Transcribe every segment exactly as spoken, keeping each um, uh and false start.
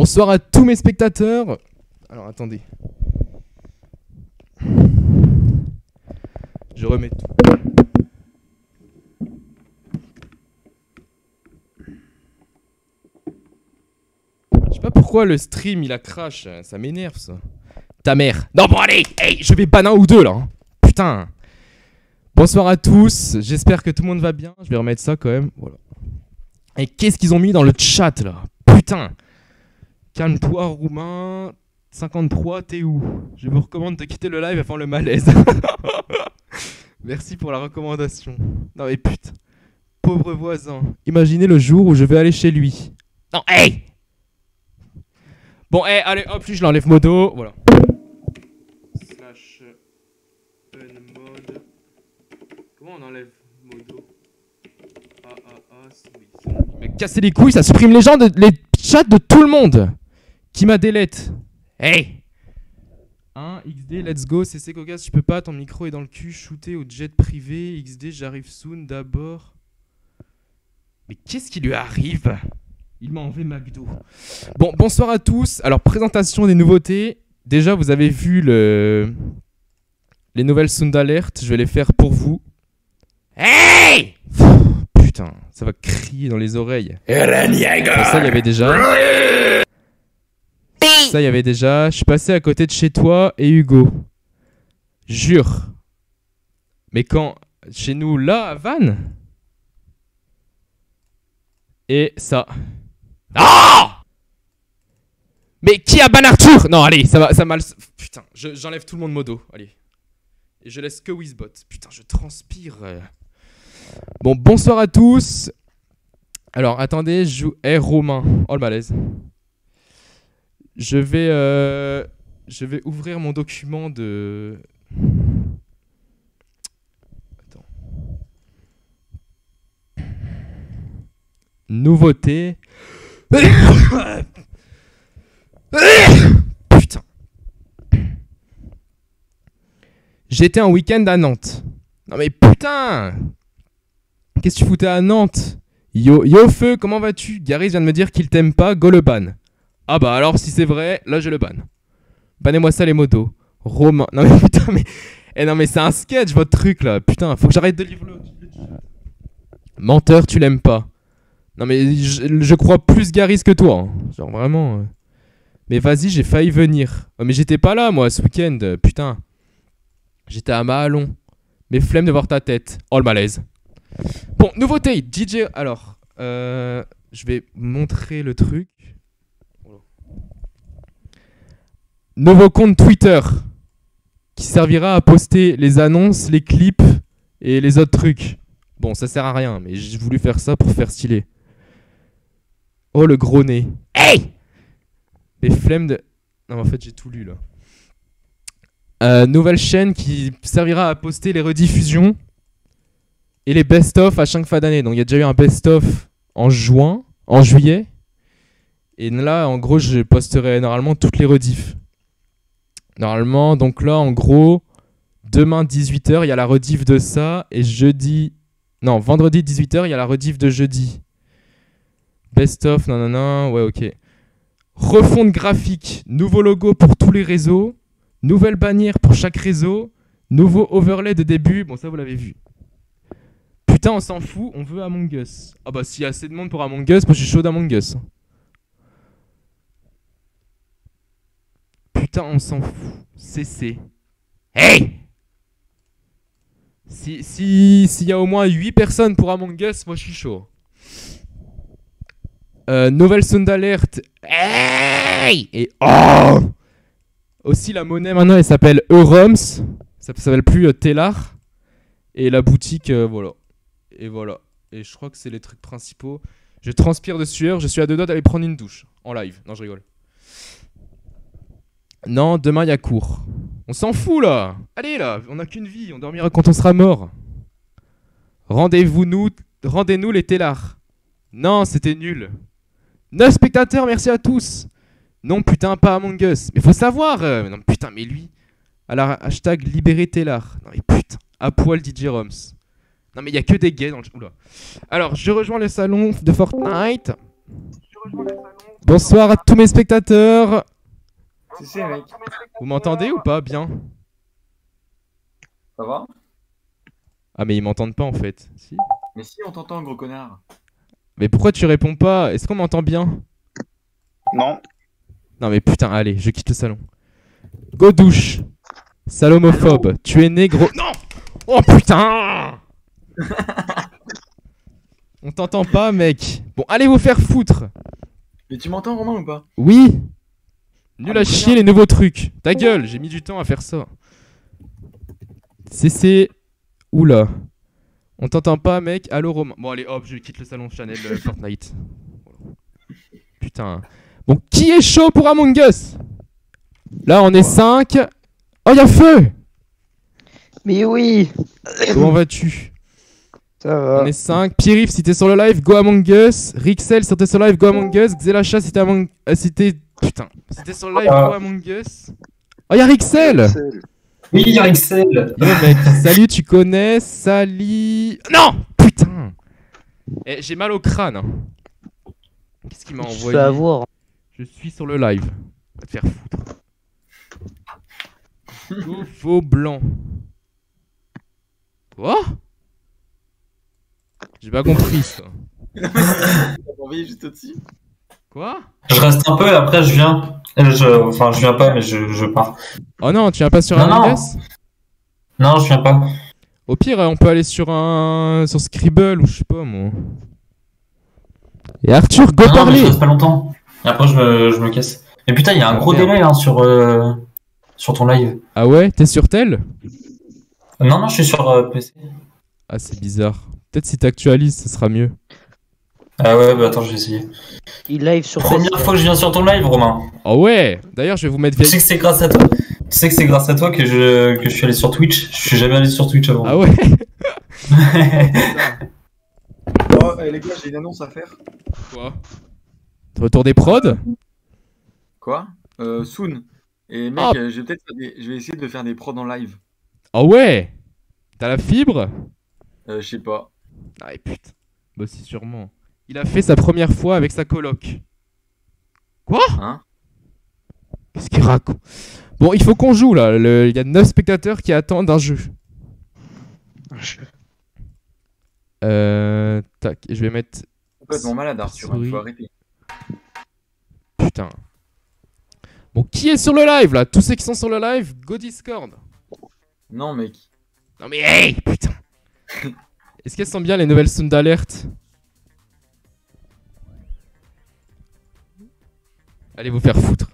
Bonsoir à tous mes spectateurs. Alors attendez. Je remets tout. Je sais pas pourquoi le stream il a crash, ça m'énerve ça. Ta mère. Non bon allez, hey, je vais ban un ou deux là. Hein. Putain. Bonsoir à tous, j'espère que tout le monde va bien. Je vais remettre ça quand même. Voilà. Et qu'est-ce qu'ils ont mis dans le chat là? Putain. Calme-toi roumain. cinquante-trois, t'es où? Je vous recommande de quitter le live avant le malaise. Merci pour la recommandation. Non mais putain. Pauvre voisin. Imaginez le jour où je vais aller chez lui. Non, hey. Bon, hey, allez, hop, lui, je l'enlève modo. Voilà. Slash unmod. Comment on enlève modo? Ah, ah, ah, oui. Mais casser les couilles, ça supprime les gens, de, les chats de tout le monde. Qui m'a délette. Hey un, X D, let's go, C C cocasse, je peux pas, ton micro est dans le cul, shooté au jet privé, X D, j'arrive soon, d'abord. Mais qu'est-ce qui lui arrive? Il m'a enlevé McDo. Bon, bonsoir à tous. Alors, présentation des nouveautés. Déjà, vous avez vu le... les nouvelles sound alert, je vais les faire pour vous. Hey pff, putain, ça va crier dans les oreilles. Bon, ça, il y avait déjà... Ça, il y avait déjà. Je suis passé à côté de chez toi et Hugo. Jure. Mais quand. Chez nous, là, à Vannes. Et ça. Ah oh. Mais qui a ban Arthur? Non, allez, ça va, ça mal. Putain, j'enlève je, tout le monde modo. Allez. Et je laisse que Wizbot. Putain, je transpire. Bon, bonsoir à tous. Alors, attendez, je joue. Hey, Romain. Oh, le malaise. Je vais, euh, je vais ouvrir mon document de... Attends. Nouveauté. Putain. J'étais en week-end à Nantes. Non mais putain. Qu'est-ce que tu foutais à Nantes? Yo, yo feu, comment vas-tu? Garis vient de me dire qu'il t'aime pas, go le ban. Ah bah alors si c'est vrai, là je le banne. Bannez-moi ça les motos. Romain. Non mais putain mais... Eh non mais c'est un sketch votre truc là. Putain, faut que j'arrête de livrer l'autre. Menteur, tu l'aimes pas. Non mais je, je crois plus Garis que toi. Hein. Genre vraiment... Euh... Mais vas-y, j'ai failli venir. Oh, mais j'étais pas là moi ce week-end, putain. J'étais à Mahalon. Mais flemme de voir ta tête. Oh le malaise. Bon, nouveauté, D J... Alors, euh, je vais montrer le truc. Nouveau compte Twitter qui servira à poster les annonces, les clips et les autres trucs. Bon, ça sert à rien, mais j'ai voulu faire ça pour faire stylé. Oh, le gros nez. Hey! Les flemmes de... Non, en fait, j'ai tout lu, là. Euh, nouvelle chaîne qui servira à poster les rediffusions et les best-of à chaque fin d'année. Donc, il y a déjà eu un best-of en juin, en juillet. Et là, en gros, je posterai normalement toutes les rediffs. Normalement, donc là, en gros, demain dix-huit heures, il y a la rediff de ça. Et jeudi... Non, vendredi dix-huit heures, il y a la rediff de jeudi. Best of, non, non, non, ouais, ok. Refonte graphique, nouveau logo pour tous les réseaux, nouvelle bannière pour chaque réseau, nouveau overlay de début. Bon, ça, vous l'avez vu. Putain, on s'en fout, on veut Among Us. Ah bah, s'il y a assez de monde pour Among Us, moi, je suis chaud d'Among Us. Putain, on s'en fout. C C. Hey! Si, si, si y a au moins huit personnes pour Among Us, moi je suis chaud. Euh, nouvelle sonde d'alerte. Hey! Et oh! Aussi, la monnaie maintenant elle s'appelle Euroms. Ça s'appelle plus euh, Tellar. Et la boutique, euh, voilà. Et voilà. Et je crois que c'est les trucs principaux. Je transpire de sueur, je suis à deux doigts d'aller prendre une douche. En live. Non, je rigole. Non, demain, il y a cours. On s'en fout, là. Allez, là, on n'a qu'une vie. On dormira quand on sera mort. Rendez-vous nous, rendez-nous les Tellar. Non, c'était nul. neuf spectateurs, merci à tous. Non, putain, pas Among Us. Mais faut savoir. Euh, non, putain, mais lui. Alors, hashtag libérer Tellar. Non, mais putain, à poil D J Roms. Non, mais il n'y a que des gays dans le... Oula. Alors, je rejoins le salon de Fortnite. Je rejoins le salon. Bonsoir à tous mes spectateurs. Vous m'entendez ou pas bien? Ça va? Ah mais ils m'entendent pas en fait. Si. Mais si on t'entend gros connard. Mais pourquoi tu réponds pas? Est-ce qu'on m'entend bien? Non. Non mais putain, allez, je quitte le salon. Godouche, salomophobe, hello. Tu es né gros... Non. Oh putain. On t'entend pas mec. Bon, allez vous faire foutre. Mais tu m'entends Romain ou pas? Oui. Nul à chier les nouveaux trucs. Ta gueule, j'ai mis du temps à faire ça. C C. Oula. On t'entend pas mec. Allo Romain. Bon allez hop, je quitte le salon Chanel euh, Fortnite. Putain. Bon, qui est chaud pour Among Us? Là on est cinq. Oh y'a feu. Mais oui. Comment vas-tu? Ça va. On est cinq. Pierif si t'es sur le live, go Among Us. Rixel si t'es sur le live, go Among Us. Xelacha si t'es Among... Euh, si t'es... Putain. Si t'es sur le live, ah. Go Among Us. Oh y'a Rixel. Oui y'a Rixel. Yo mec, salut tu connais, salut... Non. Putain. Eh, j'ai mal au crâne hein. Qu'est-ce qu'il m'a envoyé? Je suis sur le live. Va te faire foutre. Go faux blanc. Quoi? J'ai pas compris ça. Juste au-dessus. Quoi? Je reste un peu et après je viens. Je... Enfin, je viens pas, mais je, je pars. Oh non, tu viens pas sur non, un non. non, je viens pas. Au pire, on peut aller sur un. Sur Scribble ou je sais pas moi. Et Arthur, go non, parler! Non, je reste pas longtemps. Et après, je me, je me casse. Mais putain, il y a un gros merde. Délai hein, sur, euh... sur ton live. Ah ouais? T'es sur tel? Non, non, je suis sur euh, P C. Ah, c'est bizarre. Peut-être si t'actualises, ça sera mieux. Ah ouais, bah attends, je vais essayer. Il live sur Première P C. Fois que je viens sur ton live, Romain. Oh ouais! D'ailleurs, je vais vous mettre... Tu sais que c'est grâce à toi. Tu sais que c'est grâce à toi que je... que je suis allé sur Twitch. Je suis jamais allé sur Twitch avant. Ah ouais? Oh, les gars, j'ai une annonce à faire. Quoi? Retour des prods? Quoi? Euh, soon. Et mec, oh. je, vais peut-être faire des... je vais essayer de faire des prods en live. Oh ouais! T'as la fibre? Euh, je sais pas. Ah et putain. Bah si, sûrement. Il a fait sa première fois avec sa coloc. Quoi? Hein? Qu'est-ce qu'il raconte? Bon, il faut qu'on joue là. Le... Il y a neuf spectateurs qui attendent un jeu. Un jeu. Euh... Tac, je vais mettre... Complètement malade Arthur, il faut arrêter. Putain. Bon, qui est sur le live là? Tous ceux qui sont sur le live, go Discord. Non mec. Non mais hey, putain. Est-ce qu'elles sont bien les nouvelles sondes d'alerte? Allez vous faire foutre.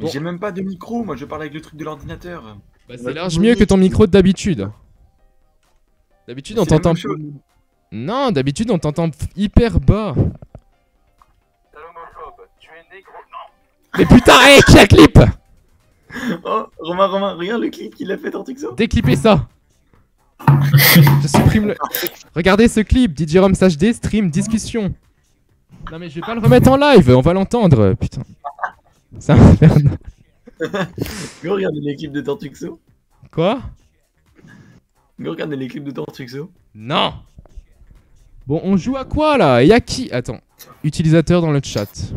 Bon. J'ai même pas de micro, moi je parle avec le truc de l'ordinateur. Bah c'est large mieux que ton micro d'habitude. D'habitude on t'entend... Non, d'habitude on t'entend hyper bas. Tu es né gros... Non. Mais putain, hé, hey, qui a clip? Oh, Romain, Romain, regarde le clip qu'il a fait en Tuxo. Déclipez ça. Je supprime le... Regardez ce clip, D J Roms H D, stream, discussion. Non mais je vais pas le remettre en live, on va l'entendre, putain. C'est infernal. Go regarder les clips de Tortuxo. Quoi? Go regarder les clips de Tortuxo. Non. Bon, on joue à quoi là? Y'a qui? Attends, utilisateur dans le chat.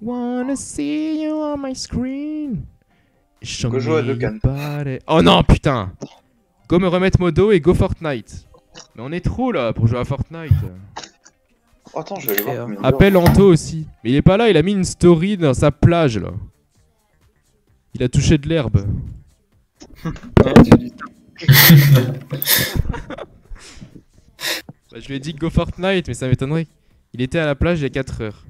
Wanna see you on my screen. Go jouer à deux cannes. Oh non putain. Go me remettre modo et go Fortnite. Mais on est trop là pour jouer à Fortnite. Attends je vais aller voir. Appelle Anto aussi. Mais il est pas là, il a mis une story dans sa plage là. Il a touché de l'herbe. Bah, je lui ai dit go Fortnite mais ça m'étonnerait. Il était à la plage il y a quatre heures.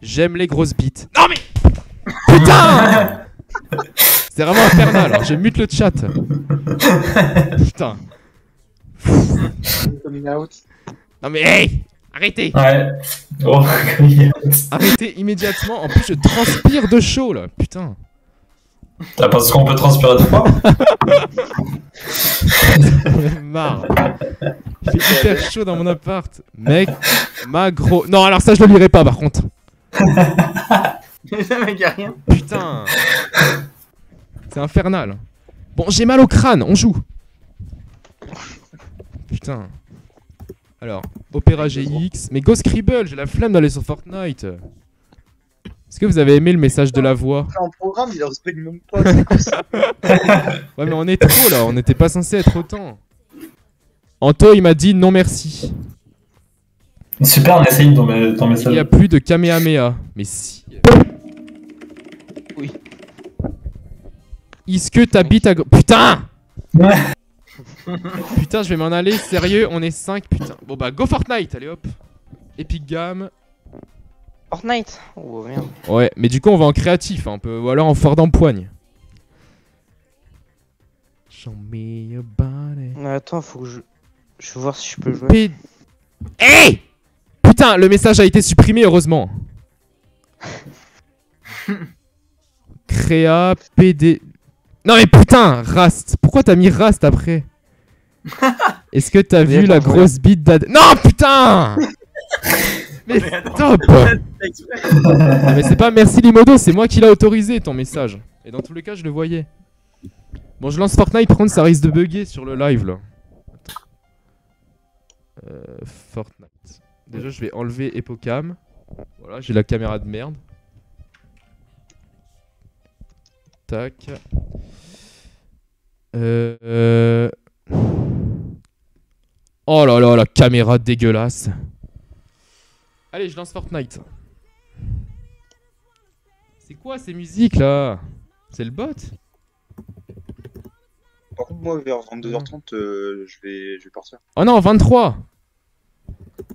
J'aime les grosses bites. Non mais putain. C'est vraiment infernal, alors je mute le chat. Putain. Non mais hey, arrêtez. Ouais. Oh, arrêtez immédiatement, en plus je transpire de chaud là, putain. T'as pas ce qu'on peut transpirer de froid. J'en ai marre. Il fait hyper chaud dans mon appart. Mec, ma gros... Non alors ça je le lirai pas par contre. Rien. Putain. C'est infernal. Bon j'ai mal au crâne, on joue. Putain. Alors Opéra G X. Mais Go Scribble, j'ai la flemme d'aller sur Fortnite. Est-ce que vous avez aimé le message de la voix? En programme, il a respecté même pas. Ouais, mais on est trop là, on n'était pas censé être autant. Anto, il m'a dit non merci. Super, on essaye dans mes, dans mes salles. Il n'y a plus de Kamehameha. Mais si. Oui. Est-ce que t'habites à... Putain ouais. Putain, je vais m'en aller, sérieux, on est cinq, putain. Bon bah, go Fortnite, allez hop. Epic Game. Fortnite. Oh merde. Ouais, mais du coup, on va en créatif, hein, un peu, ou alors en fort d'empoigne. Attends, faut que je... Je vais voir si je peux jouer. P... Hey, putain, le message a été supprimé, heureusement. Créa, P D... Non mais putain, Rast. Pourquoi t'as mis Rast après? Est-ce que t'as vu la grosse bite d'Ad... Non putain. Mais top. Mais c'est pas merci Limodo, c'est moi qui l'a autorisé ton message. Et dans tous les cas, je le voyais. Bon, je lance Fortnite, par contre ça risque de bugger sur le live là. Euh, Fortnite. Déjà, je vais enlever Epocam. Voilà, j'ai la caméra de merde. Tac. Euh, euh... Oh là là, la caméra dégueulasse. Allez, je lance Fortnite. C'est quoi ces musiques là? C'est le bot? Par contre, moi vers vingt-deux heures trente, euh, je, vais... je vais partir. Oh non, vingt-trois!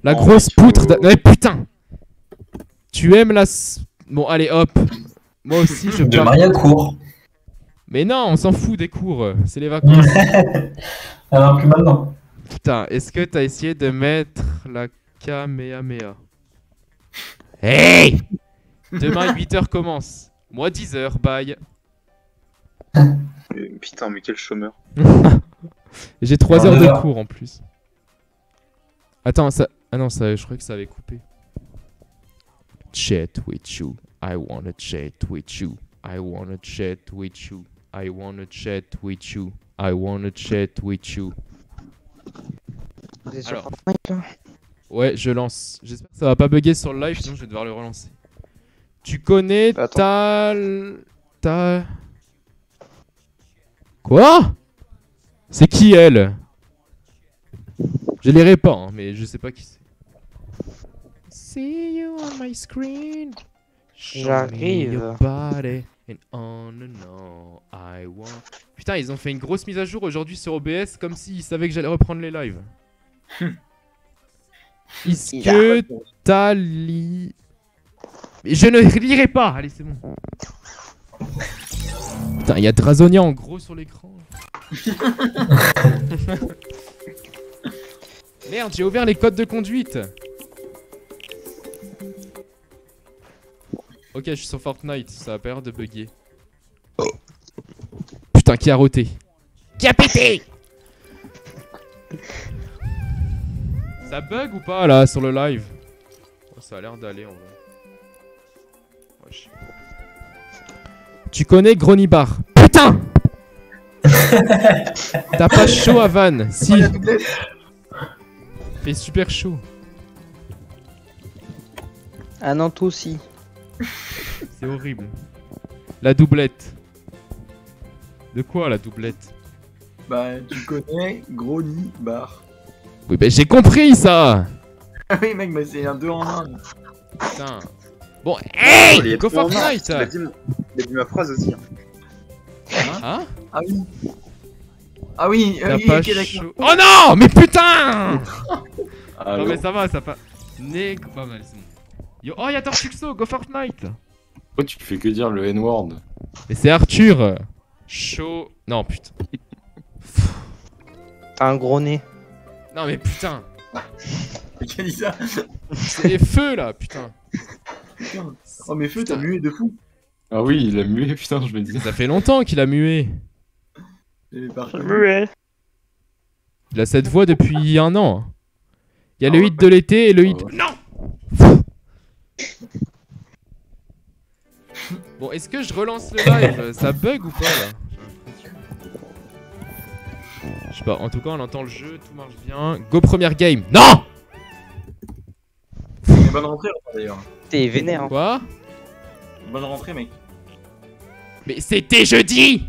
La oh, grosse poutre. Faut... Ouais, putain! Tu aimes la. Bon, allez hop! Moi aussi, je pars. Demain, cours. Mais non, on s'en fout des cours, c'est les vacances. Alors, plus maintenant. Putain, est-ce que t'as essayé de mettre la Kamehameha? Hey. Demain, huit heures commence. Moi, dix heures, bye. Putain, mais quel chômeur. J'ai trois heures de cours en plus. Attends, ça. Ah non, ça, je crois que ça avait coupé. Chat with you. I wanna chat with you. I wanna chat with you. I wanna chat with you. I wanna chat with you. Alors, ouais, je lance. J'espère que ça va pas bugger sur le live, sinon je vais devoir le relancer. Tu connais ta... ta... Quoi? C'est qui elle? Je les répands, hein, mais je sais pas qui c'est. See you on my screen. J'arrive. Putain, ils ont fait une grosse mise à jour aujourd'hui sur O B S, comme s'ils savaient que j'allais reprendre les lives. Est-ce que t'as li... Je ne lirai pas. Allez, c'est bon. Putain, il y a Drazonia en gros sur l'écran. Merde, j'ai ouvert les codes de conduite. Ok, je suis sur Fortnite, ça a peur de bugger. Oh. Putain, qui a roté? Qui a pété? Ça bug ou pas là sur le live? Oh, ça a l'air d'aller en vrai. Ouais, tu connais Gronibar? Putain. T'as pas chaud à Van? Si. Fait super chaud. Ah non, toi aussi. C'est horrible. La doublette. De quoi la doublette? Bah tu connais Gronibar. Oui bah j'ai compris ça. Ah oui mec, mais c'est un deux en un. Putain. Bon, hey oh, go Fortnite. Il a dit ma phrase aussi. Hein, hein? Ah oui. Ah oui, euh, oui okay, chou... Oh non. Mais putain. Ah, non mais ça va, ça va. Nég... Pas mal, c'est bon. Yo, oh y'a Tortuxo, go Fortnite. Oh tu fais que dire le N-word. Mais c'est Arthur. Chaud... Non putain. T'as un gros nez. Non mais putain. C'est les feux là, putain. Putain. Oh mais feux, t'as mué de fou. Ah oui, il a mué, putain, je me disais. Ça fait longtemps qu'il a mué. Mué. Il a cette voix depuis un an. Il y a ah, le hit ouais. de l'été et le hit... Ah, ouais. Non. Bon, est-ce que je relance le live? Ça bug ou pas là? Je sais pas, en tout cas on entend le jeu, tout marche bien. Go première game. Non. Et bonne rentrée d'ailleurs. T'es vénère. Hein. Quoi? Bonne rentrée mec. Mais c'était jeudi.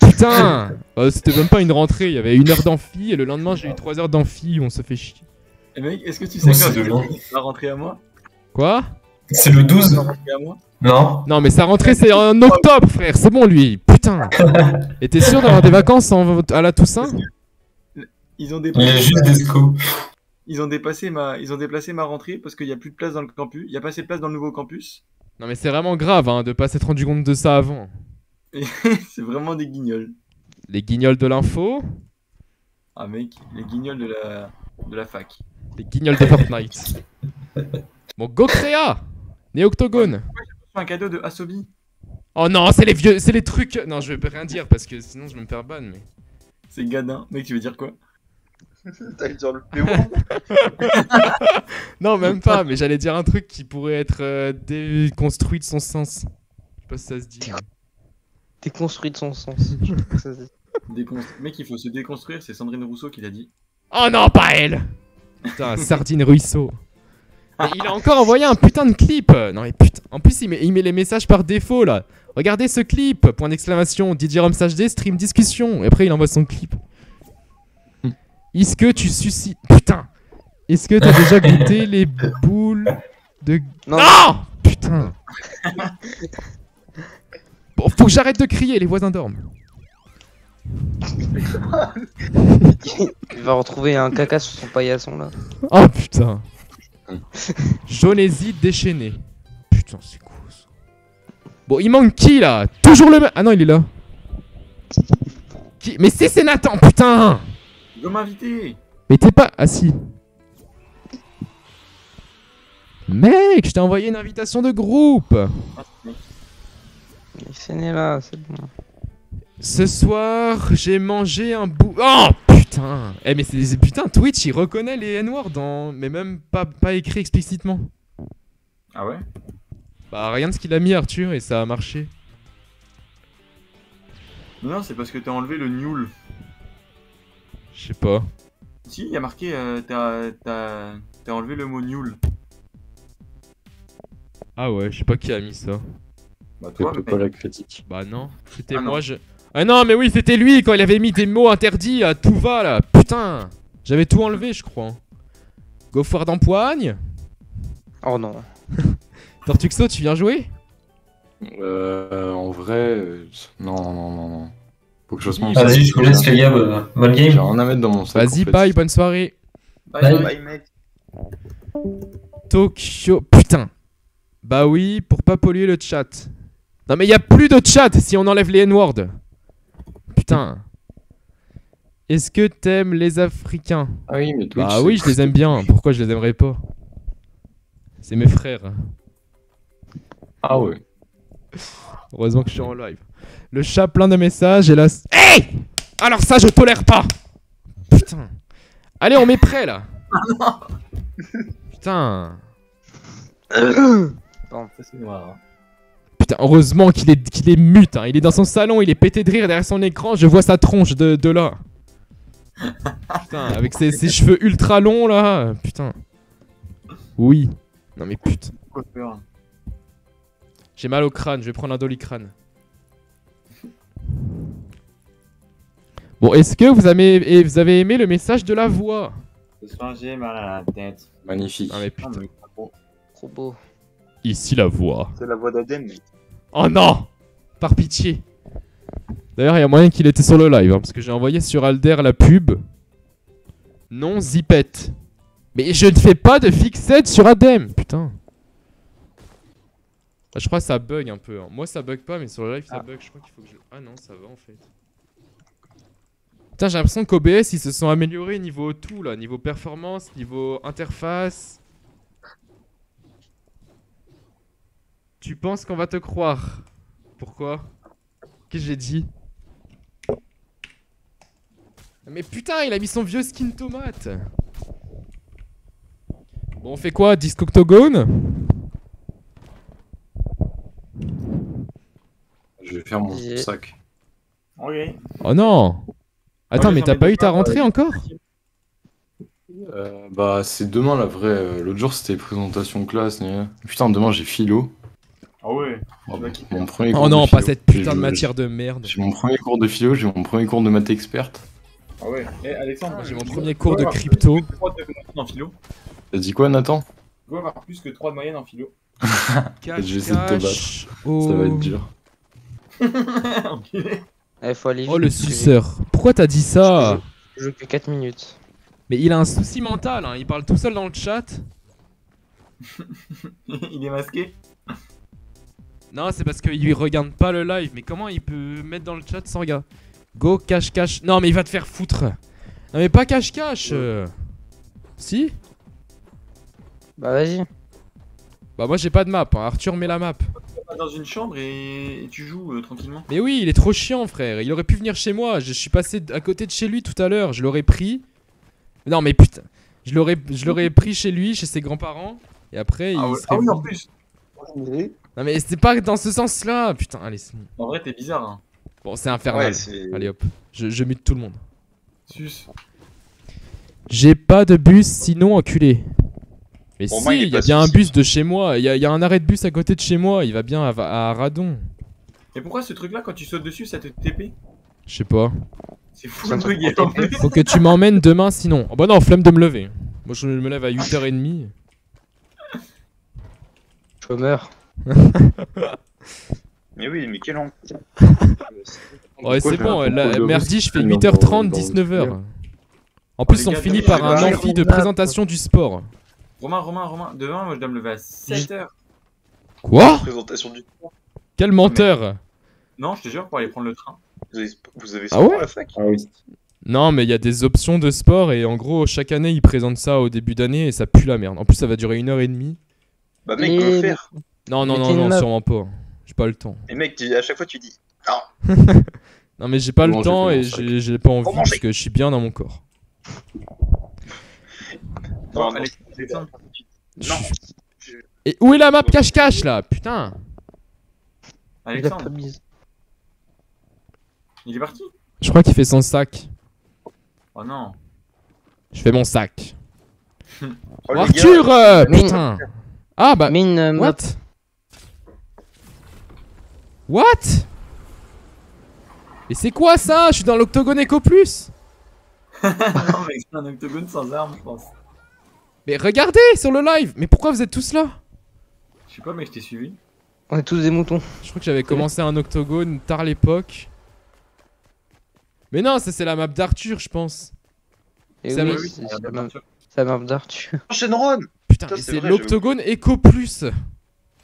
Putain. Oh, c'était même pas une rentrée, il y avait une heure d'amphi et le lendemain j'ai eu trois heures d'amphi, on se fait chier. Et mec, est-ce que tu sais quand c'est la rentrée à moi? Quoi? C'est le douze non? Non. Non mais sa rentrée c'est en octobre frère, c'est bon lui, putain. Et t'es sûr d'avoir des vacances en... à la Toussaint? Ils ont dépassé... Il y a juste des scos. Ils ont dépassé ma... Ils ont déplacé ma rentrée parce qu'il n'y a plus de place dans le campus, il n'y a pas assez de place dans le nouveau campus. Non mais c'est vraiment grave hein, de pas s'être rendu compte de ça avant. C'est vraiment des guignols. Les guignols de l'info? Ah mec, les guignols de la... de la fac. Les guignols de Fortnite. Bon, go créa! Né Octogone! Ouais, j'ai reçu un cadeau de Asobi. Oh non, c'est les vieux, c'est les trucs! Non, je vais rien dire parce que sinon je me perds bonne, mais. C'est gadin, mec, tu veux dire quoi? T'allais dire le P O? Non, même pas, mais j'allais dire un truc qui pourrait être euh, déconstruit de son sens. Je sais pas si ça se dit. Déconstruit de son sens. Je sais pas si ça se dit. Déconstru... Mec, il faut se déconstruire, c'est Sandrine Rousseau qui l'a dit. Oh non, pas elle! Putain, Sardine Ruisseau. Mais il a encore envoyé un putain de clip. Non mais putain. En plus il met, il met les messages par défaut là. Regardez ce clip. Point d'exclamation. D J Roms H D stream discussion. Et après il envoie son clip. Est-ce que tu suscites... Putain. Est-ce que t'as déjà goûté les boules de... Non, non. Putain. Bon, faut que j'arrête de crier. Les voisins dorment. Il va retrouver un caca sur son paillasson là. Oh putain. Jonésie déchaîné. Putain, c'est cool ça. Bon, il manque qui là? Toujours le même. Ah non, il est là. Qui? Mais si, c'est Nathan, putain. Il doit m'inviter. Mais t'es pas. Ah si. Mec, je t'ai envoyé une invitation de groupe. C'est né là, c'est bon. Ce soir, j'ai mangé un bout. Oh putain! Eh mais c'est putain, Twitch il reconnaît les N-words dans... mais même pas, pas écrit explicitement. Ah ouais? Bah rien de ce qu'il a mis Arthur et ça a marché. Non, c'est parce que t'as enlevé le nul. Je sais pas. Si, il y a marqué euh, t'as t'as enlevé le mot nul. Ah ouais, je sais pas qui a mis ça. Bah toi, mais... pas la critique. Bah non, c'était ah, moi non. je. Ah non mais oui c'était lui quand il avait mis des mots interdits à tout va là, putain. J'avais tout enlevé je crois. Gauffoir d'empoigne. Oh non. Tortuxo, tu viens jouer? Euh... En vrai... Euh, non non non non. Faut que je se monte. Vas-y je vous laisse les gars, bonne game. J'ai rien à mettre dans mon sac. Vas-y bye, bonne soirée. Bye bye, bye mec. Tokyo... Putain. Bah oui, pour pas polluer le chat. Non mais il y a plus de chat si on enlève les N-words. Putain. Est-ce que t'aimes les Africains? Ah oui, mais Twitch. Ah oui, je les aime bien. Pourquoi je les aimerais pas? C'est mes frères. Ah ouais. Heureusement que je suis en live. Le chat plein de messages et là... Hey! Alors ça, je tolère pas. Putain. Allez, on met prêt là. Putain. Putain, heureusement qu'il est, qu'il est mute, hein. Il est dans son salon, il est pété de rire derrière son écran, je vois sa tronche de, de là. Putain, avec ses, ses cheveux ultra longs là, putain. Oui. Non mais putain. J'ai mal au crâne, je vais prendre un Doliprane. Bon, est-ce que vous avez, vous avez aimé le message de la voix? J'ai mal à la tête. Magnifique. Ah mais putain. Trop beau. Ici la voix. C'est la voix d'Aden mec. Oh non! Par pitié. D'ailleurs il y a moyen qu'il était sur le live hein, parce que j'ai envoyé sur Alder la pub. Non Zipette. Mais je ne fais pas de fixette sur Adem. Putain. Je crois que ça bug un peu hein. Moi ça bug pas mais sur le live ça ah. bug. Je crois qu'il faut que je... Ah non ça va en fait. Putain j'ai l'impression qu'O B S ils se sont améliorés niveau tout là. Niveau performance, niveau interface. Tu penses qu'on va te croire? Pourquoi? Qu'est-ce que j'ai dit? Mais putain, il a mis son vieux skin tomate. Bon, on fait quoi? Disco Octogone? Je vais faire mon yeah. sac. Okay. Oh non. Attends, okay, mais t'as pas eu ta rentrée encore? Euh, bah, c'est demain la vraie. Euh, L'autre jour, c'était présentation classe. Mais... Putain, demain, j'ai philo. Ah ouais. Oh, mon premier cours oh non, de pas philo. Cette putain de matière de merde. J'ai mon premier cours de philo, j'ai mon premier cours de maths experte. Ah ouais. Eh, Alexandre, ah, j'ai mon premier cours de crypto. T'as dit quoi, Nathan? Tu dois avoir plus que trois de moyenne en philo. Je vais essayer de te battre. Oh. Ça va être dur. Okay. Eh, faut aller vite. Oh le suceur. Pourquoi t'as dit ça? Je joue que quatre minutes. Mais il a un souci mental, hein. Il parle tout seul dans le chat. Il est masqué. Non, c'est parce qu'il regarde pas le live. Mais comment il peut mettre dans le chat sans gars? Go, cache, cache. Non, mais il va te faire foutre. Non, mais pas cache, cache. Euh... Si? Bah, vas-y. Bah, moi j'ai pas de map. Hein. Arthur met la map. Dans une chambre et, et tu joues euh, tranquillement. Mais oui, il est trop chiant, frère. Il aurait pu venir chez moi. Je suis passé à côté de chez lui tout à l'heure. Je l'aurais pris. Non, mais putain. Je l'aurais pris chez lui, chez ses grands-parents. Et après, ah il ouais. serait. Ah oui, en plus. Non, mais c'était pas dans ce sens-là. Putain, allez. En vrai, t'es bizarre. Hein. Bon, c'est infernal. Ouais, allez hop. Je, je mute tout le monde. Sus. J'ai pas de bus, sinon enculé. Mais bon, si, moi, il y a bien un bus de chez moi, il y, y a un arrêt de bus à côté de chez moi, il va bien à, à, à Radon. Et pourquoi ce truc là, quand tu sautes dessus, ça te T P? Je sais pas. C'est fou le truc, il est en plus. Faut que tu m'emmènes demain sinon. Oh bah non, flemme de me lever. Moi je me lève à huit heures trente. Chômeur. Mais oui, mais quel en... Ouais, c'est bon, la merdi, je fais huit heures trente, dix-neuf heures. En plus, on finit par un amphi de présentation du sport. Romain, Romain, Romain, demain, moi je dois me lever à sept heures. Quoi? Présentation du sport. Quel menteur! Mais... Non, je te jure, pour aller prendre le train. Vous avez, vous avez sport ah ouais à la fac? Ah oui. Non, mais il y a des options de sport et en gros, chaque année, ils présentent ça au début d'année et ça pue la merde. En plus, ça va durer une heure et demie. Bah, mec, et... le faire. Non, non, mais non, non, sûrement pas. J'ai pas le temps. Et mec, tu, à chaque fois, tu dis non. Non, mais j'ai pas le temps et j'ai pas envie parce que je suis bien dans mon corps. Non, Alex. Non. Je... Et où est la map cache-cache là? Putain. Alexandre. Il est parti. Je crois qu'il fait son sac. Oh non. Je fais mon sac. Oh, oh, Arthur gars, putain mine. Ah bah mine, euh, what What Et c'est quoi ça? Je suis dans l'octogone éco plus. Non mais c'est un octogone sans armes je pense. Mais regardez sur le live! Mais pourquoi vous êtes tous là? Je sais pas, mais je t'ai suivi. On est tous des moutons. Je crois que j'avais commencé un octogone tard l'époque. Mais non, ça c'est la map d'Arthur, je pense. C'est la map d'Arthur. Putain, c'est l'octogone éco plus.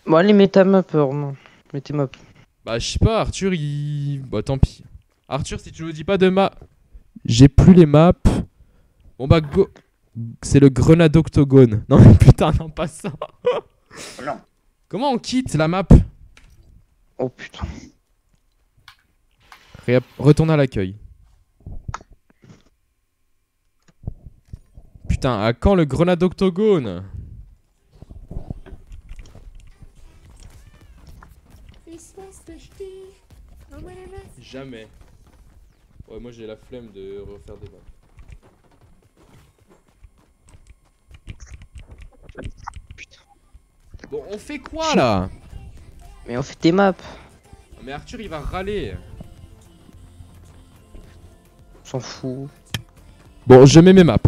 Bon, allez, mets ta map, Romain. Mets tes maps. Bah, je sais pas, Arthur il. Bah, tant pis. Arthur, si tu nous dis pas de map. J'ai plus les maps. Bon, bah, go. C'est le grenade octogone. Non mais putain, non pas ça. Non. Comment on quitte la map? Oh putain. Ré Retourne à l'accueil. Putain, à quand le grenade octogone? Jamais. Ouais, moi j'ai la flemme de refaire des maps. Bon, on fait quoi là? Mais on fait des maps. Mais Arthur il va râler. On s'en fout. Bon, je mets mes maps.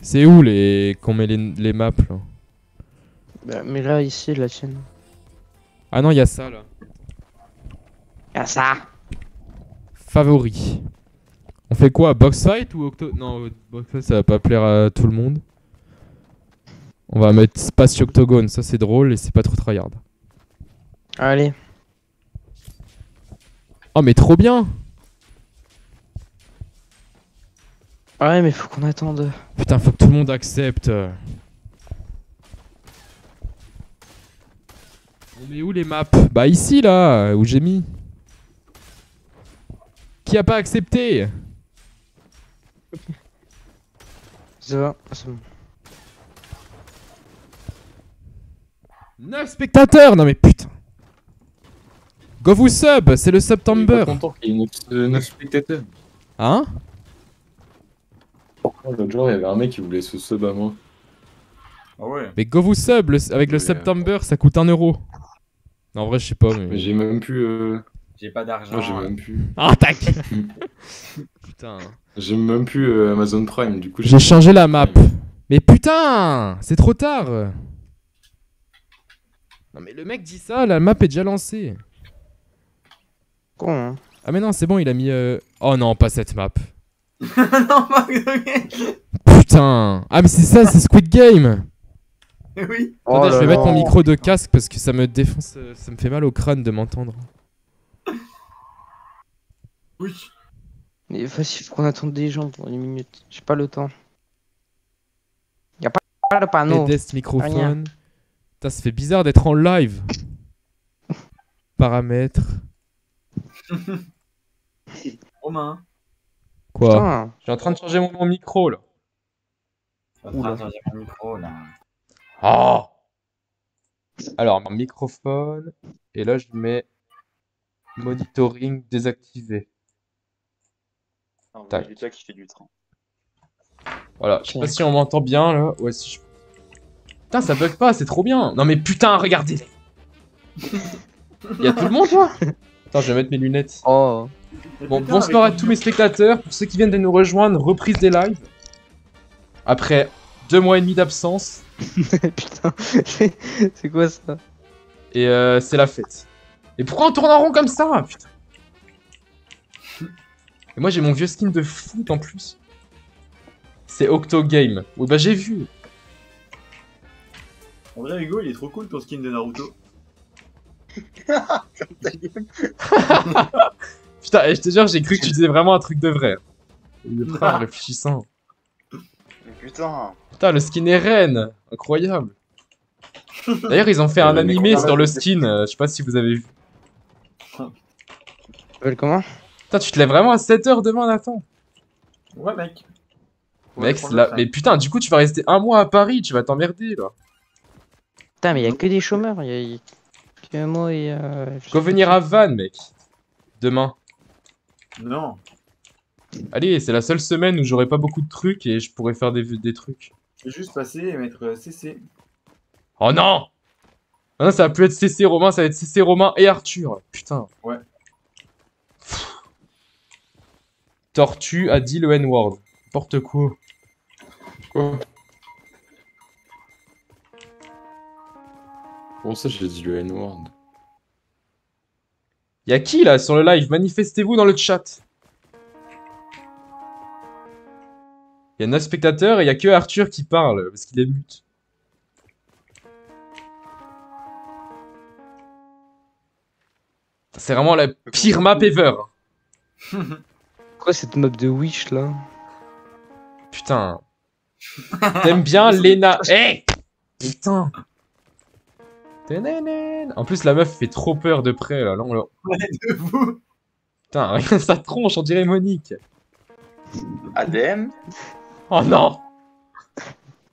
C'est où les qu'on met les, les maps là? Bah, mais là, ici, la chaîne. Ah non, y'a ça là. Y'a ça. Favoris. On fait quoi? Box fight ou octo? Non, box fight ça va pas plaire à tout le monde. On va mettre Space Octogone, ça c'est drôle et c'est pas trop tryhard. Allez. Oh mais trop bien. Ouais mais faut qu'on attende. Putain, faut que tout le monde accepte. On met où les maps? Bah ici là, où j'ai mis. Qui a pas accepté? Ça va, c'est bon. neuf spectateurs! Non mais putain! Go vous sub! C'est le September! Je suis content qu'il y ait neuf spectateurs! Hein? L'autre jour, il y avait un mec qui voulait se sub à moi. Ah ouais. Mais go vous sub, le, avec le September, ça coûte un euro. En vrai, je sais pas, mais... mais j'ai même plus... Euh... J'ai pas d'argent. Moi, j'ai même plus... Ah, tac. Putain. J'ai même plus euh, Amazon Prime, du coup... J'ai changé la map. Mais putain, c'est trop tard. Non mais le mec dit ça, la map est déjà lancée. Con, hein. Ah mais non, c'est bon, il a mis... Euh... Oh non, pas cette map. Non, putain. Ah mais c'est ça, c'est Squid Game. Oui. Oh attendez, je vais non. mettre mon micro de casque parce que ça me défonce, ça me fait mal au crâne de m'entendre. Oui. Mais facile, faut qu'on attende des gens pour une minute. J'ai pas le temps. Y'a pas le panneau. Test microphone. Putain, ça fait bizarre d'être en live. Paramètres. Romain. Quoi? Je suis en train de changer mon micro là. Je suis en train de changer mon micro là. Oh. Alors, mon microphone. Et là, je mets monitoring désactivé. Tac. Lucas qui fait du train. Voilà, je sais pas si on m'entend bien là. Ouais, si je... Putain, ça bug pas, c'est trop bien. Non mais putain, regardez. Y'a tout le monde là. Attends, je vais mettre mes lunettes. Oh. Bon, bonsoir à tous mes spectateurs. Pour ceux qui viennent de nous rejoindre, reprise des lives. Après deux mois et demi d'absence. Putain, c'est quoi ça? Et euh, c'est la fête. Et pourquoi on tourne en rond comme ça? Putain. Et moi j'ai mon vieux skin de foot en plus. C'est Octogame. Oui bah j'ai vu. En vrai Hugo il est trop cool ton skin de Naruto. Putain, je te jure, j'ai cru que tu disais vraiment un truc de vrai. Le frère en réfléchissant. Mais putain. Putain, le skin est reine. Incroyable. D'ailleurs, ils ont fait un animé sur le skin. Je sais pas si vous avez vu. Comment? Putain, tu te lèves vraiment à sept heures demain, Nathan? Ouais, mec. Mec, là. Mais putain, du coup, tu vas rester un mois à Paris. Tu vas t'emmerder, là. Putain, mais y'a que des chômeurs. Y'a que moi et. Euh... Go venir à Vannes, mec. Demain. Non. Allez, c'est la seule semaine où j'aurai pas beaucoup de trucs et je pourrais faire des, des trucs. Je vais juste passer et mettre euh, C C. Oh non, non, ça va plus être C C Romain, ça va être C C Romain et Arthur. Putain. Ouais. Pff. Tortue a dit le N-word. N'importe quoi. Quoi? Bon, ça, j'ai dit le N-word. Y'a qui là sur le live? Manifestez-vous dans le chat. Y'a neuf spectateurs et y'a que Arthur qui parle parce qu'il est mute. C'est vraiment la pire map ever. Quoi cette map de Wish là? Putain. T'aimes bien Lena? Eh hey putain. En plus, la meuf fait trop peur de près, là. là on... Ouais, de vous. Putain, regarde sa tronche, on dirait Monique. A D M. Oh non.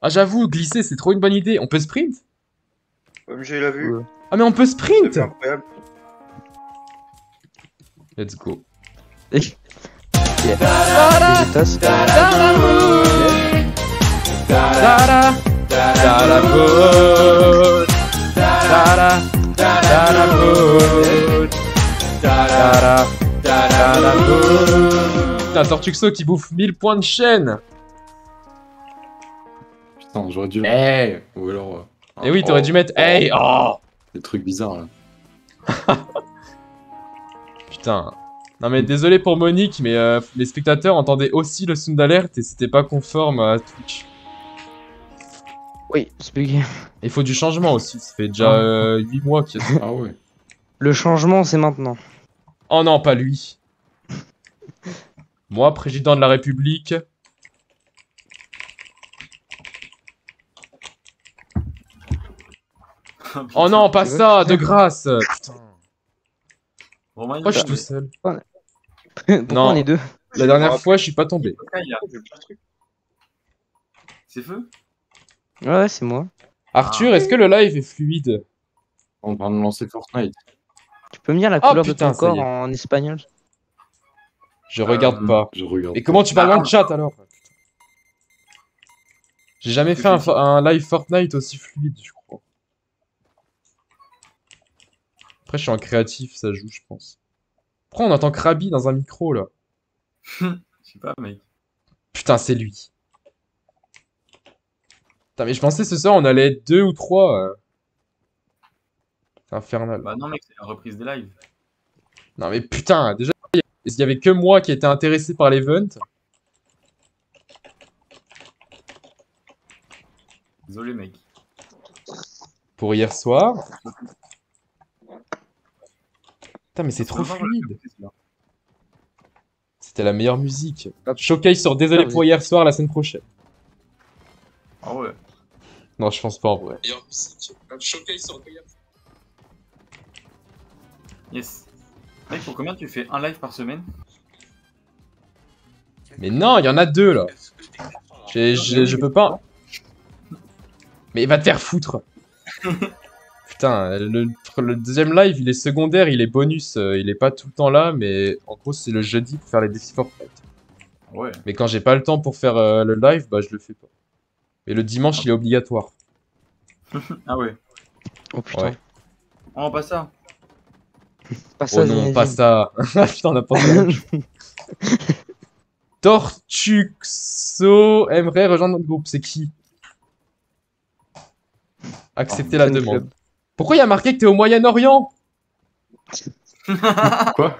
Ah, j'avoue, glisser, c'est trop une bonne idée. On peut sprint? Comme j'ai la vue. Ouais. Ah, mais on peut sprint. Let's go. Et... Yeah. Dada, dada, Dada, dada, bout. Dada, dada, bout. Putain, Tortuxo qui bouffe mille points de chaîne. Putain, j'aurais dû... Hey. Ou alors... Eh oui, t'aurais dû mettre... Hey. Oh. Des trucs bizarres, là. Putain. Non mais désolé pour Monique, mais euh, les spectateurs entendaient aussi le sound alert et c'était pas conforme à Twitch. Oui, c'est bugué. Il faut du changement aussi, ça fait déjà euh, huit mois qu'il y a... Ah ouais. Le changement, c'est maintenant. Oh non, pas lui. Moi, président de la République. Oh non, pas ça, de grâce. Putain. Pourquoi je suis tout seul? Pourquoi non, on est deux? La dernière fois, je suis pas tombé. C'est feu? Ouais, c'est moi. Arthur, ah. Est-ce que le live est fluide? On va me lancer Fortnite. Tu peux me dire la oh, couleur putain, de ton corps en espagnol? Je euh, regarde pas. Je regarde. Et comment tu parles dans le chat alors? J'ai jamais fait un, un live Fortnite aussi fluide, je crois. Après, je suis en créatif, ça joue, je pense. Pourquoi on entend Krabi dans un micro, là? Je sais pas, mec. Putain, c'est lui. Putain, mais je pensais ce soir, on allait être deux ou trois. Euh... C'est infernal. Bah non, mec, c'est la reprise des lives. Non, mais putain, déjà, il y avait que moi qui était intéressé par l'event. Désolé, mec. Pour hier soir. Putain, mais c'est trop fluide. C'était la meilleure musique. Showcase sur Désolé pour hier soir la semaine prochaine. Ah ouais. Non, je pense pas en vrai. Meilleure musique. Showcase sur Désolé. Yes. Mec, pour combien tu fais un live par semaine? Mais non, il y en a deux là. Je peux pas. Mais il va te faire foutre. Putain, le, le deuxième live, il est secondaire, il est bonus, euh, il est pas tout le temps là, mais en gros, c'est le jeudi pour faire les défis Fortnite. Ouais. Mais quand j'ai pas le temps pour faire euh, le live, bah je le fais pas. Et le dimanche, ah. il est obligatoire. Ah ouais. Oh putain. Ouais. Oh, pas ça. Pas ça. Oh non, pas ça. Putain, on a pas ça. Tortuxo aimerait rejoindre notre groupe, c'est qui? Accepter oh, la demande. Club. Pourquoi il y a marqué que t'es au Moyen-Orient? Quoi?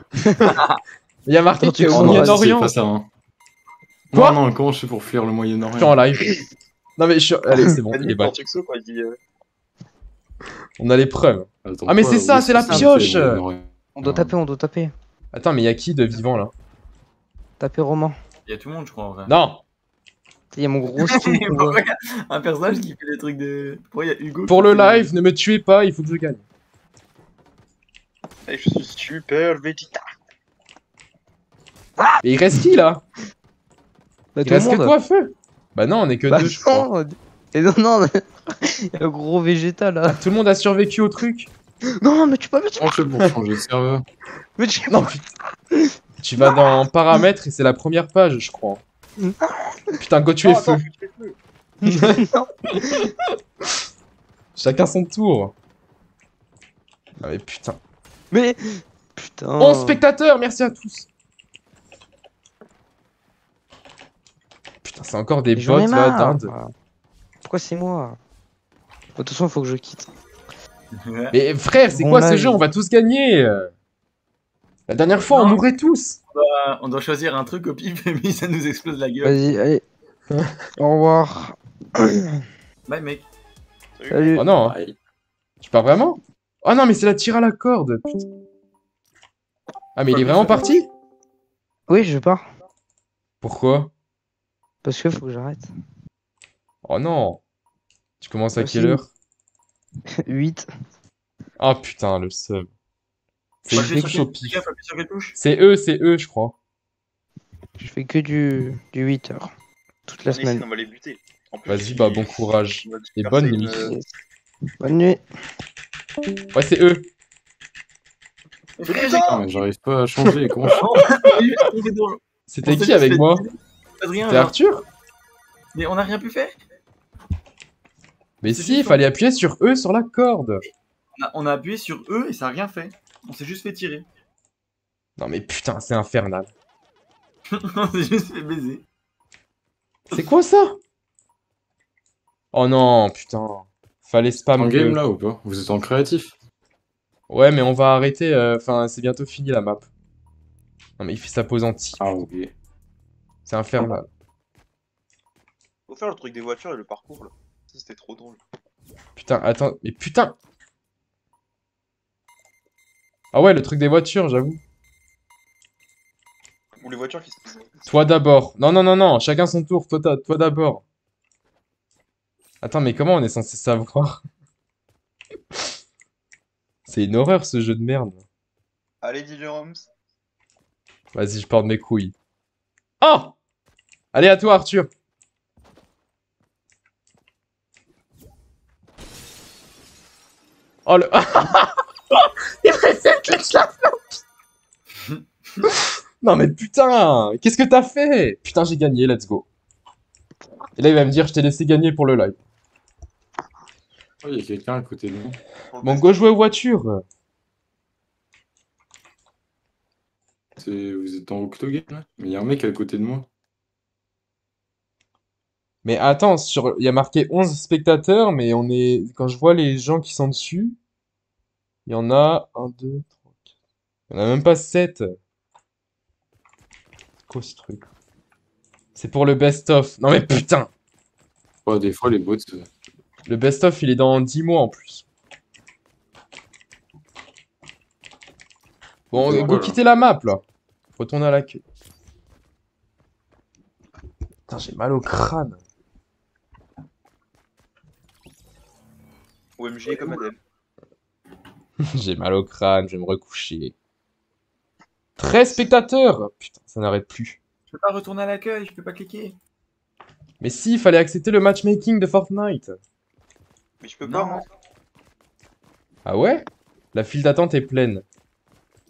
Il y a marqué que t'es au Moyen-Orient. Hein. Quoi? Non, non, comment je suis pour fuir le Moyen-Orient? Je suis en live. Non mais je suis... Allez, c'est bon, il est battu. On a les preuves. Attends, ah mais c'est ça, c'est la pioche. On doit taper, on doit taper. Attends, mais y'a qui de vivant là? Taper Romain. Y'a tout le monde je crois en vrai. Non. Il y a mon gros skin. Un personnage qui fait les trucs de... Pourquoi il y a Hugo? Pour le live, ne me tuez pas, il faut que je gagne. Je suis super Vegeta. Et il reste qui là? Il reste que toi, Feu? Bah non, on est que deux, je crois. Et non, non, il y a le gros Vegeta là. Tout le monde a survécu au truc. Non, mais tu peux pas... Oh, c'est bon, changer de serveur. Mais tu... Non, putain. Tu vas dans paramètres et c'est la première page, je crois. Putain, go tuer Feu. Chacun son tour. Ah mais putain. Mais putain. onze spectateurs, merci à tous. Putain, c'est encore des bots là, dinde. Pourquoi c'est moi? De toute façon, faut que je quitte. Mais frère, c'est quoi ce jeu? On va tous gagner. La dernière fois, non, on mourait tous. On doit, on doit choisir un truc au pif, mais ça nous explose la gueule. Vas-y, allez. Au revoir. Bye, mec. Salut. Salut. Oh non. Bye. Tu pars vraiment? Oh non, mais c'est la tire à la corde. Putain. Ah, mais il est vraiment parti? Oui, je pars. Pourquoi? Parce que faut que j'arrête. Oh non. Tu commences à quelle heure? huit. Ah putain, le sub. C'est eux, c'est eux, je crois. Je fais que du, du huit heures. Toute la semaine. Vas-y, bah bon courage. Et bonne nuit. Bonne nuit. Ouais, c'est eux. J'arrive pas à changer. Comment je... C'était qui avec moi? C'était Arthur? Mais on a rien pu faire? Mais si, il fallait appuyer sur eux sur la corde. On a appuyé sur eux et ça a rien fait. On s'est juste fait tirer. Non mais putain, c'est infernal. On s'est juste fait baiser. C'est quoi ça? Oh non, putain. Fallait spam. En game là ou pas? Vous êtes en créatif? Ouais, mais on va arrêter. Enfin, euh, c'est bientôt fini la map. Non mais il fait sa pose anti. Ah ok. C'est infernal. Faut faire le truc des voitures et le parcours là. Ça c'était trop drôle. Putain, attends. Mais putain! Ah ouais, le truc des voitures, j'avoue. Ou les voitures qui se... Toi d'abord. Non, non, non, non, chacun son tour. Toi, toi d'abord. Attends, mais comment on est censé savoir? C'est une horreur, ce jeu de merde. Allez, D J Roms. Vas-y, je pars de mes couilles. Oh! Allez, à toi, Arthur. Oh, le... Il précède la... Non mais putain, qu'est-ce que t'as fait? Putain, j'ai gagné, let's go. Et là, il va me dire, je t'ai laissé gagner pour le live. Oh, il y a quelqu'un à côté de nous. Bon, go jouer aux voitures. Vous êtes en Octogame, là? Mais il y a un mec à côté de moi. Mais attends, sur... il y a marqué onze spectateurs, mais on est... quand je vois les gens qui sont dessus, il y en a un, deux, trois, quatre... Il n'y en a même pas sept. Quoi ce truc? C'est pour le best-of. Non mais putain! Oh, des fois les bots... Le best-of, il est dans dix mois en plus. Bon, on va quitter la map, là. Retourner à la queue. Putain, j'ai mal au crâne. O M G comme Adem. J'ai mal au crâne, je vais me recoucher. treize spectateurs! Putain, ça n'arrête plus. Je peux pas retourner à l'accueil, je peux pas cliquer. Mais si, il fallait accepter le matchmaking de Fortnite. Mais je peux non. pas, hein. Ah ouais? La file d'attente est pleine.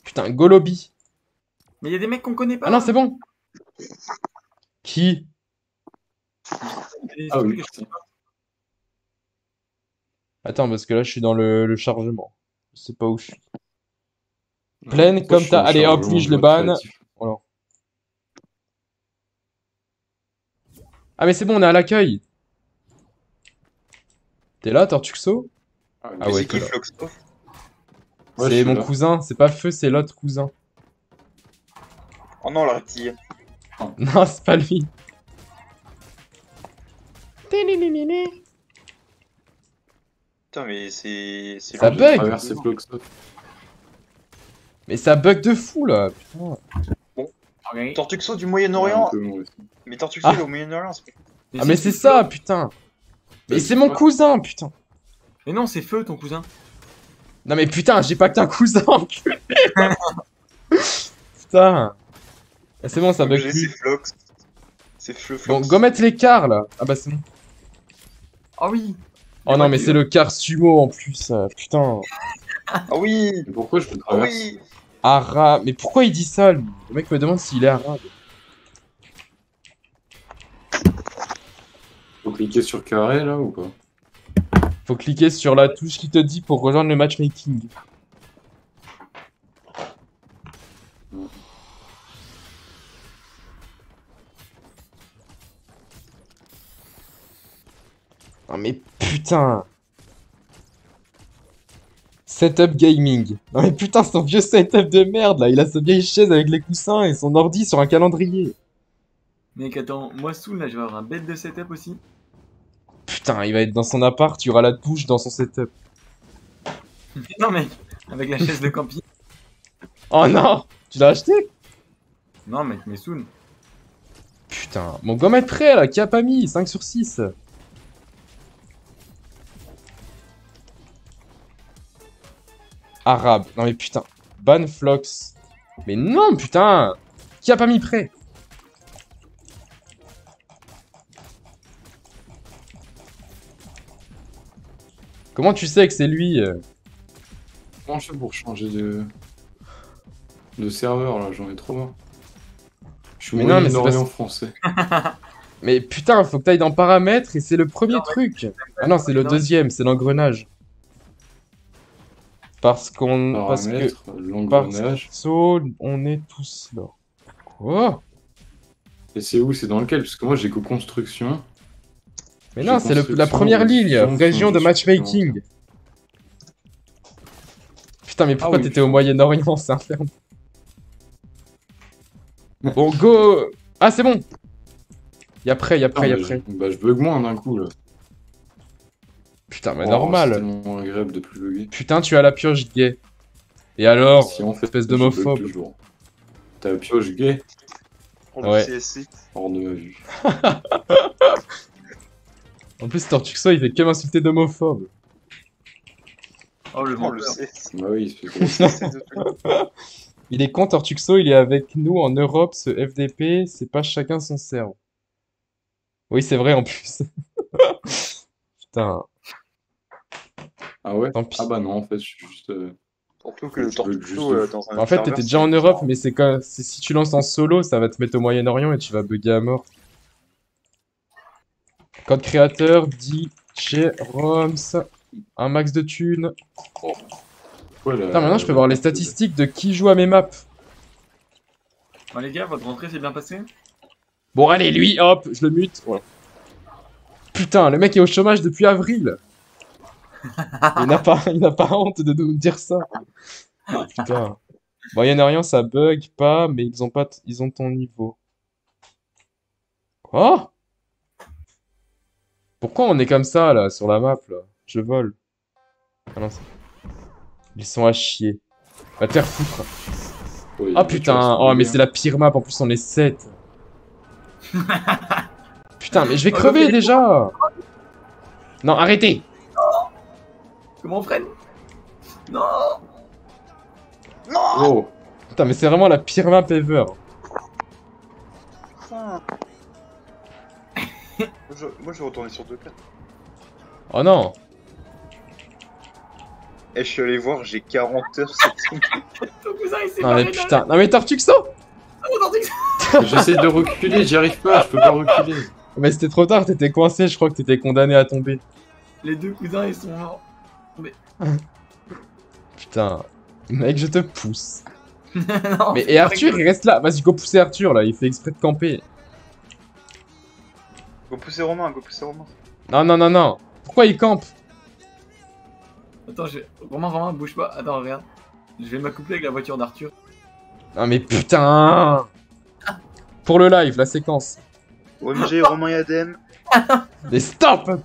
Putain, go lobby. Mais il y a des mecs qu'on connaît pas. Ah non, c'est bon. Qui? Ah oui. Attends, parce que là, je suis dans le, le chargement. Je sais pas où je suis. Pleine, ouais, comme t'as... Allez, hop, lui, je le banne. Voilà. Ah mais c'est bon, on est à l'accueil. T'es là, Tortuxo? Ah, ah ouais, t'es là. Ouais, c'est mon là. cousin, c'est pas Feu, c'est l'autre cousin. Oh non, la reptile. Non, c'est pas lui. Putain, mais c'est... Ça bug. Mais ça bug de fou, là, putain. Bon. Tortuxo du Moyen-Orient. Ouais, mais Tortuxo, ah. il est au Moyen-Orient. Ah mais c'est ça, putain. Mais c'est mon cousin, putain. Mais non, c'est Feu, ton cousin. Non mais putain, j'ai pas que t'un cousin, enculé. Putain. Ah, c'est bon, ça bug plus. C'est Feu, Flox. Bon, go mettre l'écart, là. Ah bah c'est bon. Ah oui. Oh non, mais c'est le quart sumo, en plus, putain. Ah oui. Pourquoi je peux traverser? Ah oui. Arabe. Mais pourquoi il dit ça, lui? Le mec me demande s'il est arabe. Faut cliquer sur carré, là, ou pas? Faut cliquer sur la touche qui te dit pour rejoindre le matchmaking. Non mais putain. Setup gaming. Non mais putain, son vieux setup de merde là. Il a sa vieille chaise avec les coussins et son ordi sur un calendrier. Mec attends, moi Soul là je vais avoir un bête de setup aussi. Putain, il va être dans son appart, il y aura la douche dans son setup. Non mec, avec la chaise de camping. Oh non, tu l'as acheté? Non mec, mais Soon. Putain, mon gomme est prêt là, qui a pas mis cinq sur six. Arabe, non mais putain, ban Flox. Mais non putain, qui a pas mis prêt? Comment tu sais que c'est lui? Comment je fais pour changer de... de serveur là, j'en ai trop marre. Je suis mais non, mais c'est pas... français. Mais putain, faut que t'ailles dans paramètres et c'est le premier non, truc. Ah non, c'est le deuxième, c'est l'engrenage. Parce qu'on... Parce que... l'engrenage. On est tous là. Quoi? Et c'est où? C'est dans lequel? Parce que moi j'ai qu'aux constructions. Mais non, c'est la première ligne, région de matchmaking. Putain, mais pourquoi ah oui, t'étais au Moyen-Orient? C'est infernal. Bon, go. Ah, c'est bon. Y'a prêt, y'a prêt, y'a prêt. Bah, je bug moins d'un coup, là. Putain, mais oh, normal. C'est tellement agréable de plus bugger. Putain, tu as la pioche gay. Et alors, si on fait espèce d'homophobe. T'as la pioche gay? Ouais. Hors de ma vue. En plus, Tortuxo, il fait que m'insulter d'homophobe. Oh, le monde le sait. Bah oui, il se fait gros. Il est con, Tortuxo, il est avec nous en Europe, ce F D P, c'est pas chacun son cerveau. Oui, c'est vrai, en plus. Putain. Ah ouais? Tant pis. Ah bah non, en fait, je suis juste... Euh... Surtout que le Tortuxo... Euh, dans un en fait, t'étais déjà en Europe, mais c'est quand... si tu lances en solo, ça va te mettre au Moyen-Orient et tu vas bugger à mort. Code créateur dit chez Roms, un max de thunes. Oh. Voilà. Putain, maintenant je peux voir les statistiques de qui joue à mes maps. Bon, les gars, votre rentrée s'est bien passée? Bon, allez, lui, hop, je le mute. Voilà. Putain, le mec est au chômage depuis avril. Il n'a pas, il n'a pas honte de nous dire ça. Putain. Bon, y'en a rien, ça bug pas, mais ils ont pas, ils ont ton niveau. Quoi? Pourquoi on est comme ça, là, sur la map, là? Je vole. Ah non, ils sont à chier. Va te faire foutre. Oui, ah putain, oh mais c'est la pire map, en plus on est sept. Putain, mais je vais crever déjà. Non, arrêtez. Non. Comment on freine? Non. Non. Oh. Putain, mais c'est vraiment la pire map ever. je... Moi je vais retourner sur deux cartes. Oh non. Eh, je suis allé voir, j'ai quarante heures sur ton cousin, il s'est barré. Ah putain, non mais Tortuxo. J'essaie de reculer, j'y arrive pas, je peux pas reculer. Mais c'était trop tard, t'étais coincé, je crois que t'étais condamné à tomber. Les deux cousins, ils sont morts. Mais... putain, mec, je te pousse. Non, mais et Arthur, il reste là. Vas-y, go pousser Arthur, là, il fait exprès de camper. Go pousser Romain, go pousser Romain. Non, non, non, non. Pourquoi il campe? Attends, je... Romain, Romain, bouge pas. Attends, regarde. Je vais m'accoupler avec la voiture d'Arthur. Non mais putain. Pour le live, la séquence. O M G, Romain et Adem. Mais stop putain.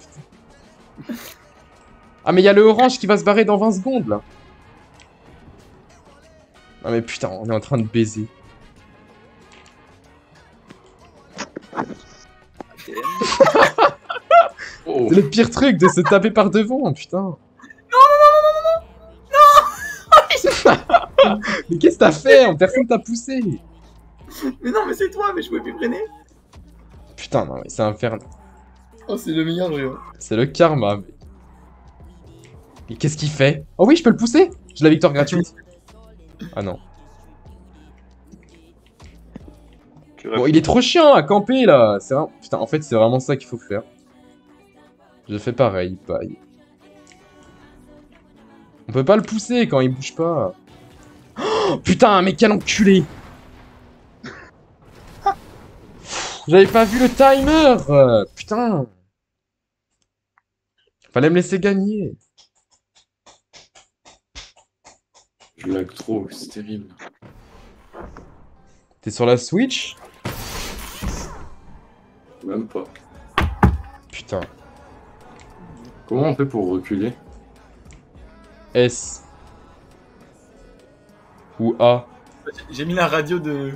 Ah mais y'a le orange qui va se barrer dans vingt secondes, là. Non mais putain, on est en train de baiser. Oh. C'est le pire truc, de se taper par devant, putain. Mais qu'est-ce que t'as fait? Personne t'a poussé. Mais non, mais c'est toi, mais je pouvais plus freiner. Putain, non, mais c'est infernal. Oh, c'est le meilleur jeu. C'est le karma. Mais, mais qu'est-ce qu'il fait? Oh oui, je peux le pousser? J'ai la victoire gratuite. Ah non. Bon, il est trop chiant à camper là. C'est vraiment... Putain, en fait, c'est vraiment ça qu'il faut faire. Je fais pareil, pareil. On peut pas le pousser quand il bouge pas. Oh, putain, mais quel enculé. J'avais pas vu le timer. euh, Putain. Fallait me laisser gagner. Je lag trop, c'est terrible. T'es sur la Switch? Même pas. Putain. Comment on fait pour reculer? S ou A. J'ai mis la radio de...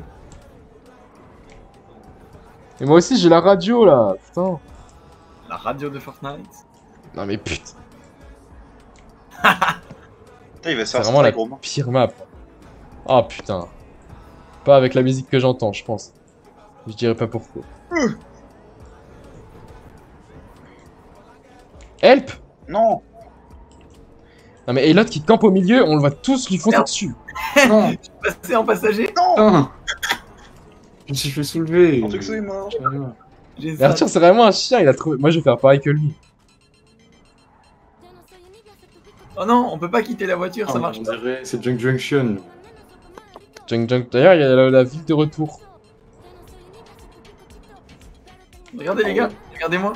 Et moi aussi j'ai la radio là, putain. La radio de Fortnite. Non mais putain. Putain, il va se faire vraiment la pire map. Ah putain. Pas avec la musique que j'entends, je pense. Je dirais pas pourquoi. Help. Non. Non mais et l'autre qui campe au milieu, on le voit tous lui foncer dessus. Non. Je suis passé en passager. Non. Je me suis fait soulever. Mon truc, c'est mort. Mais Arthur, c'est vraiment un chien, il a trouvé... Moi je vais faire pareil que lui. Oh non, on peut pas quitter la voiture, oh, ça marche. On dirait, c'est Junk Junction. Junk Junction, d'ailleurs il y a la, la ville de retour. Regardez les gars, regardez-moi.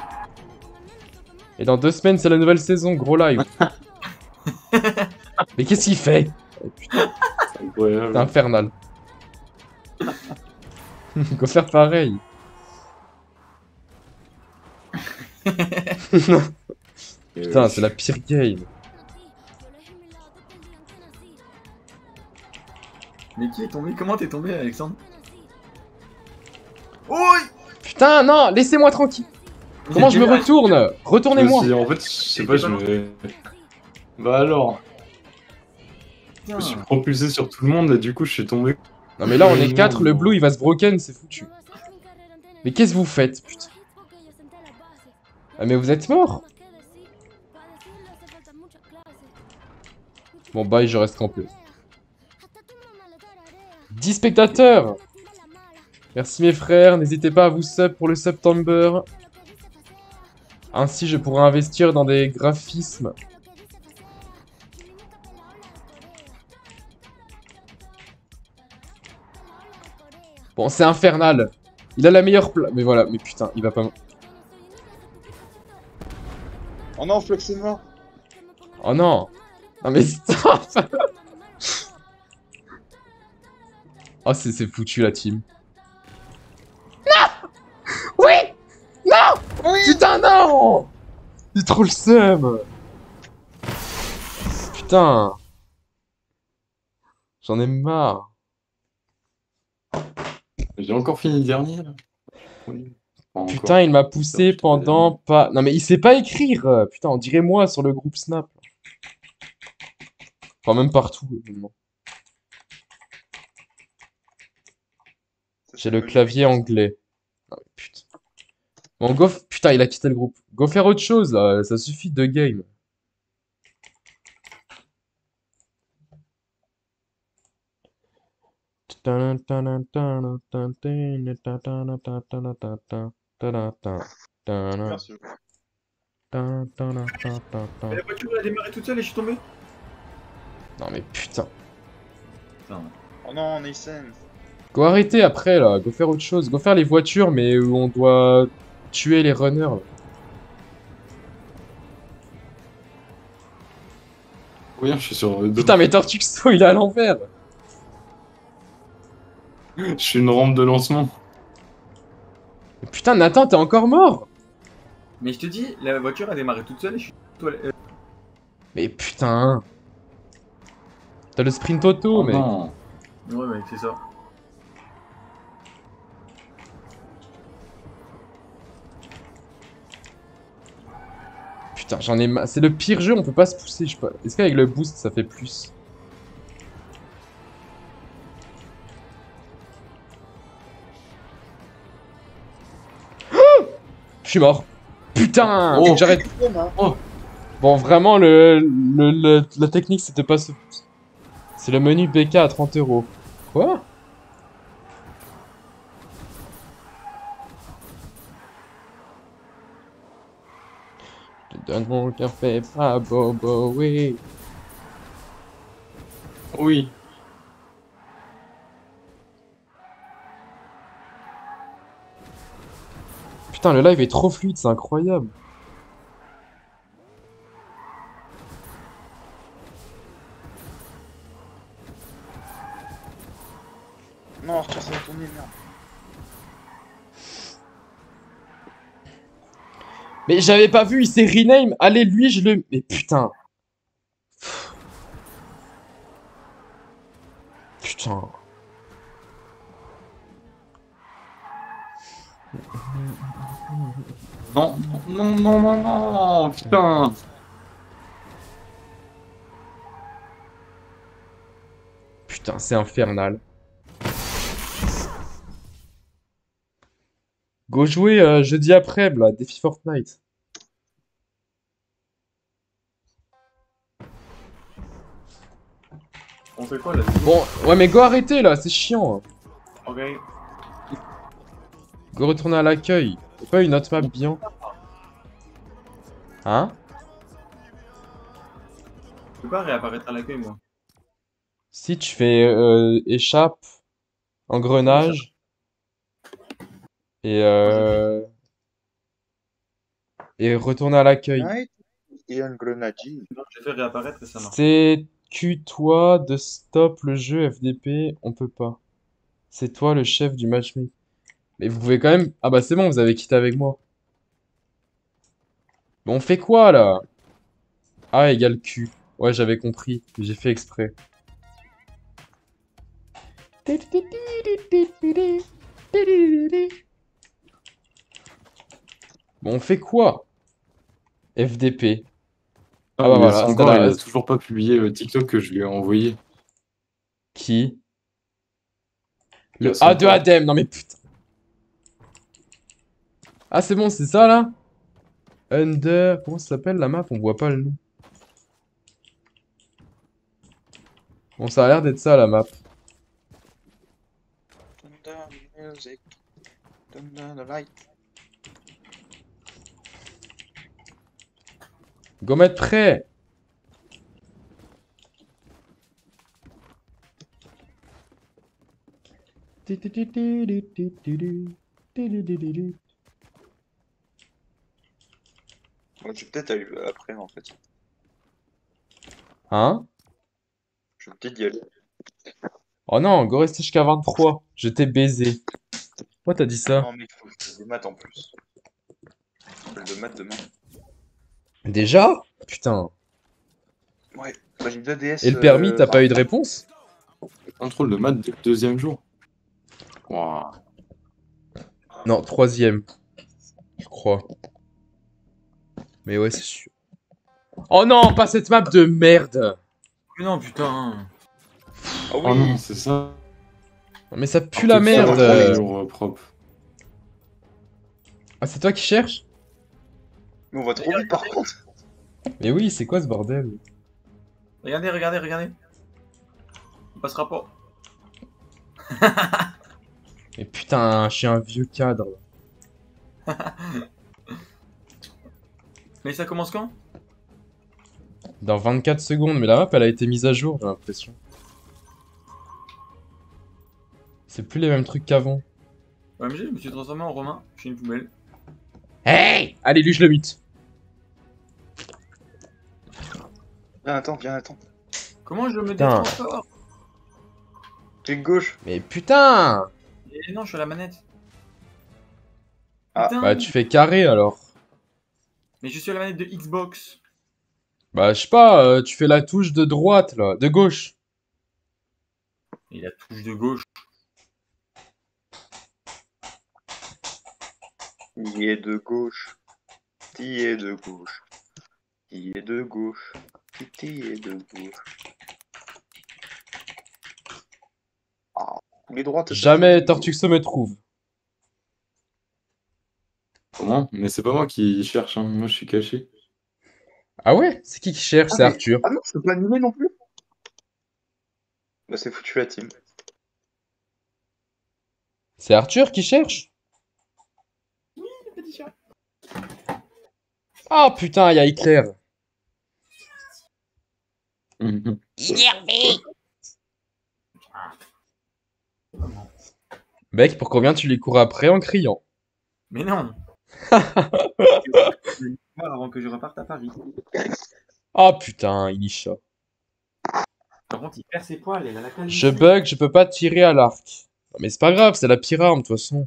Et dans deux semaines, c'est la nouvelle saison, gros live. Mais qu'est-ce qu'il fait? C'est infernal. Faut faire pareil. Putain, c'est la pire game. Mais qui est tombé? Comment t'es tombé, Alexandre? Ouh. Putain, non, laissez-moi tranquille. Comment je me retourne? Retournez-moi. En fait, je sais pas, je me... Bah alors, je me suis propulsé sur tout le monde et du coup je suis tombé. Non mais là on est quatre, le blue il va se broken, c'est foutu. Mais qu'est-ce que vous faites, putain? Ah mais vous êtes mort. Bon bye, je reste campé. dix spectateurs. Merci mes frères, n'hésitez pas à vous sub pour le September. Ainsi, je pourrais investir dans des graphismes. Bon, c'est infernal. Il a la meilleure pla... Mais voilà, mais putain, il va pas... Oh non, Flux est mort. Oh non. Non mais stop. Oh, c'est foutu la team. Non. Oui. Non oui. Putain, non. Il trouve le seum. Putain. J'en ai marre. J'ai encore fini le dernier là. Oui. Putain, il m'a poussé pendant pas... Non mais il sait pas écrire. Putain, on dirait moi sur le groupe Snap. Enfin, même partout. J'ai le clavier anglais. Non, mais putain. Bon, go... Putain, il a quitté le groupe. Go faire autre chose, là. Ça suffit de game. Merci. La voiture elle a démarré toute seule et je suis tombé. Non mais putain. Putain. Oh non, on est safe. Go arrêter après là, go faire autre chose, go faire les voitures mais où on doit tuer les runners. Là. Oui, je suis sur. Putain mais Tortuxo il est à l'envers. Je suis une rampe de lancement. Mais putain, Nathan, t'es encore mort. Mais je te dis, la voiture a démarré toute seule et je suis... Mais putain. T'as le sprint auto, oh mais... Non. Ouais, mec, c'est ça. Putain, j'en ai marre. C'est le pire jeu, on peut pas se pousser, je sais pas. Est-ce qu'avec le boost, ça fait plus? Je suis mort. Putain, oh, j'arrête. Oh. Bon, vraiment, le, le, le, la technique, c'était pas ce... C'est le menu B K à trente euros. Quoi? Je te donne mon café, pas bobo, oui. Oui. Putain, le live est trop fluide, c'est incroyable. Non, Arthur, ça va tourner, merde. Mais j'avais pas vu, il s'est rename. Allez, lui, je le... Mais putain. Putain. Non, non, non, non, non, putain. Putain, c'est infernal. Go jouer euh, jeudi après, là, défi Fortnite. On fait quoi là? Bon, ouais mais go arrêter là, c'est chiant. Ok. Go retourner à l'accueil. C'est pas une autre map bien. Hein? Je peux pas réapparaître à l'accueil moi. Si tu fais euh, échappe, engrenage. Et euh... Et retourner à l'accueil. Et engrenage. Je fais réapparaître et ça marche. C'est Q-toi de stop le jeu F D P, on peut pas. C'est toi le chef du matchmaking. Mais vous pouvez quand même... Ah bah c'est bon, vous avez quitté avec moi. Mais on fait quoi, là? A égale Q. Ouais, j'avais compris. J'ai fait exprès. Bon, on fait quoi? F D P. Ah, ah bah voilà. Encore, il a toujours pas publié le TikTok que je lui ai envoyé. Qui? Le A de Adem. Non mais putain. Ah c'est bon, c'est ça là. Under... Comment ça s'appelle la map? On voit pas le nom. Bon, ça a l'air d'être ça la map. Thunder music. Thunder the light. Gommette prêt. Je vais peut-être aller après en fait. Hein? Je vais peut-être y aller. Oh non, go rester jusqu'à vingt-trois. Je t'ai baisé. Pourquoi t'as dit ça? Non mais il faut que je fasse des maths en plus. Je fais des maths demain. Déjà? Putain. Ouais, bah j'ai deux D S. Et le permis, euh... t'as pas eu de réponse? Contrôle de maths du deuxième jour. Wow. Non, troisième. Je crois. Mais ouais, c'est sûr. Oh non, pas cette map de merde. Mais non, putain. Oh, oui. Oh non, c'est ça. Mais ça pue ah, la merde. Ça, jours, euh, propre. Ah, c'est toi qui cherches? Mais on va trop vite par contre. Mais oui, c'est quoi ce bordel? Regardez, regardez, regardez. On passera pas. Mais putain, je suis un vieux cadre. Mais ça commence quand? Dans vingt-quatre secondes, mais la map elle a été mise à jour, j'ai l'impression. C'est plus les mêmes trucs qu'avant. O M G, je me suis transformé en Romain, je suis une poubelle. Hey! Allez, lui, je le mute. Viens, attends, viens, attends. Comment je me détends encore? Clic gauche. Mais putain! Et non, je suis à la manette. Ah, putain. Bah, tu fais carré alors. Mais je suis à la manette de Xbox. Bah je sais pas, euh, tu fais la touche de droite là, de gauche. Et la touche de gauche. Il est de gauche. Il est de gauche. Il est de gauche. Il est de gauche. Ah, les droites. Jamais Tortuxo me trouve. Non, mais c'est pas moi qui cherche, hein. Moi je suis caché. Ah ouais? C'est qui qui cherche? Ah c'est mais... Arthur. Ah non, c'est pas animé non plus. Bah c'est foutu la team. C'est Arthur qui cherche? Oui, le petit chat. Ah putain, il y a Hitler. Énervé. Mec, pour combien tu les cours après en criant? Mais non. Avant que je reparte à Paris. Oh putain, il y chat. Par contre, il perd ses poils. Elle a la je bug, je peux pas tirer à l'arc. Mais c'est pas grave, c'est la pire arme de toute façon.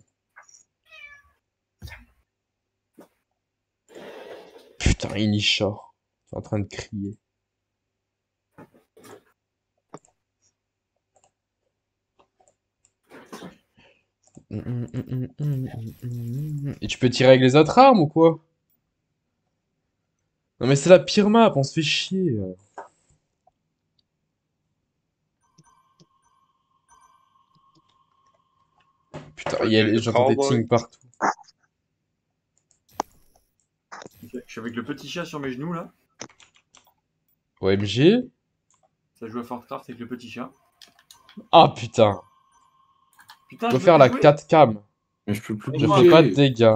Putain, il y chat. Je suis en train de crier. Et tu peux tirer avec les autres armes ou quoi? Non mais c'est la pire map, on se fait chier. Putain, j'entends des ting partout. Je suis avec le petit chat sur mes genoux là. O M G. Ça joue à Fortnite avec le petit chat. Ah putain. Putain, je peux faire la quatre cam. Mais je peux plus de... Je fais pas de dégâts.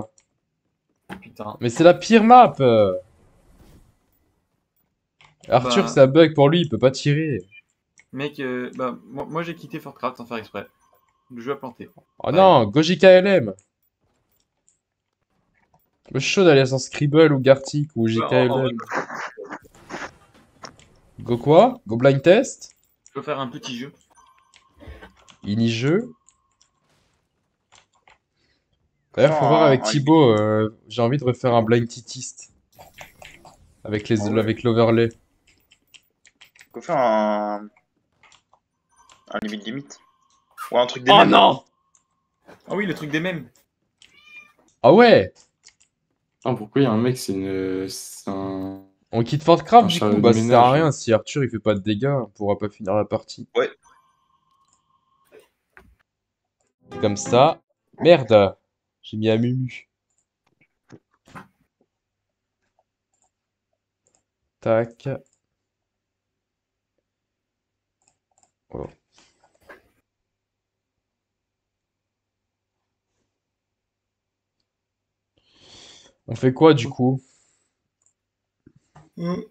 Putain. Mais c'est la pire map. Arthur, bah... c'est un bug pour lui, il peut pas tirer. Mec, euh, bah, moi, moi j'ai quitté Fortcraft sans faire exprès. Le jeu a planté. Oh ouais. Non, Goji K L M. Je suis chaud d'aller sans Scribble ou Gartic ou J K L M. Oh, oh, oh, oh. Go quoi? Go blind test? Je peux faire un petit jeu. Ini-jeu. D'ailleurs, faut voir avec Thibaut, euh, j'ai envie de refaire un blind titiste. Avec les, oh ouais. Avec l'overlay. On peut faire un... un limite limite. Ou un truc des oh mêmes. Oh non! Ah oui, le truc des mêmes. Ah ouais! Ah pourquoi il y a un mec, c'est une... un... On quitte Fortcraft du coup, bah ça sert à rien. Si Arthur il fait pas de dégâts, on pourra pas finir la partie. Ouais. Comme ça. Merde! J'ai mis à Mumu. Tac. Voilà. On fait quoi du coup? Mmh.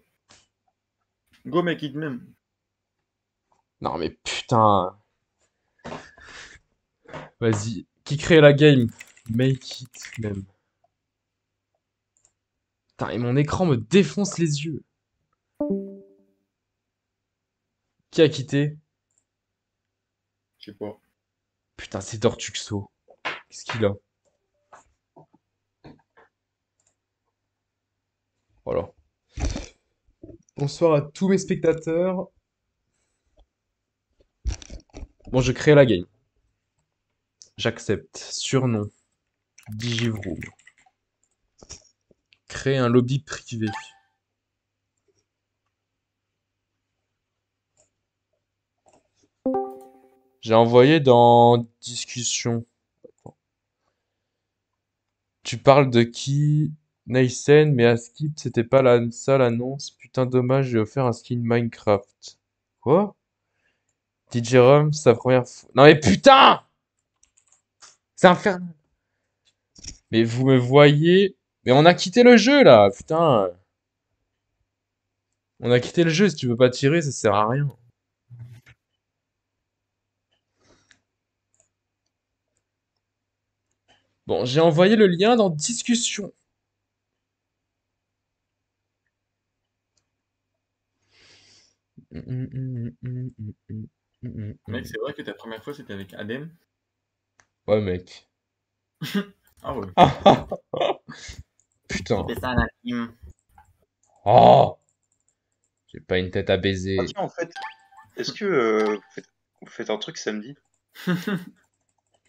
Go make it même. Non mais putain. Vas-y. Qui crée la game? Make it même. Putain, et mon écran me défonce les yeux. Qui a quitté? Je sais pas. Putain, c'est Tortuxo. Qu'est-ce qu'il a? Voilà. Bonsoir à tous mes spectateurs. Bon, je crée la game. J'accepte. Surnom. Digivroom. Créer un lobby privé. J'ai envoyé dans discussion. Tu parles de qui? Naysen, mais à Skip, c'était pas la ça l'annonce. Putain, dommage, j'ai offert un skin Minecraft. Quoi? D J Rum, c'est sa première fois. Non mais putain! C'est infernal. Mais vous me voyez. Mais on a quitté le jeu là, putain. On a quitté le jeu, si tu veux pas tirer, ça sert à rien. Bon, j'ai envoyé le lien dans discussion. Mec, c'est vrai que ta première fois c'était avec Adem? Ouais, mec. Ah ouais. Putain. C'est ça la team. Oh, j'ai pas une tête à baiser. Ah, tiens, en fait, est-ce que euh, vous, faites, vous faites un truc samedi?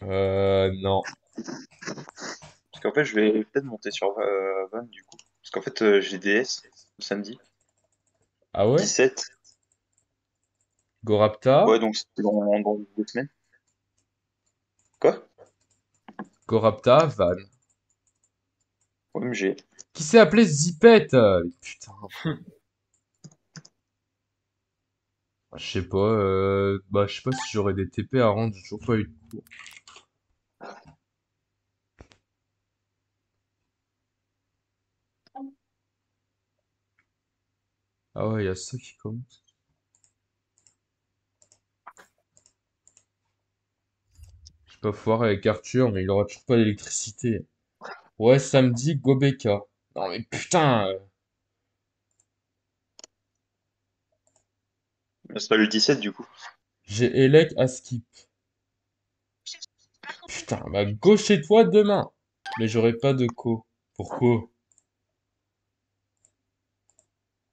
Euh, non. Parce qu'en fait, je vais peut-être monter sur euh, Van du coup. Parce qu'en fait, euh, j'ai D S samedi. Ah ouais? dix-sept. Gorapta. Ouais, donc c'est dans, dans deux semaines. Quoi? Gorapta, Van. O M G. Qui s'est appelé Zipette? Putain. Je sais pas, euh... bah, je sais pas si j'aurais des T P à rendre, j'ai toujours pas eu de cours. Ah ouais, il y a ça qui compte. Je peux foirer avec Arthur, mais il aura toujours pas d'électricité. Ouais, samedi, Gobeka. Non mais putain! C'est pas le dix-sept du coup. J'ai Elec à Skip. Putain, bah go chez toi demain. Mais j'aurai pas de co. Pourquoi?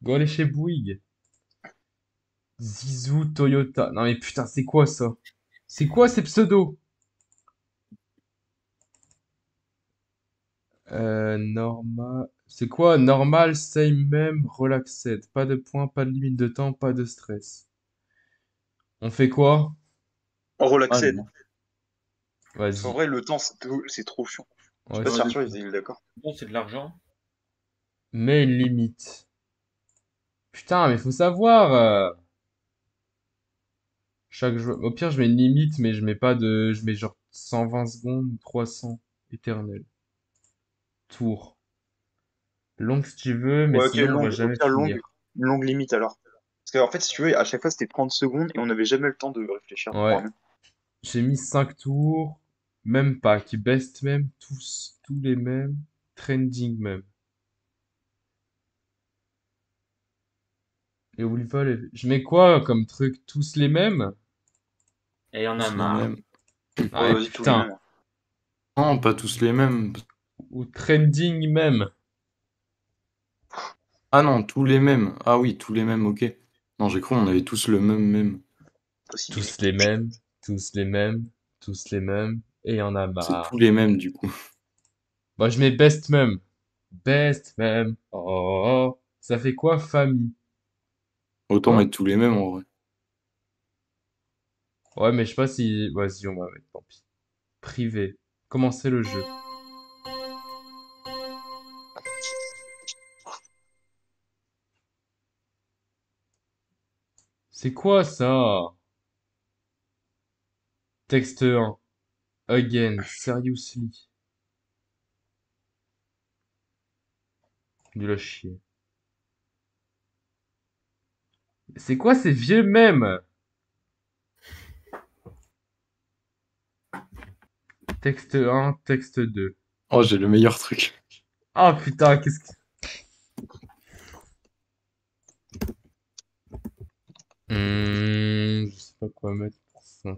Go aller chez Bouygues. Zizou Toyota. Non mais putain, c'est quoi ça? C'est quoi ces pseudos? Euh, normal. C'est quoi? Normal, same, même, relaxed. Pas de points, pas de limite de temps, pas de stress. On fait quoi? Relaxed. Ah, vas-y. En vrai, le temps, c'est trop, trop chiant. Ouais, je suis pas sûr, ils sont d'accord. Bon, c'est de l'argent. Mais une limite. Putain, mais faut savoir. Euh... Chaque jour. Au pire, je mets une limite, mais je mets pas de. Je mets genre cent vingt secondes, trois cents, éternel. Tour. Longue si tu veux, mais ouais, okay, sinon, longue, on va jamais finir. Longue, longue limite alors. Parce qu'en fait, si tu veux, à chaque fois c'était trente secondes et on n'avait jamais le temps de réfléchir. Ouais. J'ai mis cinq tours, même pas, qui best même, tous, tous les mêmes, trending même. Et oublie pas les... Je mets quoi comme truc? Tous les mêmes? Et il y en a marre. Ah, oh, putain. Non, pas tous les mêmes. Ou trending même. Ah non, tous les mêmes. Ah oui, tous les mêmes, ok. Non, j'ai cru on avait tous le même même. Tous les mêmes, tous les mêmes, tous les mêmes, et y en a marre. C'est tous les mêmes du coup. Moi, je mets best même. Best même. Oh, ça fait quoi famille? Autant mettre tous les mêmes en vrai. Ouais, mais je sais pas si... Vas-y, on va mettre, tant pis. Privé. Commencez le jeu. C'est quoi ça? Texte un. Again, seriously. De la chier. C'est quoi ces vieux mèmes? Texte un, texte deux. Oh, j'ai le meilleur truc. Ah oh, putain, qu'est-ce que... Mmh, je sais pas quoi mettre pour ça.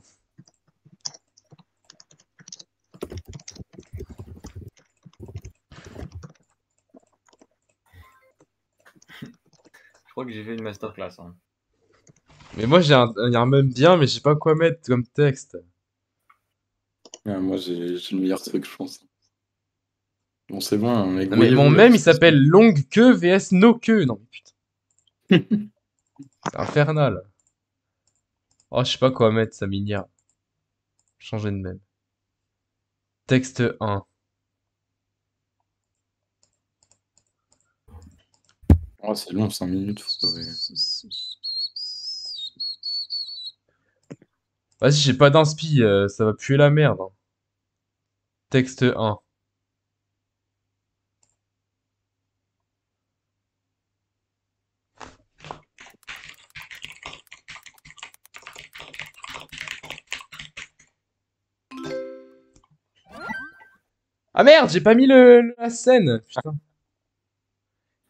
Je crois que j'ai fait une masterclass. Hein. Mais moi, j'ai un, un mème bien, mais je sais pas quoi mettre comme texte. Ouais, moi, j'ai le meilleur truc, je pense. Bon, c'est bon. Hein, mais, non, mais mon mème, il s'appelle longue queue vs no queue. Non, mais putain. C'est infernal. Oh, je sais pas quoi mettre, ça m'igna. Changer de mème. Texte un. Oh, c'est long, cinq minutes. Vas-y, j'ai pas d'inspi, euh, ça va puer la merde. Hein. Texte un. Ah merde, j'ai pas mis le, la scène, putain.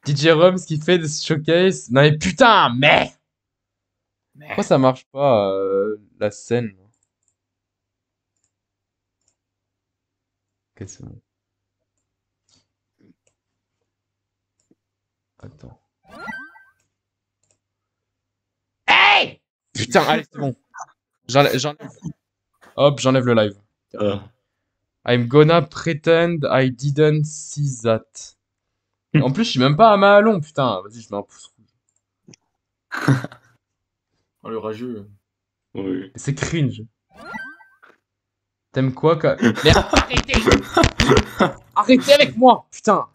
D J Roms qui fait de ce showcase. Non mais putain, mais... mais... pourquoi ça marche pas, euh, la scène? Qu'est-ce que c'est? Attends. Hey! Putain, allez, c'est bon. J'enlève. Hop, j'enlève le live. Euh. I'm gonna pretend I didn't see that. En plus, je suis même pas à Mahalon, putain. Vas-y, je mets un pouce rouge. Oh, le rageux. Oui. C'est cringe. T'aimes quoi, quoi? Merde, arrêtez. Arrêtez avec moi, putain.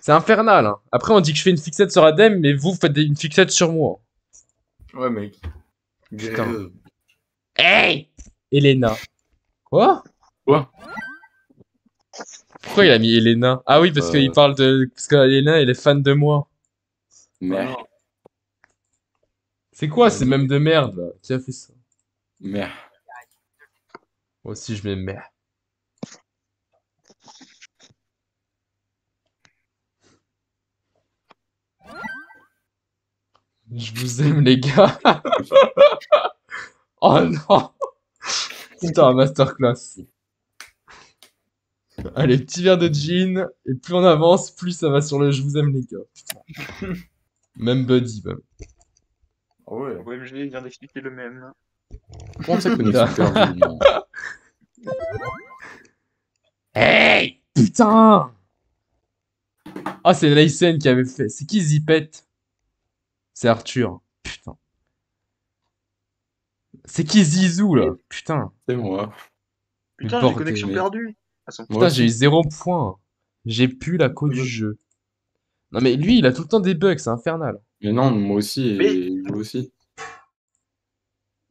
C'est infernal, hein. Après, on dit que je fais une fixette sur Adem, mais vous, vous faites une fixette sur moi. Ouais, mec. Putain. Euh... Hey Elena. Quoi? Quoi? Pourquoi il a mis Elena? Ah oui, parce euh... qu'il parle de... parce qu'Elena, elle est fan de moi. Merde. C'est quoi merde. Ces mèmes de merde, là? Qui a fait ça? Merde. Moi aussi, je mets merde. Je vous aime, les gars. Oh non. Putain, masterclass. Allez, petit verre de gin, et plus on avance, plus ça va sur le je vous aime les gars. Même Buddy, même. Oh ouais, ouais, je viens d'expliquer le même. Comment ça connaît super bien. Hey putain. Ah, oh, c'est Leysen qui avait fait. C'est qui Zipette? C'est Arthur. Putain. C'est qui Zizou là? Putain. C'est moi. Putain, j'ai une connexion perdue. Putain, j'ai eu zéro point. J'ai pu la cause du jeu. Non mais lui, il a tout le temps des bugs, c'est infernal. Mais non, moi aussi, et mais... moi aussi.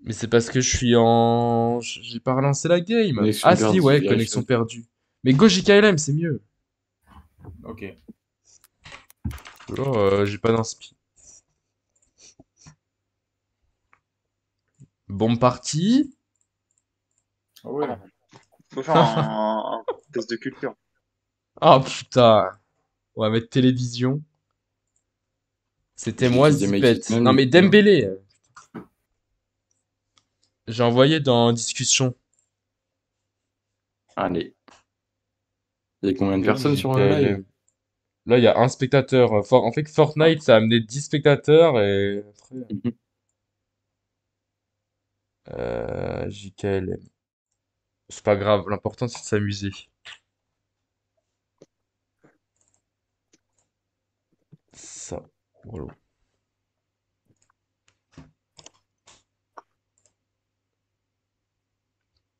Mais c'est parce que je suis en... j'ai pas relancé la game. Connexion ah perdu, si, ouais, connexion perdue. Mais go J K L M, c'est mieux. Ok. Alors, euh, j'ai pas d'inspi. Bon parti. Oh ouais. Faut faire un, un test de culture. Oh putain. On va mettre télévision. C'était moi, Zipette. Non mais Dembélé. J'ai envoyé dans discussion. Allez. Il y a combien de personnes sur le live? Là, il y a un spectateur. En fait, Fortnite, ça a amené dix spectateurs et... Euh, J K L M. C'est pas grave, l'important c'est de s'amuser. Ça, voilà.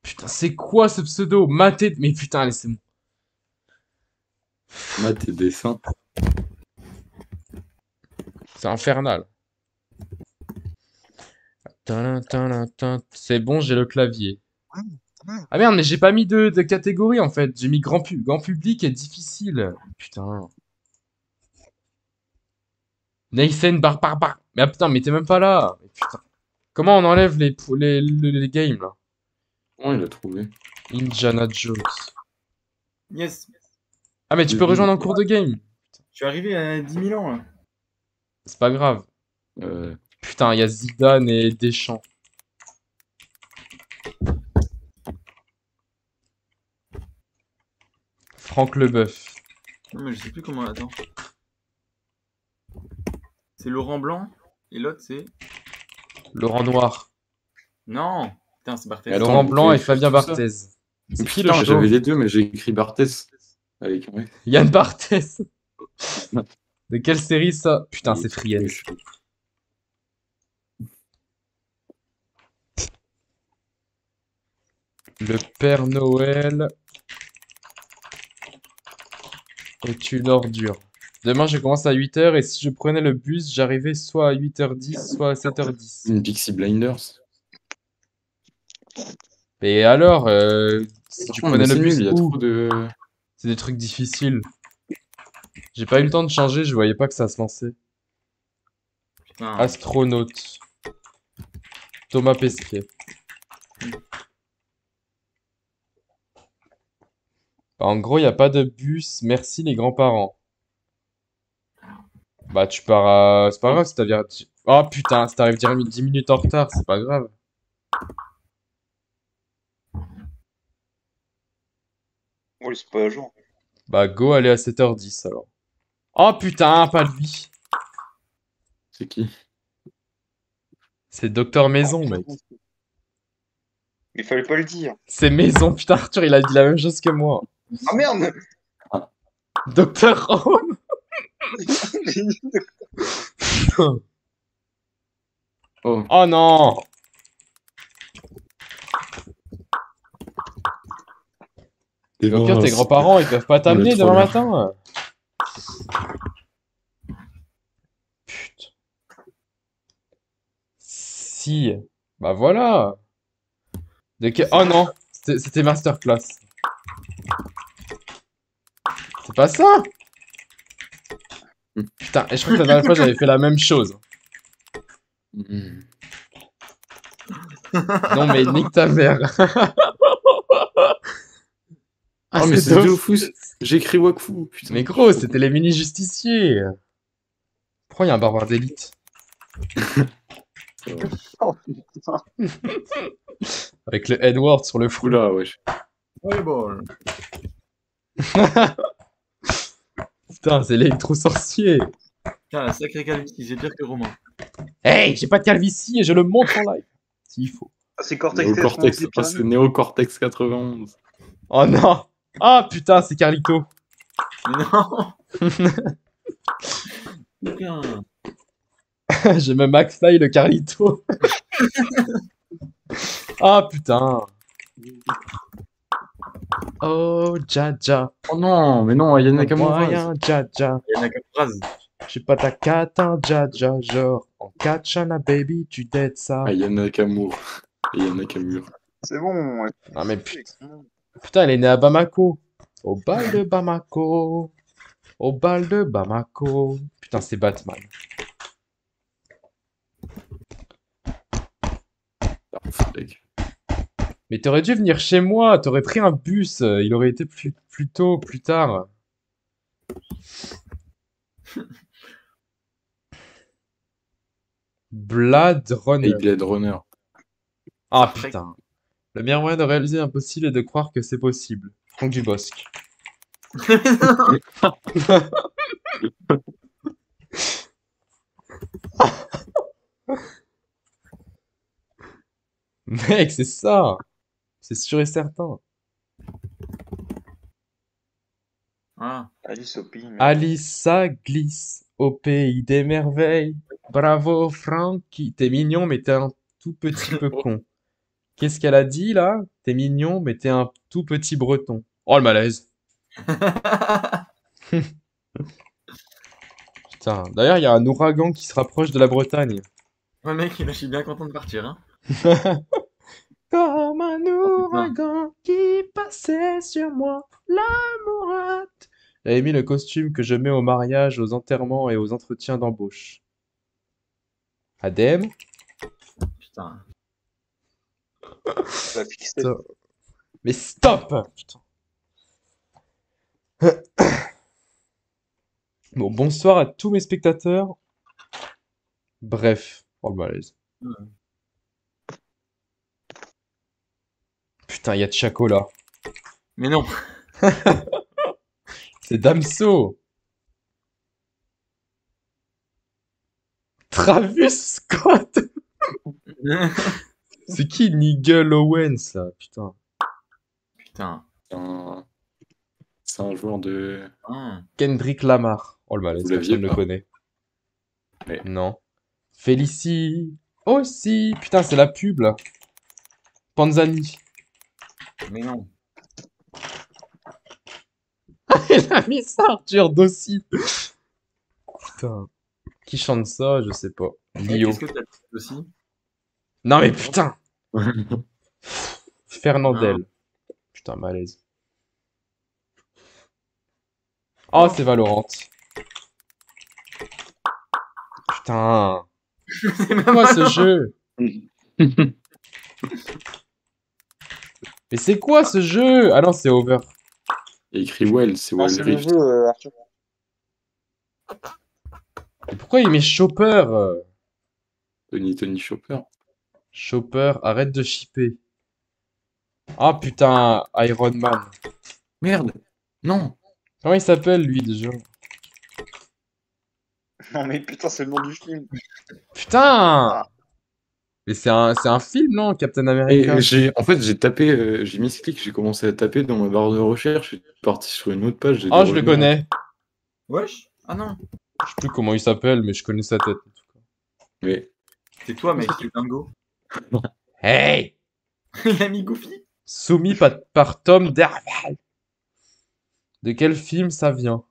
Putain, c'est quoi ce pseudo? Maté... mais putain, laissez-moi. Maté dessin. C'est infernal. C'est bon, j'ai le clavier. Ah merde, mais j'ai pas mis de, de catégorie en fait. J'ai mis grand, pu grand public et difficile. Putain. Naisen, bar, bar, bar. Mais ah, putain, mais t'es même pas là. Putain. Comment on enlève les, les, les, les games, là? Oh, il a trouvé. Indiana Jones. Yes. Ah, mais tu peux rejoindre en cours de game. Je suis arrivé à dix mille ans, là. C'est pas grave. Euh... Putain, il y a Zidane et Deschamps. Franck Leboeuf. Non, mais je sais plus comment... Attends. C'est Laurent Blanc, et l'autre, c'est... Laurent Noir. Non. Putain, c'est Barthez. Attends, Laurent Blanc et Fabien Barthez. C'est qui le chef? J'avais les deux, mais j'ai écrit Barthez. Avec... Ouais. Yann Barthez. De quelle série, ça? Putain, c'est Friends. Le Père Noël est une ordure. Demain, je commence à huit heures et si je prenais le bus, j'arrivais soit à huit heures dix, soit à sept heures dix. Une Pixie Blinders. Et alors, euh, si tu prenais le bus, il y a trop de... C'est des trucs difficiles. J'ai pas eu le temps de changer, je voyais pas que ça se lançait. Ah. Astronaute. Thomas Pesquet. Bah, en gros, il n'y a pas de bus, merci les grands-parents. Bah, tu pars à... C'est pas grave si t'arrives... Oh putain, si t'arrives dix minutes en retard, c'est pas grave. Oui, c'est pas à jour. Bah, go, allez à sept heures dix, alors. Oh putain, pas lui. C'est qui? C'est Docteur Maison, mec. Mais fallait pas le dire. C'est Maison, putain, Arthur, il a dit la même chose que moi. Ah merde. Docteur Rome. Oh. Oh non. Au pire, bon, tes grands-parents, ils peuvent pas t'amener demain matin. Putain. Si. Bah voilà. De que... Oh non. C'était masterclass. C'est pas ça. Putain, et je crois que la dernière fois j'avais fait la même chose. Mm. Non mais nique ta mère. Ah, oh mais c'est de fou. J'écris Wakfu. Putain. Mais gros, c'était les mini-justiciers. Pourquoi il y a un barbare d'élite? Oh, putain. Avec le Edward sur le front là, wesh. Ouais, bon. Putain, c'est l'électro-sorcier. Putain, la sacrée calvitie, c'est pire que Romain. Hey, j'ai pas de calvitie et je le montre en live. S'il faut. Ah, c'est Cortex, Néocortex, c'est Néocortex quatre-vingt-onze. Oh non. Ah putain, c'est Carlito. Non. Putain. J'ai même McFly le Carlito. Ah putain. Oh, Jaja. Oh non, mais non, Ayana Nakamura. Ayana Nakamura. J'ai pas ta kata, Jaja, genre. En Katchana, baby, tu dettes ça. Ayana Nakamura. Ayana Nakamura. C'est bon. Ouais. Ah, mais putain. Putain, elle est née à Bamako. Au bal de Bamako. Au bal de Bamako. Putain, c'est Batman. Mais t'aurais dû venir chez moi, t'aurais pris un bus, il aurait été plus, plus tôt, plus tard. Blade Runner. Et Blade Runner. Ah putain. Le meilleur moyen de réaliser l'impossible est de croire que c'est possible. Franck Dubosc. Mec, c'est ça. C'est sûr et certain. Ah, Alice au pays. Alice, ça glisse au pays des merveilles. Bravo, Francky. T'es mignon, mais t'es un tout petit peu con. Qu'est-ce qu'elle a dit, là? T'es mignon, mais t'es un tout petit breton. Oh, le malaise. Putain. D'ailleurs, il y a un ouragan qui se rapproche de la Bretagne. Ouais, mec, je suis bien content de partir, hein. Comme un ouragan qui passait sur moi, l'amourette. J'avais mis le costume que je mets au mariage, aux enterrements et aux entretiens d'embauche. Adem. Putain. Putain. Mais stop. Putain. Bon, bonsoir à tous mes spectateurs. Bref. Oh le malaise. Mmh. Putain, il y a Chaco là. Mais non. C'est Damso. Travis Scott. C'est qui Nigel Owens là? Putain. Putain. Putain. C'est un joueur de... Ah. Kendrick Lamar. Oh le malaise, personne ne le connaît. Mais... Non. Félicie. Oh si. Putain, c'est la pub là. Panzani. Mais non. Il a mis ça, Arthur Dossi. Putain. Qui chante ça? Je sais pas. Lio. Est-ce que t'as Dossi? Non mais putain. Fernandel. Ah. Putain, malaise. Oh, c'est Valorant. Putain. C'est quoi ce jeu? Mais c'est quoi ce jeu? Ah non, c'est Over. Il écrit Well, c'est Well Rift. Et pourquoi il met Chopper? Tony, Tony Chopper. Chopper, arrête de shipper. Ah putain, Iron Man. Merde. Non. Comment il s'appelle lui déjà? Non mais putain, c'est le nom du film. Putain. Mais c'est un, un film, non, Captain America? Et en fait, j'ai tapé, euh, j'ai mis ce clic, j'ai commencé à taper dans ma barre de recherche, je suis parti sur une autre page. Ah, oh, je le connais. Wesh? Ah non. Je sais plus comment il s'appelle, mais je connais sa tête. En tout cas. Mais... C'est toi, mec, tu dingo. Hey. Il a mis Goofy. Soumis par, par Tom Derval. De quel film ça vient?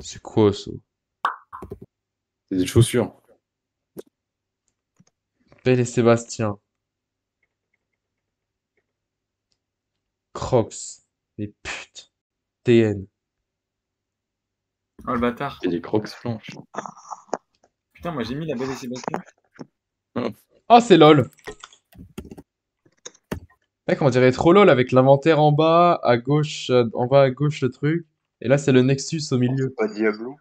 C'est quoi ça? C'est des chaussures. Belle et Sébastien. Crocs. Mais putain. T N. Oh le bâtard. Il y a des Crocs blanches. Putain, moi j'ai mis la Belle et Sébastien. Oh, oh c'est LOL. Mec, on dirait trop LOL avec l'inventaire en bas, à gauche, en bas à gauche le truc. Et là c'est le Nexus au milieu. C'est pas Diablo.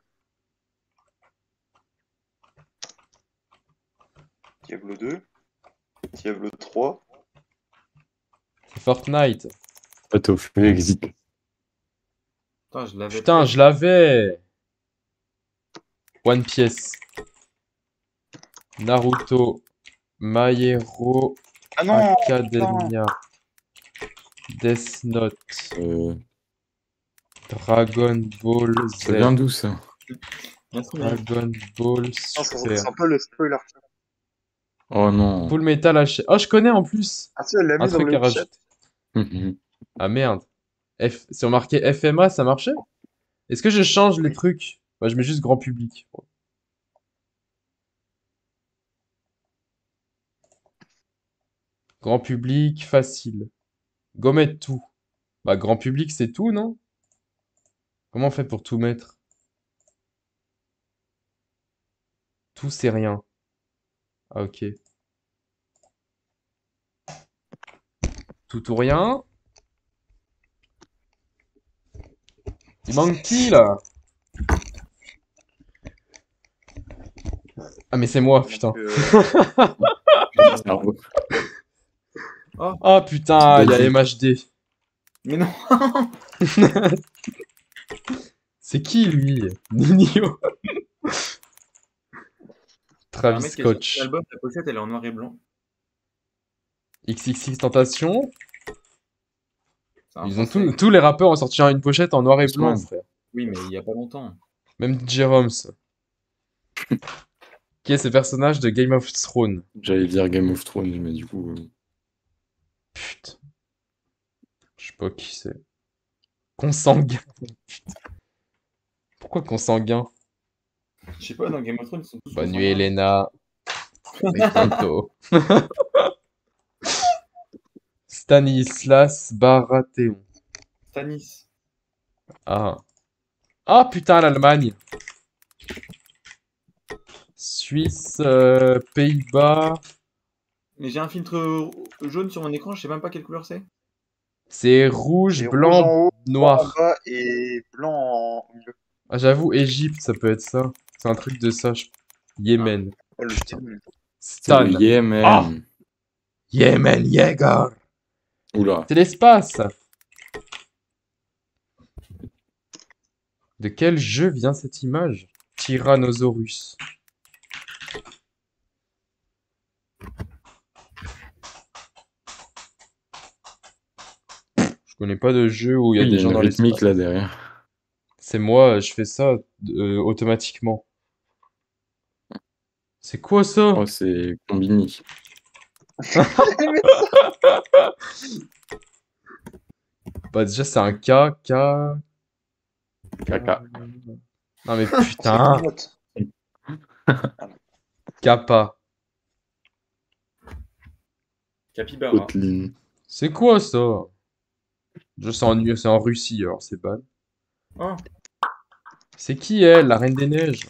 Diablo deux, Diablo trois, Fortnite. Putain, je l'avais. Putain, je l'avais. One Piece, Naruto, My Hero ah non, Academia, putain. Death Note, euh... Dragon Ball Z. C'est bien doux ça. Dragon Ball Super. C'est un peu le spoiler. Oh non. Full Metal H. Oh, je connais en plus. Ah, si, elle l'a mis dans le chat. Ah merde. F... Si on marquait F M A, ça marchait? Est-ce que je change les trucs? Bah, je mets juste grand public. Grand public, facile. Go mettre tout. Bah, grand public, c'est tout, non? Comment on fait pour tout mettre? Tout, c'est rien. Ah, ok. Tout ou rien. Il manque qui, là? Ah, mais c'est moi, putain. Oh, putain, il y a M H D. Mais non. C'est qui, lui? Nino. Travis Scott. L'album, la pochette, elle est en noir et blanc. X X X Tentation. Ils ont tout, tous les rappeurs ont sorti une pochette en noir et blanc, frère. Oui, mais il n'y a pas longtemps. Même Jeroms. Qui est ce personnage de Game of Thrones? J'allais dire Game of Thrones, mais du coup... Euh... Putain. Je sais pas qui c'est. Consanguin. Pourquoi Consanguin? Je sais pas, dans Game of Thrones, ils sont tous... Bonne nuit, Elena. Stanislas Baratheon. Stanis. Ah. Ah, putain, l'Allemagne. Suisse, euh, Pays-Bas. Mais j'ai un filtre jaune sur mon écran, je sais même pas quelle couleur c'est. C'est rouge, blanc, rouge en haut, noir. Blanc en bas et blanc en milieu. Ah, j'avoue, Égypte, ça peut être ça. C'est un truc de ça. Je... Yémen. Oh, le Stan. Le Yémen. Ah Yémen, Yeager. Oula. C'est l'espace. De quel jeu vient cette image? Tyrannosaurus. Je connais pas de jeu où il y a oui, des gens dans les rythmiques là derrière. C'est moi, je fais ça euh, automatiquement. C'est quoi ça? Oh, c'est Combini. Bah déjà c'est un K, K... Caca. Non mais putain. Kappa. Capybara. C'est quoi ça? Je sens ennuyeux, c'est en Russie alors c'est ban. Oh. C'est qui elle, la Reine des Neiges?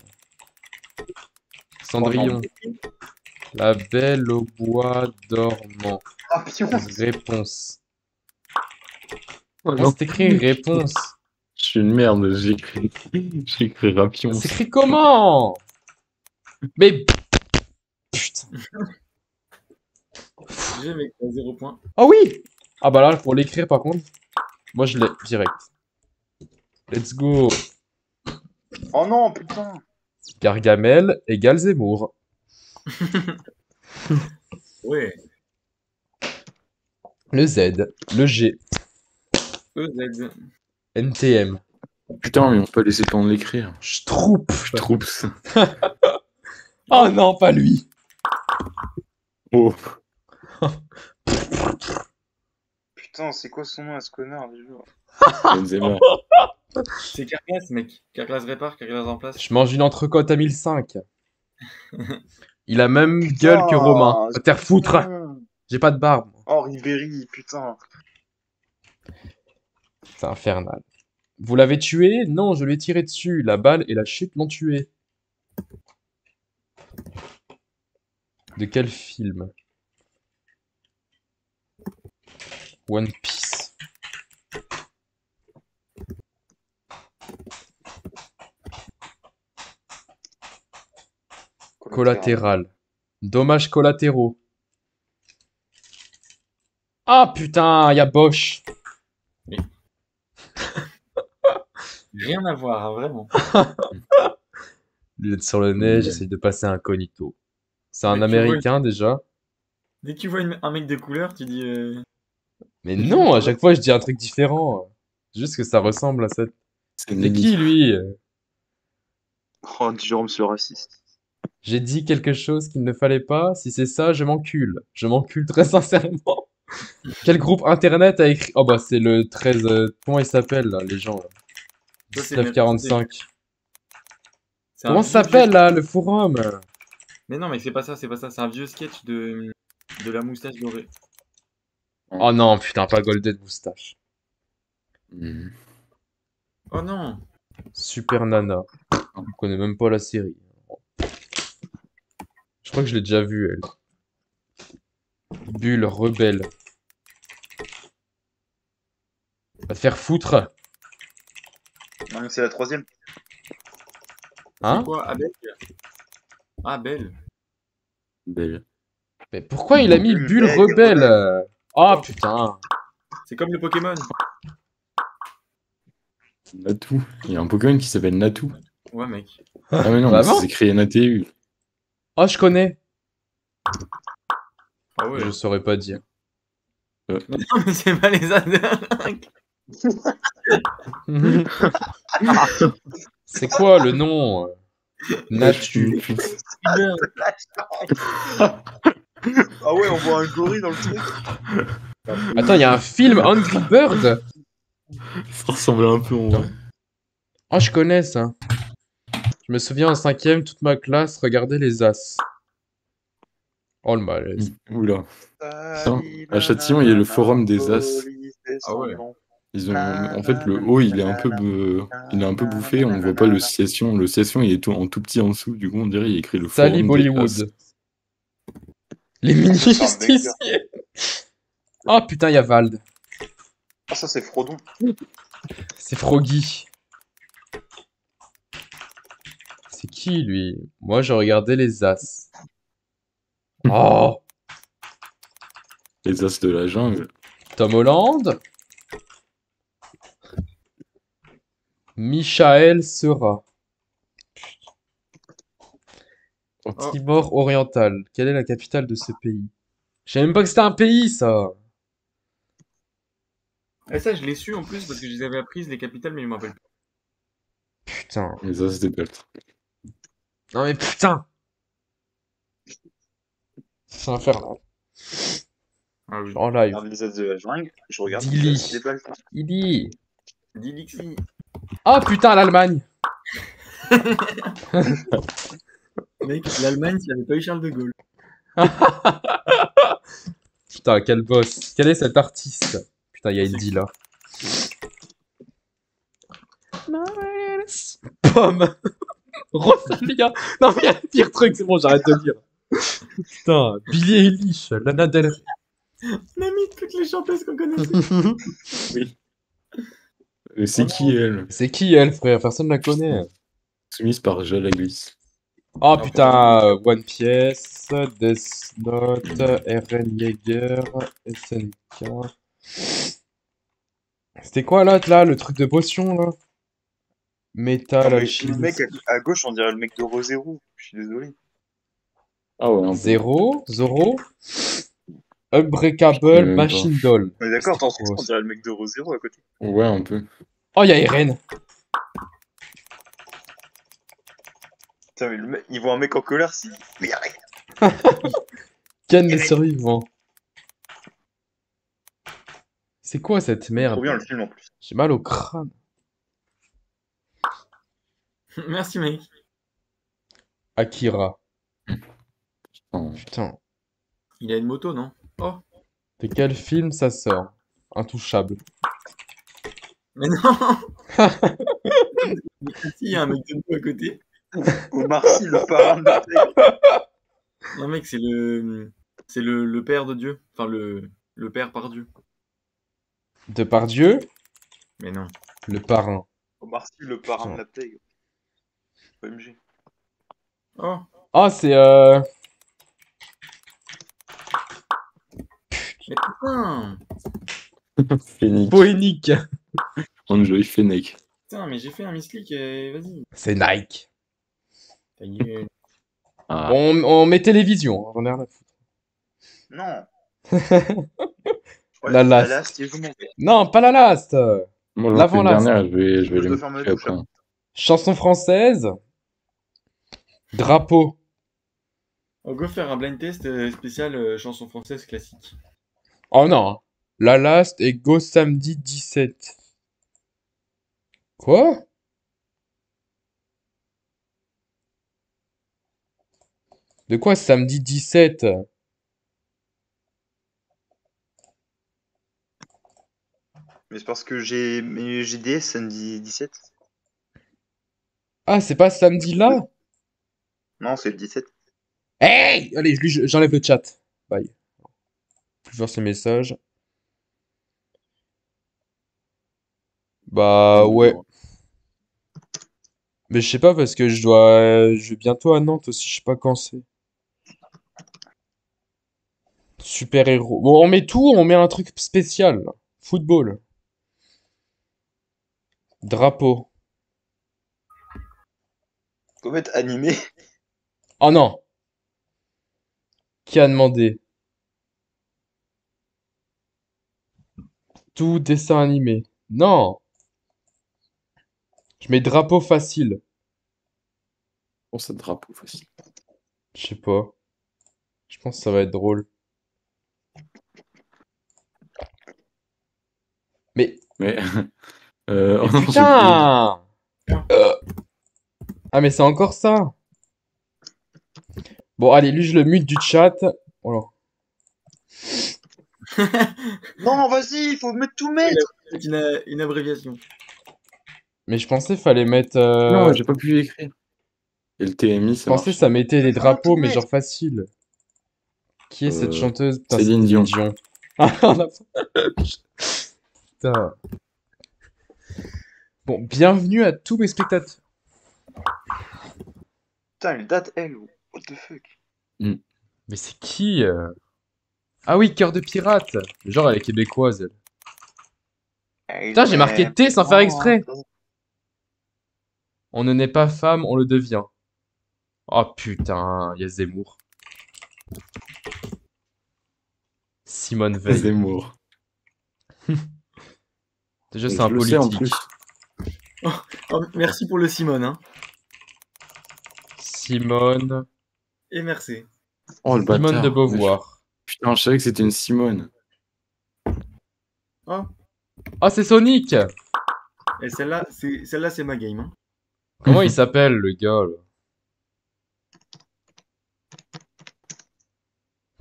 Cendrillon. La Belle au bois dormant. Ah, réponse. Oh, c'est écrit réponse. Je suis une merde, j'ai écrit, j'ai écrit Rapion. C'est écrit comment? Mais... Putain. J'ai mec, zéro point. Oh oui! Ah bah là, pour l'écrire par contre, moi je l'ai, direct. Let's go. Oh non, putain. Gargamel égale Zemmour. Ouais. Le Z, le G. Le Z. N T M. Putain, mais on peut laisser le temps de l'écrire. Je troupe. Je troupe. Oh non, pas lui. Oh. Putain, c'est quoi son nom à ce connard du jour? C'est Carglass, mec. Carglass répare, Carglass en place. Je mange une entrecôte à mille cinq. Il a même putain, gueule que Romain. Va te foutre. J'ai pas de barbe. Oh, Ribéry, putain. C'est infernal. Vous l'avez tué? Non, je lui ai tiré dessus. La balle et la chute l'ont tué. De quel film? One Piece. Collatéral. Dommages collatéraux. Ah putain, il y a Bosch. Oui. Rien à voir, hein, vraiment. Lunettes sur le nez, ouais. J'essaye de passer incognito. C'est un américain vois... déjà. Dès que tu vois une... un mec de couleur, tu dis. Euh... Mais non, à chaque fois je dis un truc différent. Juste que ça ressemble à ça. C'est qui lui? Oh, Jérôme, c'est le raciste. J'ai dit quelque chose qu'il ne fallait pas. Si c'est ça, je m'encule. Je m'encule très sincèrement. Quel groupe internet a écrit? Oh bah c'est le treize. Comment il s'appelle là, les gens là? dix-neuf quarante-cinq. Comment ça s'appelle là le forum? Mais non mais c'est pas ça, c'est pas ça, c'est un vieux sketch de, de la moustache dorée. Oh non putain, pas Golden Moustache. Mmh. Oh non. Super Nana. On connaît même pas la série. Je crois que je l'ai déjà vue elle. Bulle rebelle. Va te faire foutre. C'est la troisième. Hein? C'est quoi, Abel? Ah, Belle. Belle. Mais pourquoi il a mis Bulle Rebelle? Oh putain. C'est comme le Pokémon. Natou. Il y a un Pokémon qui s'appelle Natou. Ouais, mec. Ah, mais non, c'est écrit N A T U. Oh, je connais. Ah ouais. Je saurais pas dire. Euh. Non, mais c'est pas les Adinques. C'est quoi le nom? Natu. Ah ouais, on voit un gorille dans le truc. Attends, il y a un film Angry Bird. Ça ressemblait un peu en vrai. Oh, je connais ça. Je me souviens en cinquième, toute ma classe regardait les As. Oh le malaise. Oula. Putain, à Châtillon, il y a le forum des As. Ah ouais. Ils ont, en fait, le haut, il est un peu, bou- il est un peu bouffé. On ne voit pas le session. Le session, il est tout, en tout petit en dessous. Du coup, on dirait qu'il écrit le forum. Salut Bollywood. Les ministres ici. Ah putain, il y a Vald. Ah, ça, c'est Frodon. C'est Froggy. C'est qui, lui? Moi, j'ai regardé les As. Oh. Les As de la jungle. Tom Holland. Michael Sera. Oh. Timor oriental. Quelle est la capitale de ce pays? Je savais même pas que c'était un pays, ça. Et ça, je l'ai su en plus parce que je les avais apprises, les capitales, mais je me rappelle pas. Putain. Et ça, c'était bête. Non, mais putain. Ça va faire. Ah oui. En live. Les As de la jungle, je regarde. Dili. Dili. Dilixi. Oh putain, l'Allemagne. Mec, l'Allemagne, s'il n'y avait pas eu Charles de Gaulle. Putain, quel boss. Quel est cet artiste? Putain, il y a Eddie là. Pomme. Rosalia. Non, mais il y a le pire truc, c'est bon, j'arrête de lire. Putain, Billie Eilish, Lana Del Rey. On a mis toutes les chanteuses qu'on connaissait. Oui. Mais c'est qui elle? C'est qui elle, frère? Personne la connaît. Soumise par Jalagus. Oh putain, One Piece, Death Note, R N Jaeger, S N K. C'était quoi l'autre là, le truc de potion là? Metal. Le mec à gauche, on dirait le mec de ReZero. Je suis désolé. Ah ouais. Zero, Zoro, Unbreakable, Machine Doll. Mais d'accord, t'en trouves, on dirait le mec de ReZero à côté. Ouais, un peu. Oh, y'a Eren. Mec, ils voient un mec en colère, si. Mais y'a rien. Ken les survivants. C'est quoi cette merde? Trop bien, le film en plus. J'ai mal au crâne. Merci mec. Akira. Oh. Putain. Il a une moto, non? Oh. De quel film ça sort? Intouchable. Mais non. Ici, il y a un mec de nous à côté. Omar Sy, le parrain de la... Non mec, c'est le c'est le, le père de Dieu, enfin le le père par Dieu. De par Dieu? Mais non. Le parrain. Omar Sy, le parrain non. de la plague. O M G. Oh. Oh c'est euh. Mais putain. Fennec. Poénique. Enjoy Fennec. Putain mais j'ai fait un misclick et vas-y. C'est Nike. Ah. On, on met télévision, hein, on a rien à foutre. Non. La last. La last non, pas la last. Bon, l'avant last. Dernière, je vais, je vais je les mettre après. Chanson française. Drapeau. On va faire un blind test spécial euh, chanson française classique. Oh non. La last et Go samedi dix-sept. Quoi? De quoi samedi dix-sept? Mais c'est parce que j'ai mes G D S samedi dix-sept. Ah, c'est pas samedi là? Non, c'est le dix-sept. Hey! Allez, je, j'enlève le chat. Bye. Plus voir ces messages. Bah ouais. Mais je sais pas parce que je dois. Je vais bientôt à Nantes aussi, je sais pas quand c'est. Super héros. Bon, on met tout, on met un truc spécial. Football. Drapeau. Faut mettre animé. Oh non. Qui a demandé? Tout dessin animé. Non. Je mets drapeau facile. Bon, c'est drapeau facile. Je sais pas. Je pense que ça va être drôle. Mais... Mais... Euh... Mais putain euh... Ah mais c'est encore ça. Bon allez, lui je le mute du chat. Voilà. Non, vas-y, il faut mettre tout mettre. Une, une abréviation. Mais je pensais qu'il fallait mettre... Euh... Non, j'ai pas pu écrire. Et le T M I, ça Je pensais que ça mettait des drapeaux, mais genre facile. Qui est euh... cette chanteuse? Putain, Céline Dion. Dion. Putain. Bon, bienvenue à tous mes spectateurs. Putain, elle date, elle, what the fuck. Mm. Mais c'est qui euh... Ah oui, Cœur de Pirate. Genre, elle est québécoise, elle. Putain, j'ai marqué T sans faire exprès. On ne naît pas femme, on le devient. Oh putain, il y a Zemmour. Simone Veil. Zemmour. Déjà, c'est un politique. En plus. Oh, oh, merci pour le Simone. Hein. Simone. Et merci. Oh, le Simone bâtard. De Beauvoir. Putain, je savais que c'était une Simone. Oh. Ah, oh, c'est Sonic! Et celle-là, c'est celle-là, c'est ma game. Hein. Comment il s'appelle, le gars?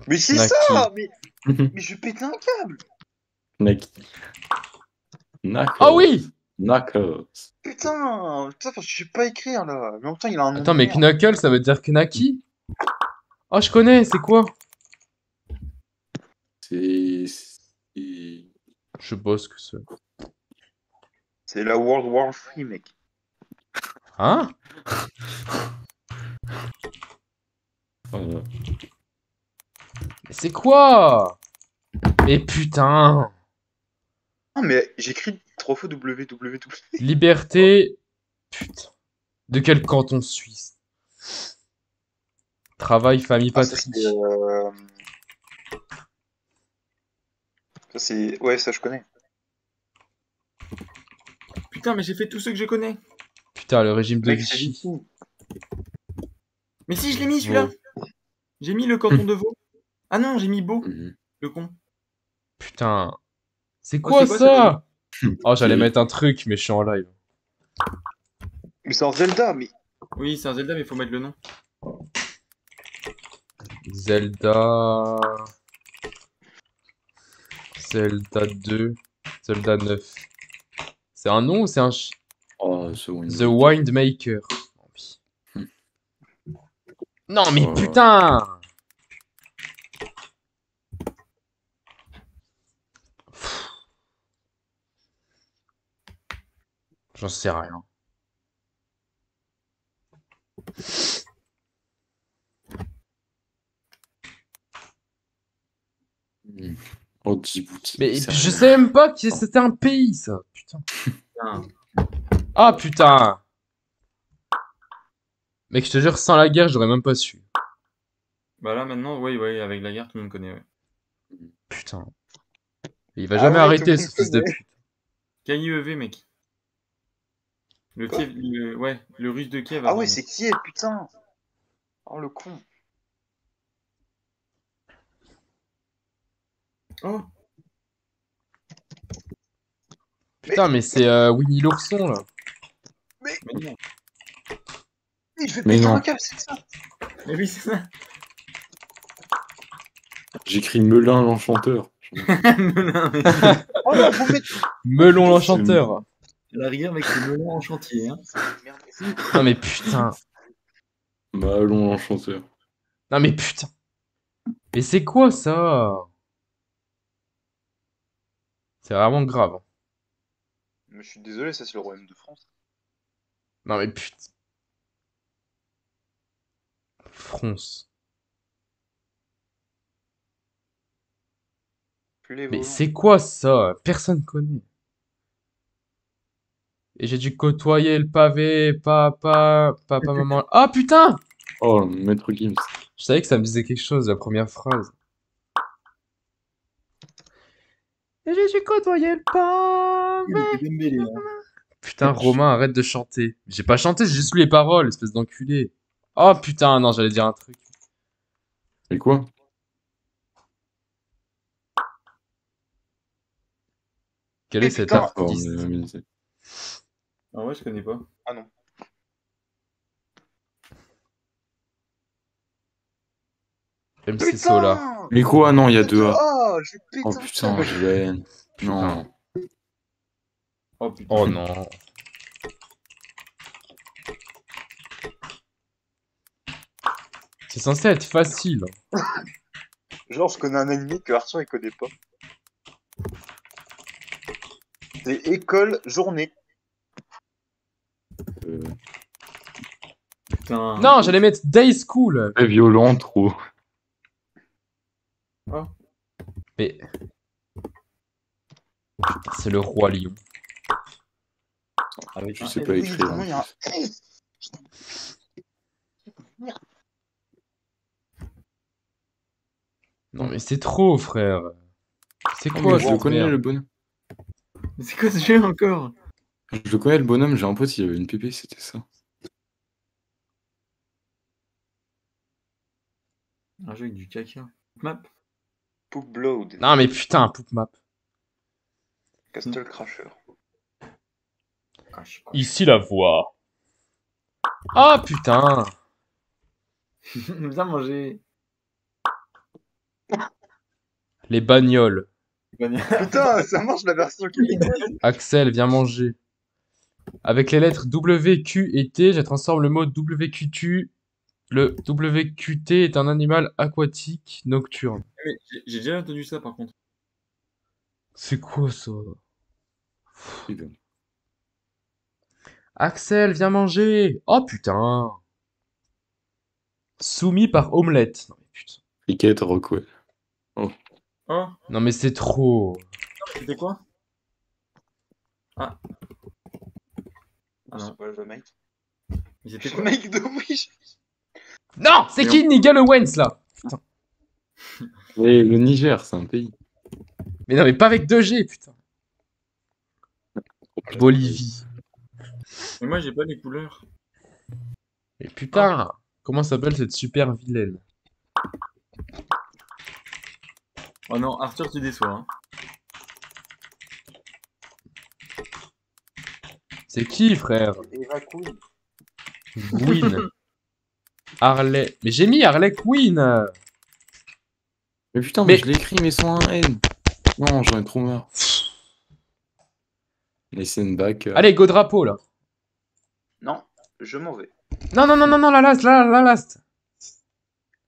Mais c'est ça! Mais... mais je pète un câble! Naki. Knuckles. Ah oui! Knuckles. Putain! Putain, je sais pas écrire, là. Mais en temps, il a un... Attends, mais Knuckles, ça veut dire Knaki? Oh, je connais, c'est quoi? C'est... Je bosse que c'est. C'est la World War Three, mec. Hein? Oh. Mais c'est quoi? Mais putain! Non, mais j'écris trois fois W W W. Liberté. Putain. De quel canton suisse? Travail, famille, patrie. Ah, ça c'est... Ouais, ça je connais. Putain, mais j'ai fait tous ceux que je connais. Putain, le régime de Vichy. Mais si, je l'ai mis celui-là. Ouais. J'ai mis le canton de Vaud. Ah non, j'ai mis Beau, mmh. Le con. Putain. C'est quoi, oh, quoi ça? Oh, j'allais mettre un truc, mais je suis en live. Mais c'est un Zelda, mais... Oui, c'est un Zelda, mais faut mettre le nom. Zelda... Zelda deux, Zelda neuf. C'est un nom ou c'est un... Ch... Oh, The Windmaker. Hmm. Non mais oh. Putain. J'en sais rien. Hmm. Oh, Djibouti, mais je sais même pas que c'était un pays, ça. Putain. Ah, putain. Mec, je te jure, sans la guerre, j'aurais même pas su. Bah là, maintenant, oui, oui, avec la guerre, tout le monde connaît, ouais. Putain. Et il va ah jamais ouais, arrêter, ce fils de pute. K I E V, mec. Le Kiev, le... ouais, le russe de Kiev. Ah ouais, c'est Kiev, putain. Oh, le con. Oh. Putain, mais, mais c'est euh, Winnie l'ourson là. Mais, mais non. Mais je vais péter un câble, c'est ça. Mais oui, c'est ça. J'écris Melun l'enchanteur. Melun, mais... oh, là, faut mettre... Melon l'enchanteur. La rigueur, mec, c'est Melon en chantier. Hein. Non, mais putain. Melon l'enchanteur. Non, mais putain. Mais c'est quoi ça? C'est vraiment grave. Mais je suis désolé, ça c'est le royaume de France. Non mais putain. France. Mais c'est quoi ça? Personne connaît. Et j'ai dû côtoyer le pavé, papa, papa, maman. Ah oh, putain! Oh, Maître Gims. Je savais que ça me disait quelque chose, la première phrase. J'ai côtoyé le pain. Putain, Romain, arrête de chanter. J'ai pas chanté, j'ai juste lu les paroles, espèce d'enculé. Oh putain, non, j'allais dire un truc. Et quoi? Quel est cet artiste? Ah ouais, je connais pas. Ah non. Même si c'est là. Mais quoi? Non, il y a deux A. Oh, j'ai pété. Oh putain, j'ai la haine. Non. Oh putain. Oh non. C'est censé être facile. Genre, je connais un ennemi que Arthur il connaît pas. C'est école journée. Euh... Putain. Non, j'allais mettre day school. C'est violent trop. Oh. Mais... c'est le roi lion. Ah, mais tu sais pas écrire. Hein. Non mais c'est trop frère. C'est quoi? Je le connais le bonhomme. C'est quoi ce jeu encore? Je le connais le bonhomme, j'ai un pote il avait une pépé, c'était ça. Un jeu avec du caca. Map. Poop Blood. Non mais putain, poop map. Castle Crasher. Ici la voix. Ah putain. Bien mangé. Les bagnoles. Putain, ça marche la version qui est... Axel, viens manger. Avec les lettres W, Q et T, je transforme le mot W Q T. Le W Q T est un animal aquatique nocturne. J'ai déjà entendu ça par contre. C'est quoi ça? Axel, viens manger. Oh putain. Soumis par omelette. Non mais putain. Cricket Rockwell. Oh. Oh. Non mais c'est trop. C'était quoi? Ah. Ah c'est pas le mec. C'était le mec de Wish. Non, c'est qui Nigel Owens là? Putain. Et le Niger, c'est un pays. Mais non mais pas avec deux G putain. Bolivie. Mais moi j'ai pas les couleurs. Et putain, oh. Comment s'appelle cette super vilaine? Oh non, Arthur, tu déçois. Hein. C'est qui, frère? Queen. Harley. Mais j'ai mis Harley Quinn. Mais putain, mais, mais je l'écris, mais sans un N. Non, j'en ai trop marre. Les Sandback. Euh... Allez, go drapeau, là. Non, je m'en vais. Non, non, non, non, non, la last, la, la last.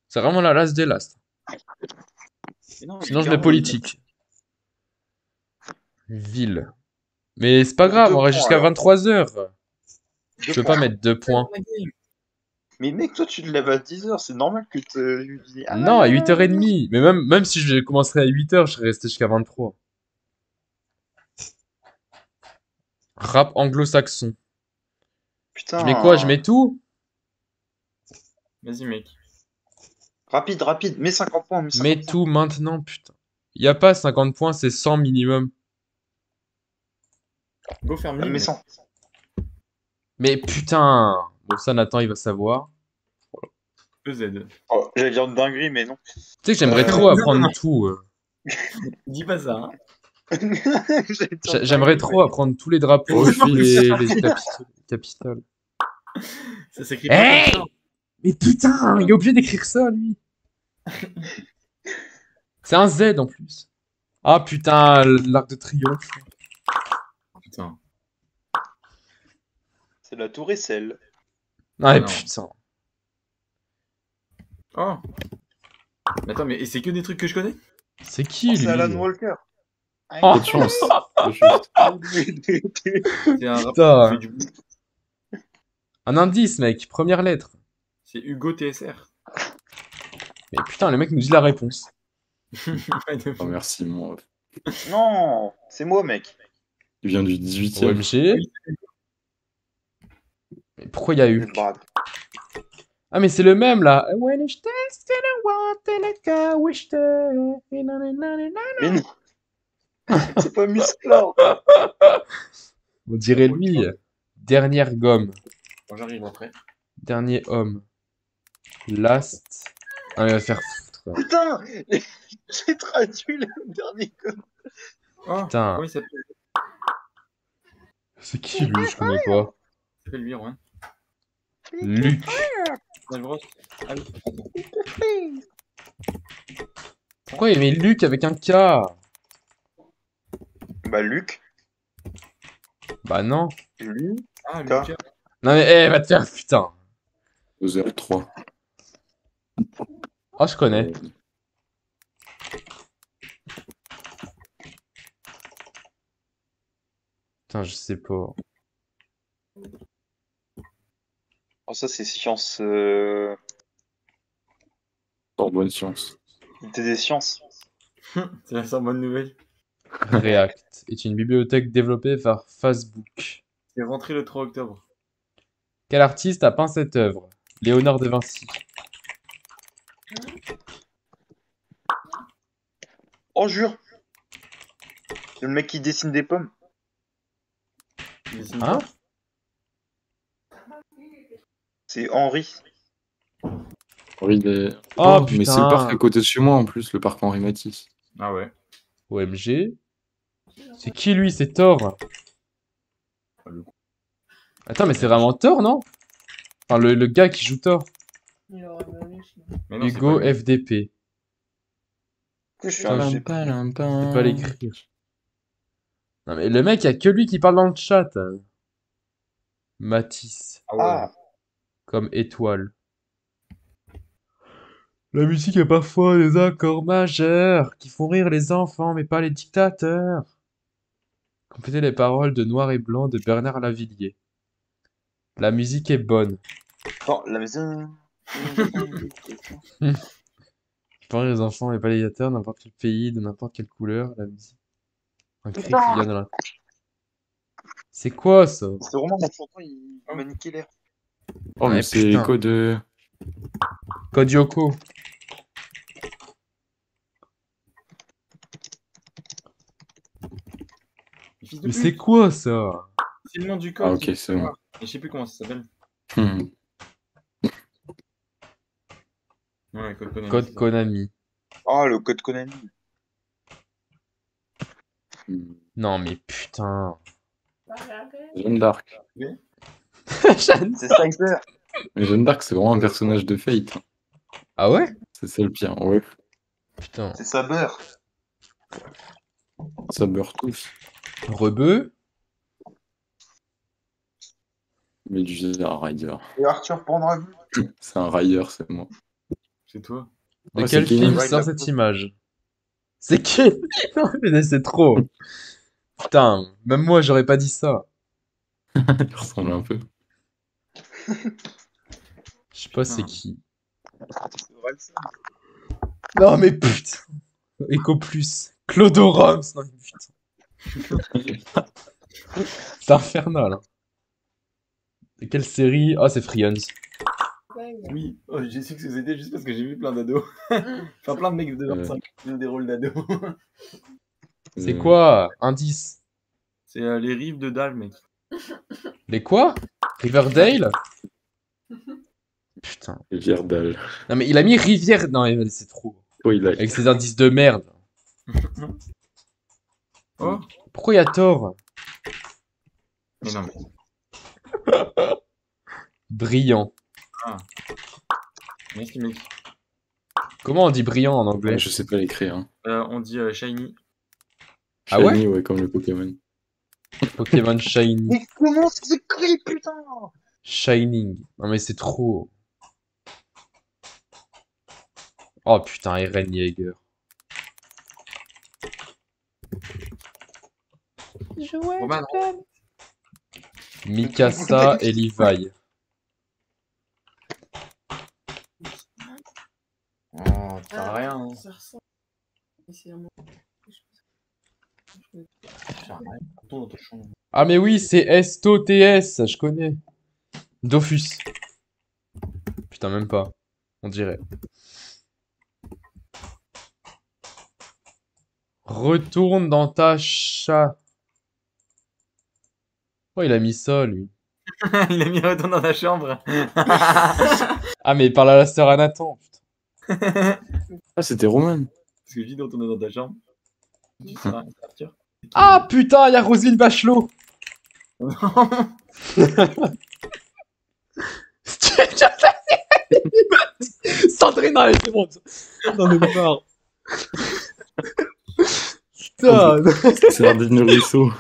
C'est vraiment la last des last. Non, sinon je mets politique. Ville. Mais c'est pas grave, on reste jusqu'à vingt-trois heures. Je peux pas mettre deux points. Mais mec, toi tu te lèves à dix heures, c'est normal que tu... Ah, non, à huit heures trente. Mais même, même si je commencerais à huit heures, je serais resté jusqu'à vingt-trois. Rap anglo-saxon. Putain. Je mets quoi? Je mets tout? Vas-y mec. Rapide, rapide, mets cinquante points. Mets, cinquante mets points. Tout maintenant, putain. Y a pas cinquante points, c'est cent minimum. Go faire mieux. Ah, mais cent. Mais putain. Bon, ça, Nathan, il va savoir. E Z. Oh, j'allais dire une dinguerie, mais non. Tu sais que j'aimerais euh, trop euh, apprendre non, non. tout. Euh... Dis pas ça. Hein. J'aimerais trop apprendre tous les drapeaux, les, les capitales. Capital. Ça s'écrit hey pas. Mais putain, il est obligé d'écrire ça, lui. C'est un Z en plus. Ah putain, l'arc de triomphe. Putain. C'est la tour Eiffel. Ah, non, putain. Oh. Mais attends, mais c'est que des trucs que je connais? C'est qui oh, lui? C'est Alan Walker. Oh, de chance. C'est un putain. Un indice, mec. Première lettre. C'est Hugo T S R. Mais putain, le mec nous dit la réponse. Oh, merci, moi. Non, c'est moi, mec. Il vient du dix-huitième. Mais pourquoi il y a eu? Ah, mais c'est le même, là. Mais non. C'est pas Musclor. On dirait lui. Dernière gomme. Bon, j'arrive après. Dernier homme. Last. Ah, il va faire foutre. Là. Putain, j'ai traduit le dernier code. Oh, putain. Oui, ça... C'est qui lui? Je connais pas. C'est lui, ouais. Luc. Luc. Pourquoi il y avait Luc avec un K? Bah Luc. Bah non. Luc. Ah, Luc. Non mais eh hey, va te faire putain. deux heures trois. Oh je connais. Putain je sais pas. Oh ça c'est science. Euh... Sorbonne science. T'es des sciences. C'est la Sorbonne nouvelle. React est une bibliothèque développée par Facebook. C'est rentré le trois octobre. Quel artiste a peint cette œuvre? Léonard de Vinci. Oh, jure! C'est le mec qui dessine des pommes. Hein? C'est Henri. Henri des... Oh, oh putain. Mais c'est le parc à côté de chez moi en plus, le parc Henri Matisse. Ah ouais. O M G. C'est qui lui? C'est Thor. Attends, mais c'est vraiment Thor, non? Enfin, le, le gars qui joue Thor. Hugo F D P. Je suis un... C'est pas l'écrire. Non, mais le mec, il n'y a que lui qui parle dans le chat. Matisse. Ah ouais. Comme étoile. La musique a parfois des accords majeurs qui font rire les enfants, mais pas les dictateurs. Complétez les paroles de Noir et Blanc de Bernard Lavilliers. La musique est bonne. Oh, la maison. Pour les enfants et pas les dictateurs, n'importe quel pays, de n'importe quelle couleur, la musique. Un cri qui vient de là. C'est quoi ça? C'est vraiment la chanson, il m'a niqué l'air. Oh, mais c'est code. Code Yoko. Mais c'est quoi ça? C'est le nom du code. Ah, ok, c'est bon. Je sais plus comment ça s'appelle. Hmm. Ouais, code Konami. Code Konami. Oh, le code Konami. Non, mais putain. Jeanne d'Arc. Jeanne, c'est Striker. Mais Jeanne d'Arc, c'est vraiment un personnage de Fate. Ah ouais? C'est ça le pire, ouais. Putain. C'est ça beurre. Ça beurre tous. Rebeu. Mais du un rider. Et Arthur Pendragon. C'est un rider, c'est moi. C'est toi. De ouais, quel film sort cette image? C'est qui? Non mais c'est trop. Putain, même moi j'aurais pas dit ça. Il ressemble un peu. Je sais pas c'est qui. Non mais putain. Eco Plus. Clodo Roms. Non mais putain. C'est infernal. Hein. Et quelle série? Ah, oh, c'est Friends. Oui, oh, j'ai su que c'était juste parce que j'ai vu plein d'ados. Enfin, plein de mecs de vingt-cinq qui jouent des rôles d'ados. C'est quoi? Indice. C'est euh, les rives de Dal, mec. Les quoi? Riverdale? Putain. Riverdale. Non, mais il a mis Rivière. Non, c'est trop. Oh, il a... Avec ses indices de merde. Oh. Pourquoi il y a Thor? Mais non, mais... Brillant. Ah. Merci, mec. Comment on dit brillant en anglais? Je sais pas l'écrire. Hein. Euh, on dit euh, shiny. Shiny, ah ouais, ouais, comme le Pokémon. Pokémon shiny. Mais comment ça s'écrit, putain? Shining. Non mais c'est trop. Oh putain, Eren Yeager. Jouer. Oh, Mikasa et Levi. Oh, t'as rien. Hein. Ah mais oui, c'est S T O T S, je connais. Dofus. Putain, même pas, on dirait. Retourne dans ta chat. Oh, il a mis ça, lui. Il a mis retour dans la chambre. Ah, mais il parle à la sœur à Nathan, putain. Ah, c'était Roman. Parce que je dis retour dans ta chambre. Ah, putain, il y a Roselyne Bachelot. Sandrine, allez, c'est bon. J'en ai marre. Putain. C'est l'air devenu ruisseau.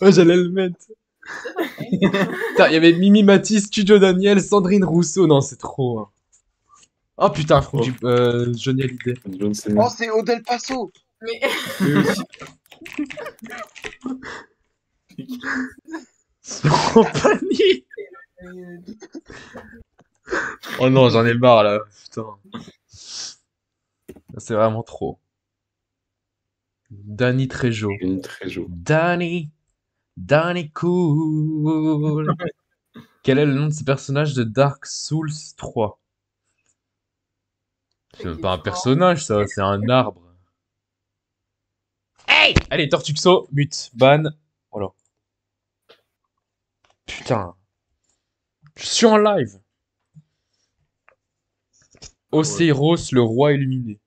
Ouais, j'allais le mettre. Putain, il y avait Mimi Matisse, Studio Daniel, Sandrine Rousseau. Non, c'est trop. Hein. Oh putain, Franck, oh. Euh, génial idée. Oh, c'est Odel Paso. Mais... oh, panique. Oh non, j'en ai marre là, putain. C'est vraiment trop. Danny Trejo. Danny. Danny Cool. Quel est le nom de ce personnage de Dark Souls trois? C'est même pas un personnage, ça, c'est un arbre. Hey! Allez, Tortuxo, mute, ban. Voilà. Putain. Je suis en live. Oceiros, le roi illuminé.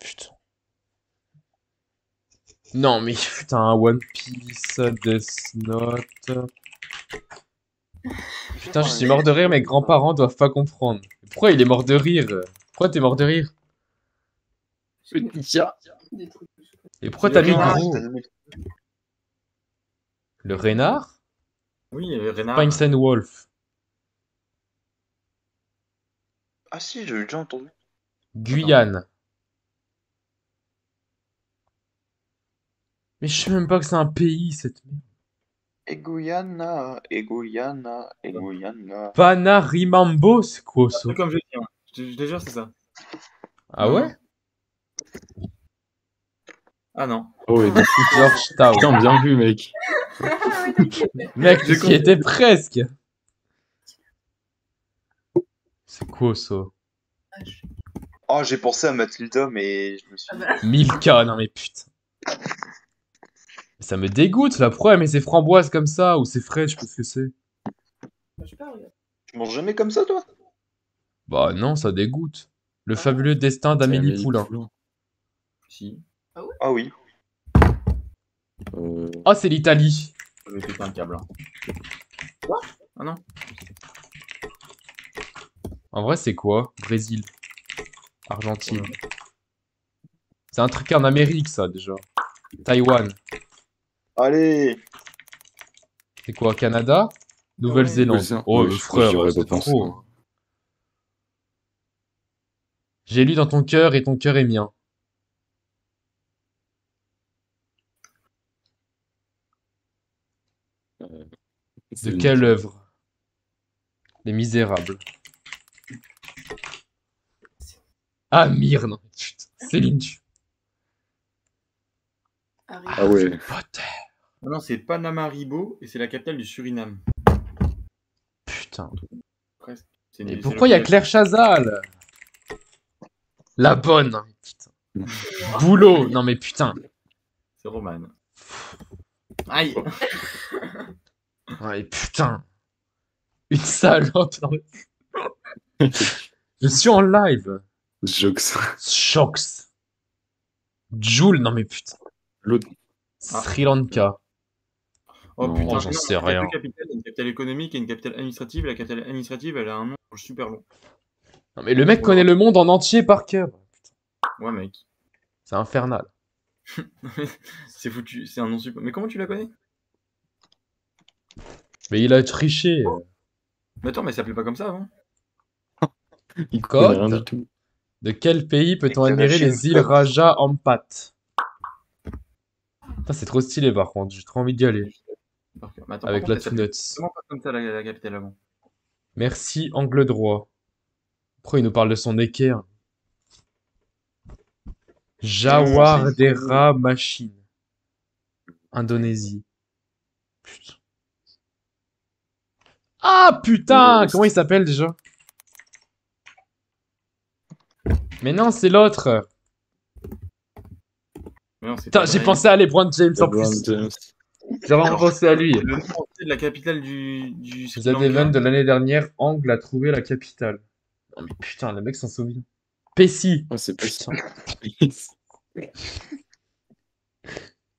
Putain. Non mais putain, One Piece, Death Note... Putain, je suis mort de rire, mes grands-parents doivent pas comprendre. Pourquoi il est mort de rire? Pourquoi t'es mort de rire? Et pourquoi t'as mis gros? Le renard? Oui, le renard. Pines and Wolf. Ah si, j'ai déjà entendu. Guyane. Mais je sais même pas que c'est un pays, cette merde. Et Guyana, et Guyana, et Guyana. Panarimambo, c'est quoi ça? C'est comme je dis, hein. je, je te jure, c'est ça. Ah ouais? Ah non. Oh, et du coup, Georgetown. Putain, bien vu, mec. Mec, tu y étais presque. C'est quoi ça? Oh, j'ai pensé à Mathilda, mais je me suis dit... Milka, non mais putain. Ça me dégoûte la proie, mais c'est framboise comme ça, ou c'est frais, je sais pas ce que c'est. Tu manges jamais comme ça, toi? Bah non, ça dégoûte. Le ah. fabuleux destin d'Amélie Poulain. Poulain. Si. Ah oui. Ah oui. Euh... Oh, c'est l'Italie. Je vais péter un câble. Hein. Quoi? Ah non. En vrai, c'est quoi? Brésil. Argentine. Ouais. C'est un truc en Amérique, ça, déjà. Taïwan. Allez. C'est quoi, Canada? Nouvelle-Zélande. Ouais. Oh, oui, frère, c'est trop. J'ai lu dans ton cœur et ton cœur est mien. De quelle œuvre? Les Misérables. Ah, mire, non. Céline. Ah ouais. Non, non, c'est Paramaribo et c'est la capitale du Suriname. Putain. Et pourquoi il y a Claire Chazal? La bonne. Putain. Boulot. Non mais putain. C'est Romane. Aïe. Ouais, putain. Une salope. Je suis en live. Jox. Jox. Joule. Non mais putain. L'autre. Ah. Sri Lanka. Oh non, putain, j'en sais rien. Il y a une capitale économique et une capitale administrative. La capitale administrative, elle a un nom super long. Non, mais le mec ouais. connaît le monde en entier par cœur. Ouais, mec. C'est infernal. C'est foutu, c'est un nom super. Mais comment tu la connais? Mais il a triché. Oh. Mais attends, mais ça s'appelait pas comme ça avant. Il connaît rien du tout. De quel pays peut-on admirer les îles Raja Ampat? Putain, c'est trop stylé par contre, j'ai trop envie d'y aller. Attends, avec contre, la Two Nuts. Comment pas comme ça la, la capitale avant? Merci, angle droit. Pourquoi il nous parle de son équerre? Jawardera Machine. Indonésie. Putain. Ah putain! Comment il s'appelle déjà? Mais non, c'est l'autre! Putain, j'ai pensé à LeBron James en plus. J'ai vraiment pensé à lui. Le nom de la capitale du... du... Zadeven de l'année dernière, Angle a trouvé la capitale. Non mais putain, le mec s'en souvient. Pessi. Oh, c'est putain.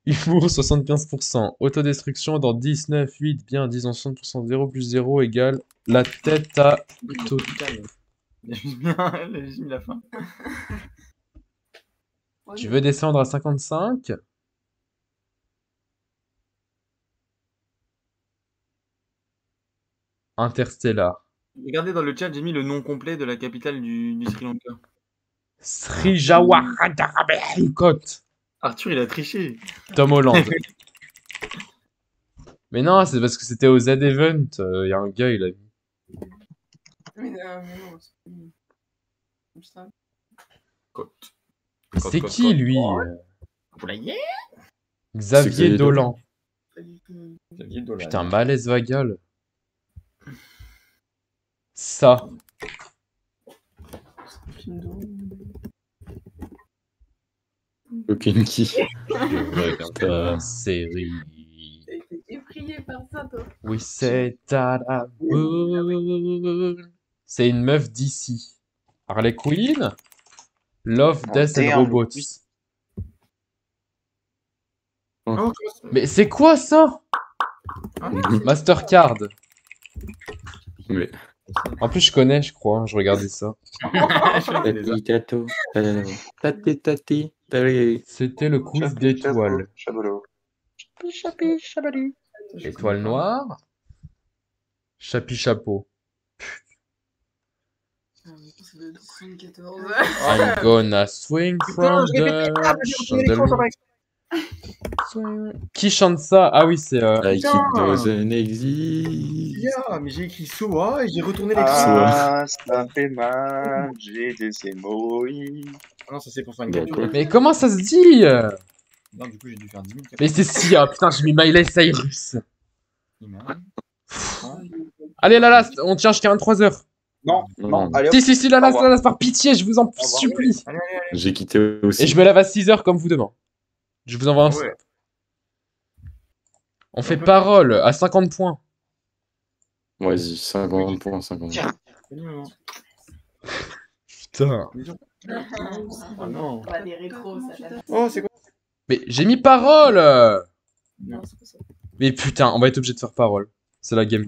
Il mourut soixante-quinze pour cent. Autodestruction dans dix-neuf, huit, bien, dix ans, soixante pour cent, zéro plus zéro égale la tête à... Toto. J'ai juste mis la fin. Ouais, tu veux descendre à cinquante-cinq? Interstellar. Regardez dans le chat, j'ai mis le nom complet de la capitale du, du Sri Lanka. Sri Jawaharlal. Arthur, il a triché. Tom Holland. Mais non, c'est parce que c'était au Z-Event. Il euh, y a un gars, il a mis. Mais non, mais non, c'est comme ça. Côte. C'est qui, côte, lui oh, ouais. Xavier Dolan. Xavier Dolan. Putain, malaise vagal. Ça. Kinky. Putain, série. T'es prié par ça, toi. Oui, c'est à la boule. C'est une meuf d'ici. Harley Quinn. Love, oh, Death and Robots. Oh. Mais c'est quoi ça? Mastercard. Mais... En plus, je connais, je crois. Hein, je regardais ça. C'était le quiz d'étoiles. Chapi, chapi, étoile noire. Chapi, chapeau. I'm gonna swing from the... Qui chante ça? Ah oui, c'est... Euh... Like it doesn't exist. Yeah, mais j'ai écrit Soa et j'ai retourné l'écrit. Ah, ça fait mal, j'ai des hémorroïdes. Ah non, ça c'est pour faire une gagne. Mais comment ça se dit? Non, du coup, j'ai dû faire dix mille. Mais c'est si, ah, putain, j'ai mis Miley Cyrus. Allez, la last, on tient jusqu'à vingt-trois heures. Non, non, allez. Si, si, si, la last, la last, par pitié, je vous en supplie. J'ai quitté aussi. Et je me lave à six heures comme vous demain. Je vous envoie un slip. On fait parole à cinquante points. Vas-y, cinquante points, cinquante. Putain. Oh non. Oh, c'est quoi? Mais j'ai mis parole. Non, c'est pas ça. Mais putain, on va être obligé de faire parole. C'est la game.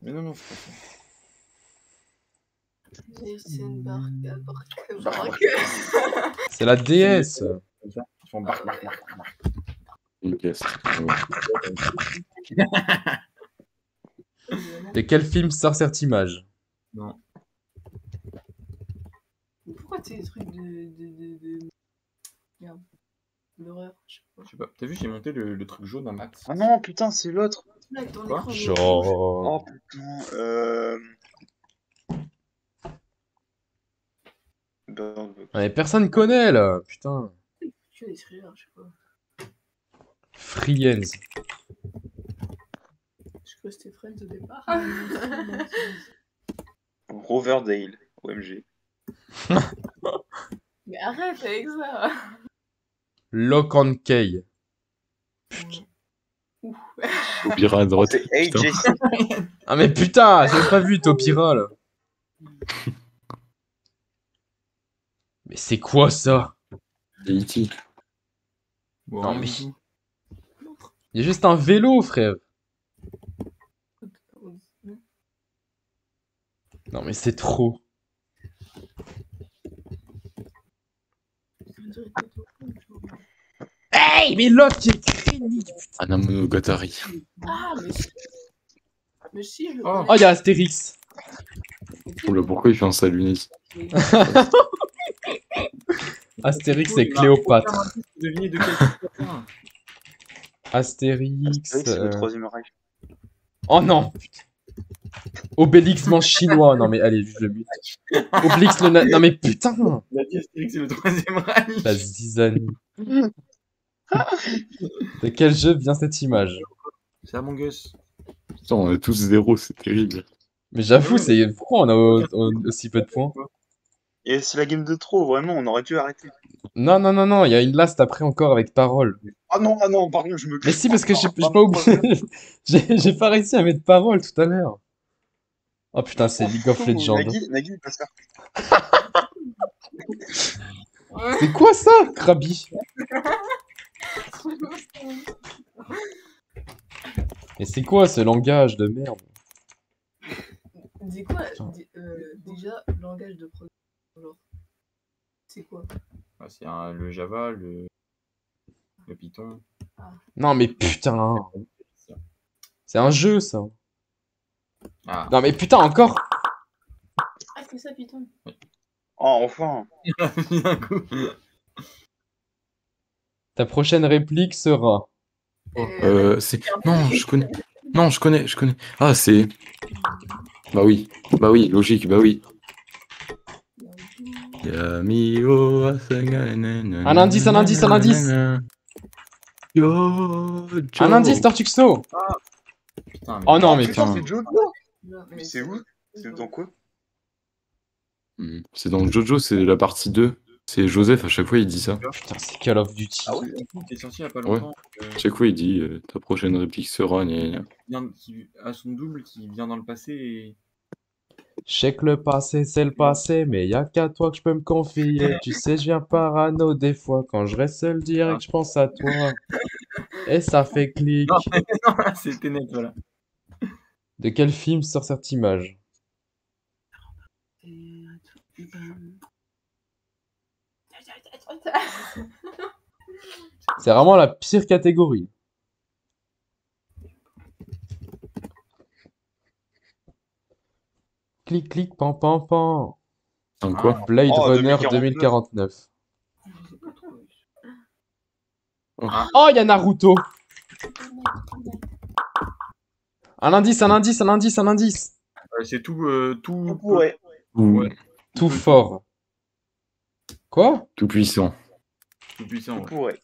Mais non, non, c'est pas ça. C'est la déesse. De quel film sort cette image? Non. Pourquoi t'es des trucs de... d'horreur? Je sais pas. T'as vu, j'ai monté le, le truc jaune à max. Ah non, putain, c'est l'autre. Genre... Oh putain, euh... Ouais, personne connaît là, putain. Friends. Je crois que c'était Friends au départ. Riverdale, O M G. Mais arrête avec ça. Lock and Key. Putain. Topira droite. Ah mais putain, j'avais pas vu Topira là. Mais c'est quoi ça? C'est E T. Wow. Non mais... Il y a juste un vélo, frère. Non mais c'est trop. Hey, mais Locke est crénique, putain. Anamonogatari. Ah mais... mais si, je... Oh, il y a Astérix. Pourquoi il fait un salut? Astérix et Cléopâtre. Astérix. Euh... Oh non. Obélix mange chinois. Non mais allez, juste le but. Obélix le... Na... Non mais putain. Astérix c'est le troisième Reich. La zizanie. De quel jeu vient cette image? C'est Among Us. Putain, on est tous zéro, c'est terrible. Mais j'avoue, c'est... Pourquoi on a aussi peu de points? Et c'est la game de trop, vraiment, on aurait dû arrêter. Non, non, non, non, il y a une last après encore avec parole. Ah non, ah non, pardon, je me... Mais si, parce que j'ai pas oublié... J'ai pas réussi à mettre parole tout à l'heure. Oh putain, c'est League of Legends. Nagui, Nagui, il passe par... C'est quoi ça, Krabi? Et c'est quoi ce langage de merde? Dis quoi, déjà, langage de... Bonjour. c'est un, le Java, le, le Python. Non, mais putain. C'est un jeu, ça. Ah. Non, mais putain, encore. Ah, c'est ça, Python. Oui. Oh, enfin. Ta prochaine réplique sera... Euh, c'est... Non, je connais... Non, je connais, je connais. Ah, c'est... Bah oui, bah oui, logique, bah oui. Un indice, un indice, un indice. Un indice, Tortuxo. Ah. Oh non, mais putain. C'est Jojo. Mais c'est où? C'est dans quoi? C'est dans Jojo, c'est la partie deux. C'est Joseph, à chaque fois il dit ça. Putain, c'est Call of Duty. Ah ouais, c'est sorti il y a pas longtemps. Ouais. Euh... Chaque fois il dit euh, ta prochaine réplique sera. Gna gna. Qui a son double qui vient dans le passé et. Check le passé, c'est le passé, mais y a qu'à toi que je peux me confier. Tu sais, je viens parano des fois. Quand je reste seul direct, je pense à toi. Et ça fait clic. Non, non c'était net, voilà. De quel film sort cette image? C'est vraiment la pire catégorie. Clic, clic, pan, pan, pan. En quoi? Blade oh, Runner deux mille quarante-neuf. Oh, il y a Naruto. Un indice, un indice, un indice, un indice. Euh, c'est tout, euh, tout... Tout, ouais. Ouais. Tout fort. Quoi? Tout puissant. Tout puissant, ouais.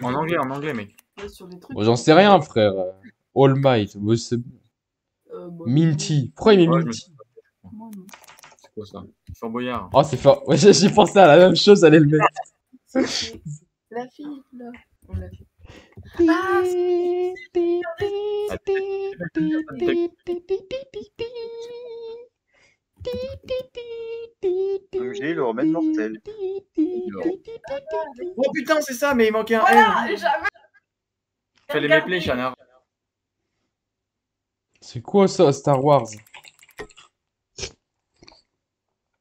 En anglais, en anglais, mec. Bon, j'en sais rien, frère. All Might. Euh, bon, Minty. Pourquoi il est ouais, Minty? C'est quoi ça? Fort Boyard. Oh, c'est fort. Ouais, j'ai pensé à la même chose, allez le mettre. La fille, là. On l'a fait. Ah, obligé de remettre mortel. Oh putain, c'est ça, mais il manquait un voilà, L. Fallait mes plays, Chanard. C'est quoi ça, Star Wars?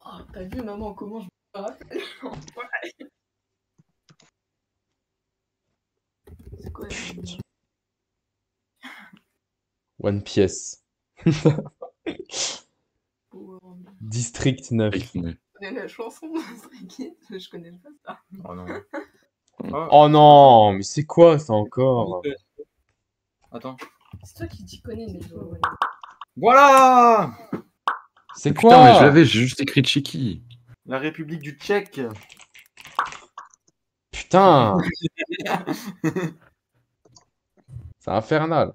Oh, t'as vu, maman, comment je me rappelle? C'est quoi ça? One Piece. District neuf. La chanson, je connais pas ça. Oh non. Oh, oh non, mais c'est quoi ça encore? Attends. C'est toi qui t'y connais, mais toi, ouais. Voilà. C'est quoi? Putain, mais je l'avais, j'ai juste écrit Tchéquie. La République du Tchèque. Putain. C'est infernal.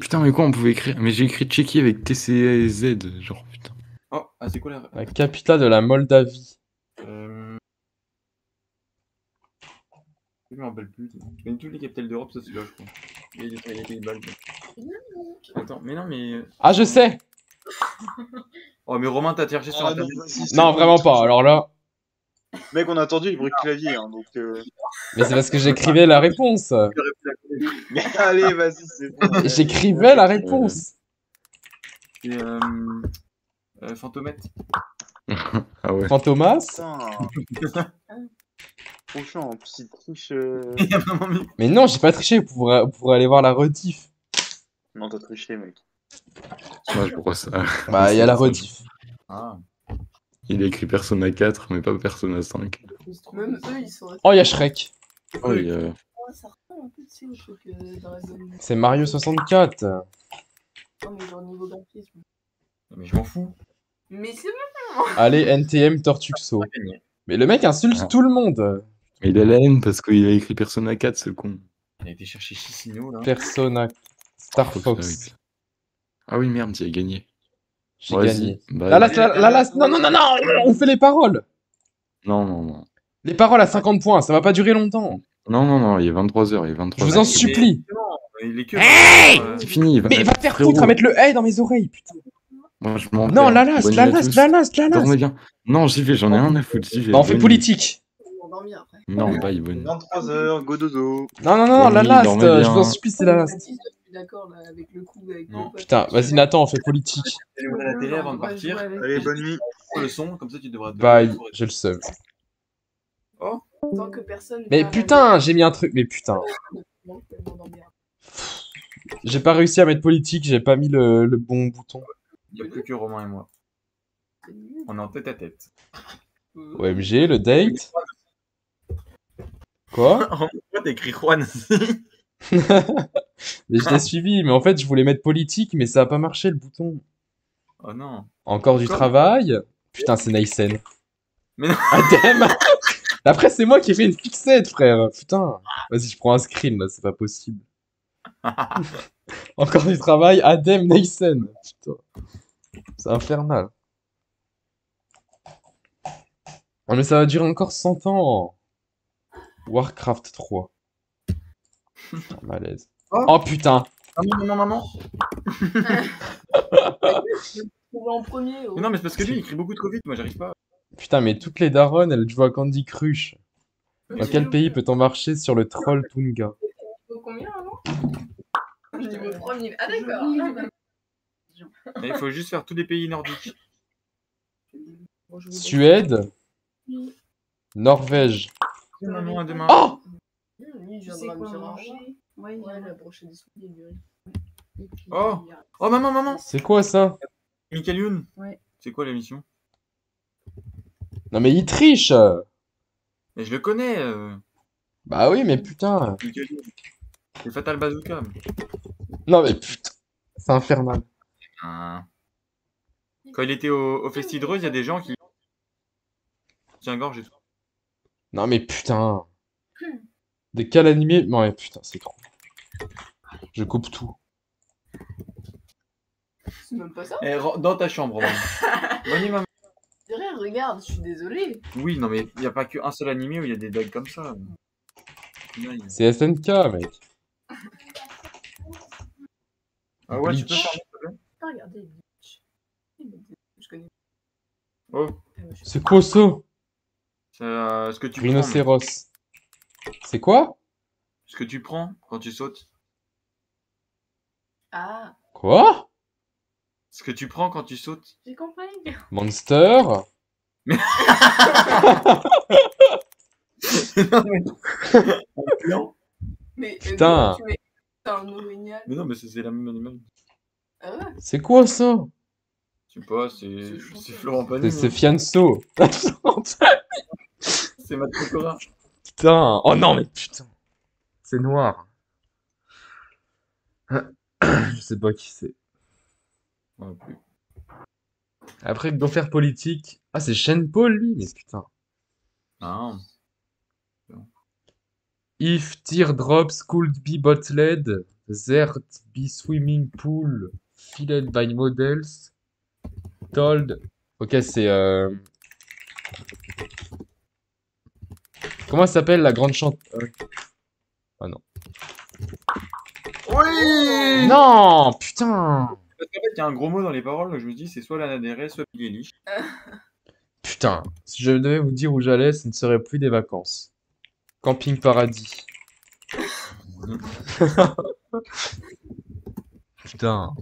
Putain, mais quoi on pouvait écrire? Mais j'ai écrit Tchéquie avec T C A Z, genre putain. Oh, ah, c'est quoi la... la capitale de la Moldavie? Euh... Je me rappelle plus. Mais toutes les capitales d'Europe, ça c'est là, je crois. Il y a des, des balles. Mais... Attends, mais non, mais. Ah, je sais. Oh, mais Romain, t'as cherché sur ah, internet. Non, non, vraiment pas. Alors là. Mec, on a entendu le bruit de clavier, hein, donc. Euh... Mais c'est parce que j'écrivais la réponse. Allez, vas-y, c'est bon. J'écrivais la réponse. Et euh... Euh, Fantomette. Ah ouais. Fantomas. Franchement, petite triche. Euh... Mais non, j'ai pas triché. Vous pourrez, vous pourrez aller voir la rediff. Non, t'as triché, mec. Ouais, je crois ça. Bah, il y a la rediff. Ah. Il a écrit Persona quatre, mais pas Persona cinq. Même eux, ils sont... Oh, il y a Shrek. Oh, il y a... C'est Mario soixante-quatre. Non, mais genre niveau graphisme. Non, mais je m'en fous. Mais c'est bon. Allez, N T M Tortuxo. Mais le mec insulte ah. tout le monde. Mais il a la haine parce qu'il a écrit Persona quatre, ce con. Il a été chercher Chissino, là. Persona... Star Fox. Ah oui, merde, il a gagné. J'ai gagné. Bah, la, la, la, la... Non, non, non, non, on fait les paroles. Non, non, non. Les paroles à cinquante points, ça va pas durer longtemps. Non, non, non, il est vingt-trois heures, il est vingt-trois heures. Je vous en supplie. Hey euh... C'est fini. Va... Mais va te faire foutre à mettre le hey dans mes oreilles, putain. Moi, je m'en non, la lasse, la lasse, la lasse, la lasse. Non, j'y vais, j'en ai rien à foutre. Non, on fait politique. Non, bye, bonne. vingt-trois heures, go dodo. Non, non, non, la lasse, je vous en supplie, c'est la lasse. d'accord avec le coup. Avec non, le putain, vas-y Nathan, on fait politique. J'ai ouvert la télé avant de partir. Allez, bonne nuit. Le son, comme ça tu devras. Bye, j'ai le seum. Oh. Tant que personne. Mais putain, j'ai mis un truc. Mais putain. J'ai pas réussi à mettre politique, j'ai pas mis le, le bon bouton. Il n'y a plus que Romain et moi. On est en tête à tête. O M G, le date. Quoi? Pourquoi t'écris Juan? Mais je l'ai suivi, mais en fait je voulais mettre politique, mais ça a pas marché le bouton. Oh non. Encore du Comme... travail. Putain, c'est Naïsen. Mais non. Adem. Après, c'est moi qui ai fait une fixette, frère. Putain. Vas-y, je prends un screen là, c'est pas possible. Encore du travail, Adem Naïsen. Putain. C'est infernal. Oh, mais ça va durer encore cent ans. Warcraft trois. Putain, malaise. Oh, oh putain. Maman, maman, maman. En premier, oh. Mais non, mais c'est parce que lui il crie beaucoup trop vite, moi j'arrive pas. Putain, mais toutes les daronnes elles jouent à Candy Crush. Mais dans quel pays peut-on marcher sur le troll Tunga? Combien avant? Niveau premier. Ah d'accord. Il faut juste faire tous les pays nordiques. Suède, Norvège. Maman, à demain. Oh, je sais quoi manger. Ouais, il y a la brochette de souris. Oh, oh maman, maman. C'est quoi ça? Michael Youn, ouais. C'est quoi l'émission? Non mais il triche. Mais je le connais. Euh... Bah oui mais putain. C'est Fatal Bazooka. Non mais putain, c'est infernal. Ah. Quand il était au, au Festidreuse, il y a des gens qui... Tiens gorge et tout. Non mais putain. De quel animé? Non mais putain, c'est trop. Je coupe tout. C'est même pas ça. Eh, dans ta chambre, maman. Bonne maman. C'est vrai, regarde, je suis désolé. Oui, non, mais il n'y a pas qu'un seul animé où il y a des bugs comme ça. C'est S N K, mec. Ah ouais, Bleach. Tu peux fermer, ah, regardez, Bleach. Je connais. Oh. C'est quoi ça? C'est euh, ce que tu Rhinocéros. Mais... C'est quoi? Ce que tu prends quand tu sautes. Ah. Quoi? Ce que tu prends quand tu sautes. J'ai compris. Monster. Mais... non, mais... mais putain. Euh, tu mets... Mais non, mais c'est la même animal. Ah ouais. C'est quoi ça? Je sais pas, c'est c'est Florent Pagny. C'est Fianso. C'est Matt Pokora. Putain. Oh non, mais putain. C'est noir. Je sais pas qui c'est. Après, d'enfer politique. Ah, c'est Shane Paul, lui, mais putain. Ah. If teardrops could be bottled, there'd be swimming pool filled by models told. Ok, c'est. Euh... Comment s'appelle la grande chanteuse? Ah non. Oui. Non, putain. Parce qu'en fait, il y a un gros mot dans les paroles, je vous dis, c'est soit Lana Del Rey, soit Billie Eilish. Putain, si je devais vous dire où j'allais, ce ne serait plus des vacances. Camping paradis. Putain.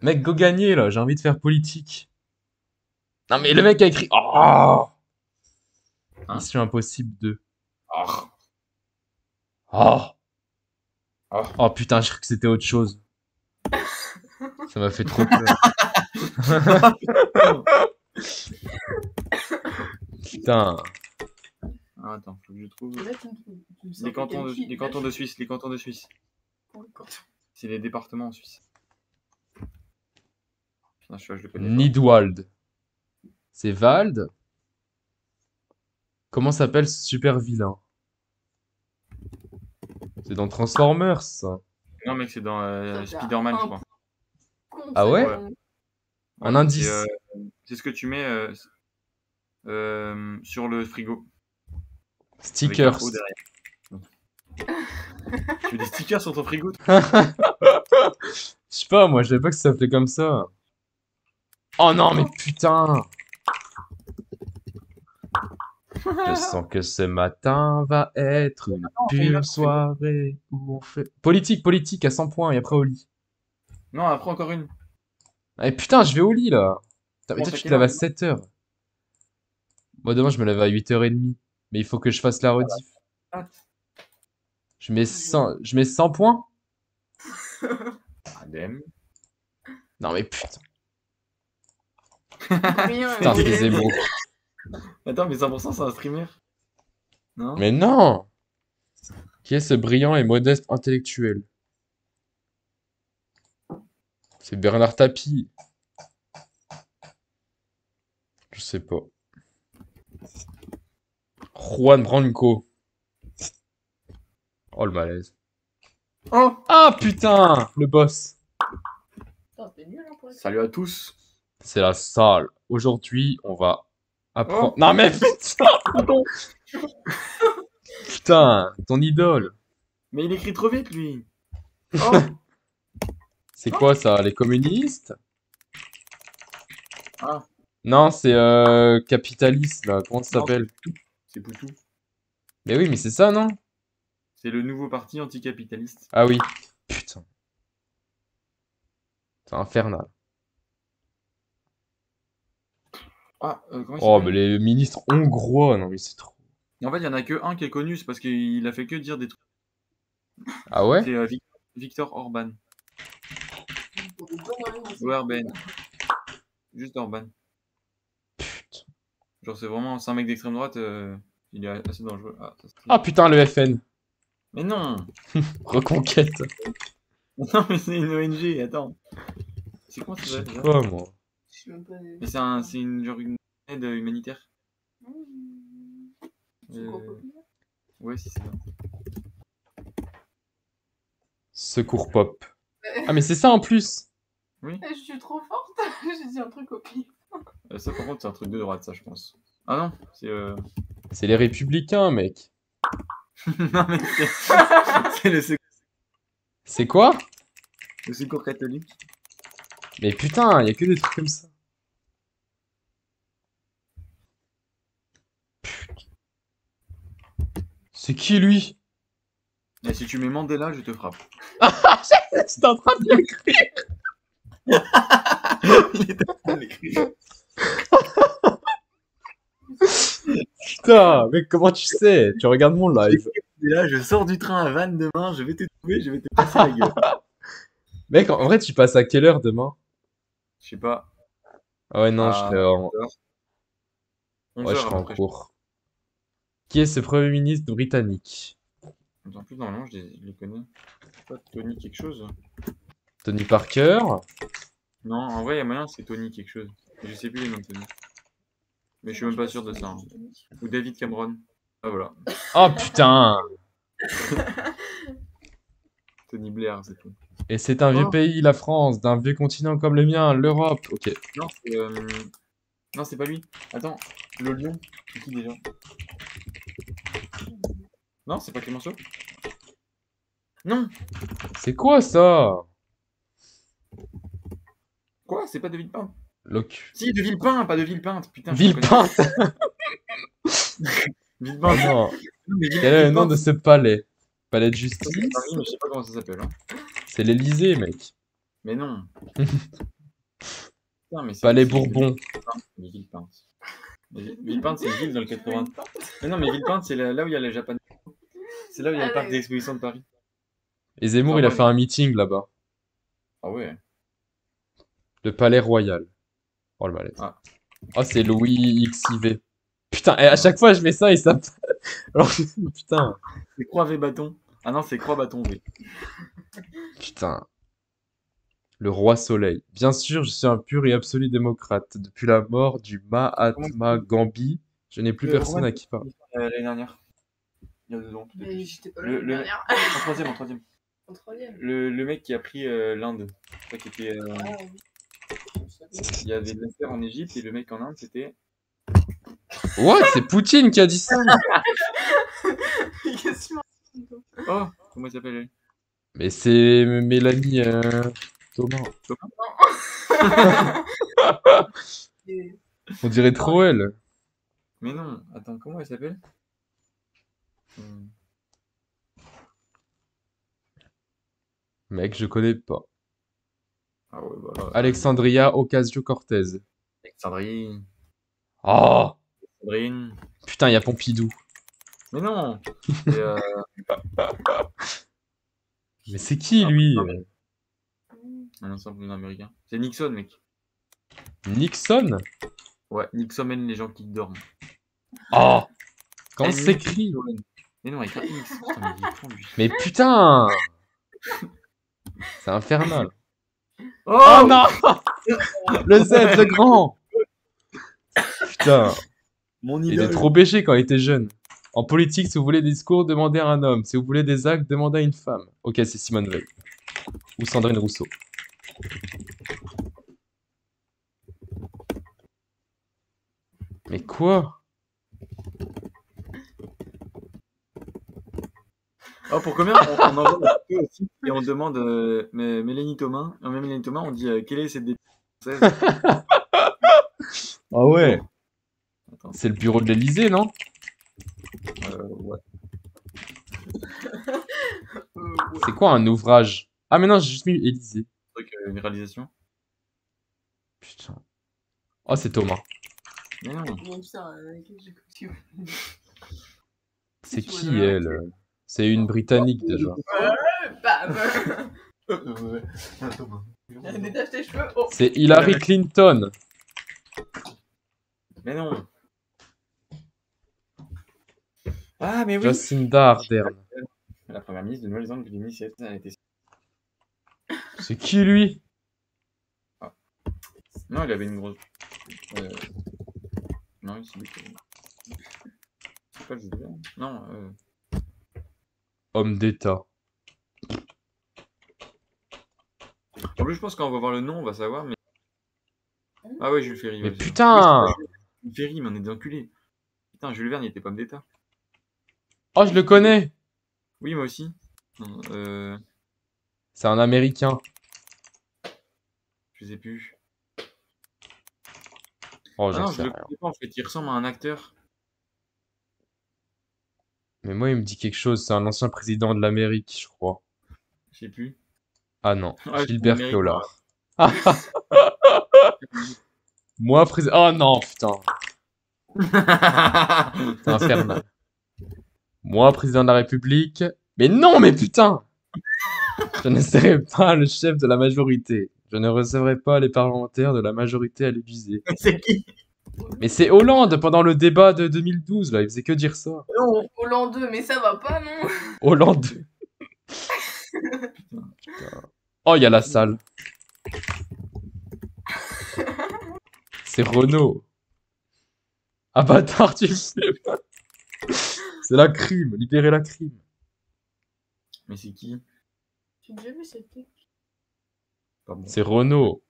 Mec, go gagner, là, j'ai envie de faire politique. Non mais le mec a écrit... Oh hein? Mission impossible deux. Oh, oh. Oh. Oh putain, je crois que c'était autre chose. Ça m'a fait trop peur. Putain. Ah, attends, faut que je trouve. Les cantons de, les cantons de Suisse, les cantons de Suisse. C'est les départements en Suisse. Putain, je, je le connais. Nidwald. C'est Wald. Comment s'appelle ce super vilain? C'est dans Transformers, ça. Non, mec, c'est dans euh, Spider-Man, je crois. Ah ouais, ouais. Un indice. Euh, c'est ce que tu mets euh, euh, sur le frigo. Stickers. Tu mets des stickers sur ton frigo? Je sais pas, moi, je savais pas que ça s'appelait comme ça. Oh non, mais putain. Je sens que ce matin va être une non, pure soirée où on fait... Politique, politique, à cent points, et après au lit. Non, après encore une. Eh putain, je vais au lit, là. Putain, mais toi, tu te lèves à sept heures. Moi, demain, je me lève à huit heures trente. Mais il faut que je fasse la rediff. Je mets cent, je mets cent points. Adem. Non, mais putain. Putain, c'est zéro. Attends, mais cent pour cent c'est un streamer? Non. Mais non. Qui est ce brillant et modeste intellectuel? C'est Bernard Tapie. Je sais pas. Juan Branco. Oh le malaise. Oh. Ah putain, le boss. Salut à tous. C'est la salle. Aujourd'hui, on va apprendre... Oh. Non mais putain. Putain, ton idole. Mais il écrit trop vite, lui. Oh. C'est quoi ça, les communistes? Ah. Non, c'est euh, capitaliste, là. Comment ça s'appelle? C'est Poutou. Mais oui, mais c'est ça, non? C'est le nouveau parti anticapitaliste. Ah oui. Putain. C'est infernal. Ah, euh, comment il oh, mais les ministres hongrois, non mais c'est trop. En fait, il y en a que un qui est connu, c'est parce qu'il a fait que dire des trucs. Ah ouais? C'est euh, Victor Orban. Ou Orban. Juste Orban. Putain. Genre, c'est vraiment, c'est un mec d'extrême droite, euh, il est assez dangereux. Ah, ça, ah putain, le F N. Mais non. Reconquête. Non, mais c'est une O N G, attends. C'est quoi ça? Je sais pas, moi. Mais c'est un, une, genre une aide humanitaire. Euh... Ouais, si c'est ça. Secours pop. Ah, mais c'est ça en plus. Oui. Je suis trop forte, j'ai dit un truc au pire. Ça, par contre, c'est un truc de droite, ça, je pense. Ah non, c'est... Euh... C'est les Républicains, mec. Non, mais c'est le secours... C'est quoi? Le secours catholique. Mais putain, il n'y a que des trucs comme ça. C'est qui, lui? Et si tu mets Mandela, je te frappe. J'étais en train de l'écrire. Il était en train de l'écrire. Putain, mec, comment tu sais? Tu regardes mon live. Et là, je sors du train à Vannes demain, je vais te trouver, je vais te passer la gueule. Mec, en vrai, tu passes à quelle heure demain? Je sais pas. Ah ouais, non, ah, je serai en... Ouais, je serai en cours. Qui est ce Premier ministre britannique? En plus, normalement, je les, je les connais. Pas Tony quelque chose. Tony Parker? Non, en vrai, il y a moyen, c'est Tony quelque chose. Je sais plus les noms de Tony. Mais je suis même pas sûr de ça. Hein. Ou David Cameron. Ah, voilà. Oh, putain. Tony Blair, c'est tout. Et c'est un vieux oh. pays, la France, d'un vieux continent comme le mien, l'Europe. Ok. Non, c'est euh... pas lui. Attends, le lion, c'est qui déjà? Non, c'est pas Clémenceau. Non. C'est quoi ça? Quoi? C'est pas de Villepinte. Loc. Si, de Villepinte, pas de Villepinte. Putain. Villepinte. Villepinte. Oh, non. Mais Villepinte. Quel est le nom de ce palais? Palais de justice. Je sais pas comment ça s'appelle. Hein. C'est l'Elysée, mec. Mais non. Putain, mais Palais Bourbon. Mais Villepinte. Villepinte, c'est une ville dans le quatre-vingts. Mais non, mais Villepinte, c'est là où il y a la Japan. C'est là où il y a le parc des expositions de Paris. Et Zemmour, ah, il a ouais. fait un meeting là-bas. Ah ouais. Le Palais Royal. Oh le malaise. Ah. Oh, c'est Louis X I V. Putain, et à chaque fois, je mets ça et ça. Alors, putain. C'est Croix V bâton. Ah non, c'est Croix bâton V. Putain. Le roi soleil. Bien sûr, je suis un pur et absolu démocrate. Depuis la mort du Mahatma Gandhi, je n'ai plus le personne à qui parler. Euh, L'année dernière. Il y a deux ans. Mais j'étais pas le, le... dernière. En troisième, en troisième. En troisième. Le, le mec qui a pris euh, l'Inde. Qui était. Euh... Ah, oui. Il y avait des affaires en Égypte et le mec en Inde, c'était. What? C'est Poutine qui a dit ça. Oh, comment il s'appelle? Mais c'est Mélanie euh... Thomas. Thomas. On dirait trop elle. Mais non, attends, comment elle s'appelle? hmm. Mec, je connais pas. Ah ouais, bah, Alexandria Ocasio-Cortez. Alexandrine. Oh Sandrine. Putain, il y a Pompidou. Mais non. Et euh... Mais c'est qui, lui? Un ensemble américain. C'est Nixon, mec. Nixon? Ouais, Nixon mène les gens qui dorment. Oh Comment s'écrit? Mais non, avec un X. Putain, mais, mais putain. C'est infernal. Oh, oh non. Le Z, le grand. Putain. Mon idole. Il était trop bêché quand il était jeune. En politique, si vous voulez des discours, demandez à un homme. Si vous voulez des actes, demandez à une femme. Ok, c'est Simone Veil. Ou Sandrine Rousseau. Mais quoi? Oh, pour combien on, on envoie la photo aussi et on demande euh, mais Mélanie Thomas. Non, mais Mélanie Thomas, on dit euh, quelle est cette député? Ah ouais. C'est le bureau de l'Elysée, non? Euh, ouais. C'est quoi un ouvrage? Ah, mais non, j'ai juste mis Élysée. Un truc, euh, une réalisation. Putain. Oh, c'est Thomas. Mais non. C'est qui elle? C'est une britannique déjà. C'est Hillary Clinton. Mais non. Ah mais oui. Jacinda Ardern. La première ministre de Nouvelle-Zélande de l'Initiative a été. C'est qui lui? ah. Non, il avait une grosse. Euh... Non, il s'est dit que... C'est pas le jeu de... Non, euh... Homme d'État. En plus, je pense qu'on va voir le nom, on va savoir, mais... Ah ouais, Jules Ferry. Mais putain oui, Jules Ferry, mais on est des enculés. Putain, Jules Verne, il était pas homme d'État. Oh, je le connais. Oui, moi aussi. Euh... C'est un Américain. Je sais plus. Oh, ah non, je le connais pas en fait, il ressemble à un acteur. Mais moi, il me dit quelque chose, c'est un ancien président de l'Amérique, je crois. Je sais plus. Ah non, ah, Gilbert Collard. Moi, président... Oh non, putain. C'est infernal. Moi, président de la République... Mais non, mais putain. Je ne serai pas le chef de la majorité. Je ne recevrai pas les parlementaires de la majorité à l'Élysée. C'est qui? Mais c'est Hollande pendant le débat de deux mille douze, là, il faisait que dire ça. Non, Hollande, mais ça va pas, non? Hollande. Putain. Oh, il y a la salle. C'est Renault. Ah, bâtard, tu sais pas. C'est la crime, libérez la crime. Mais c'est qui? J'ai déjà vu cette tête. C'est Renault.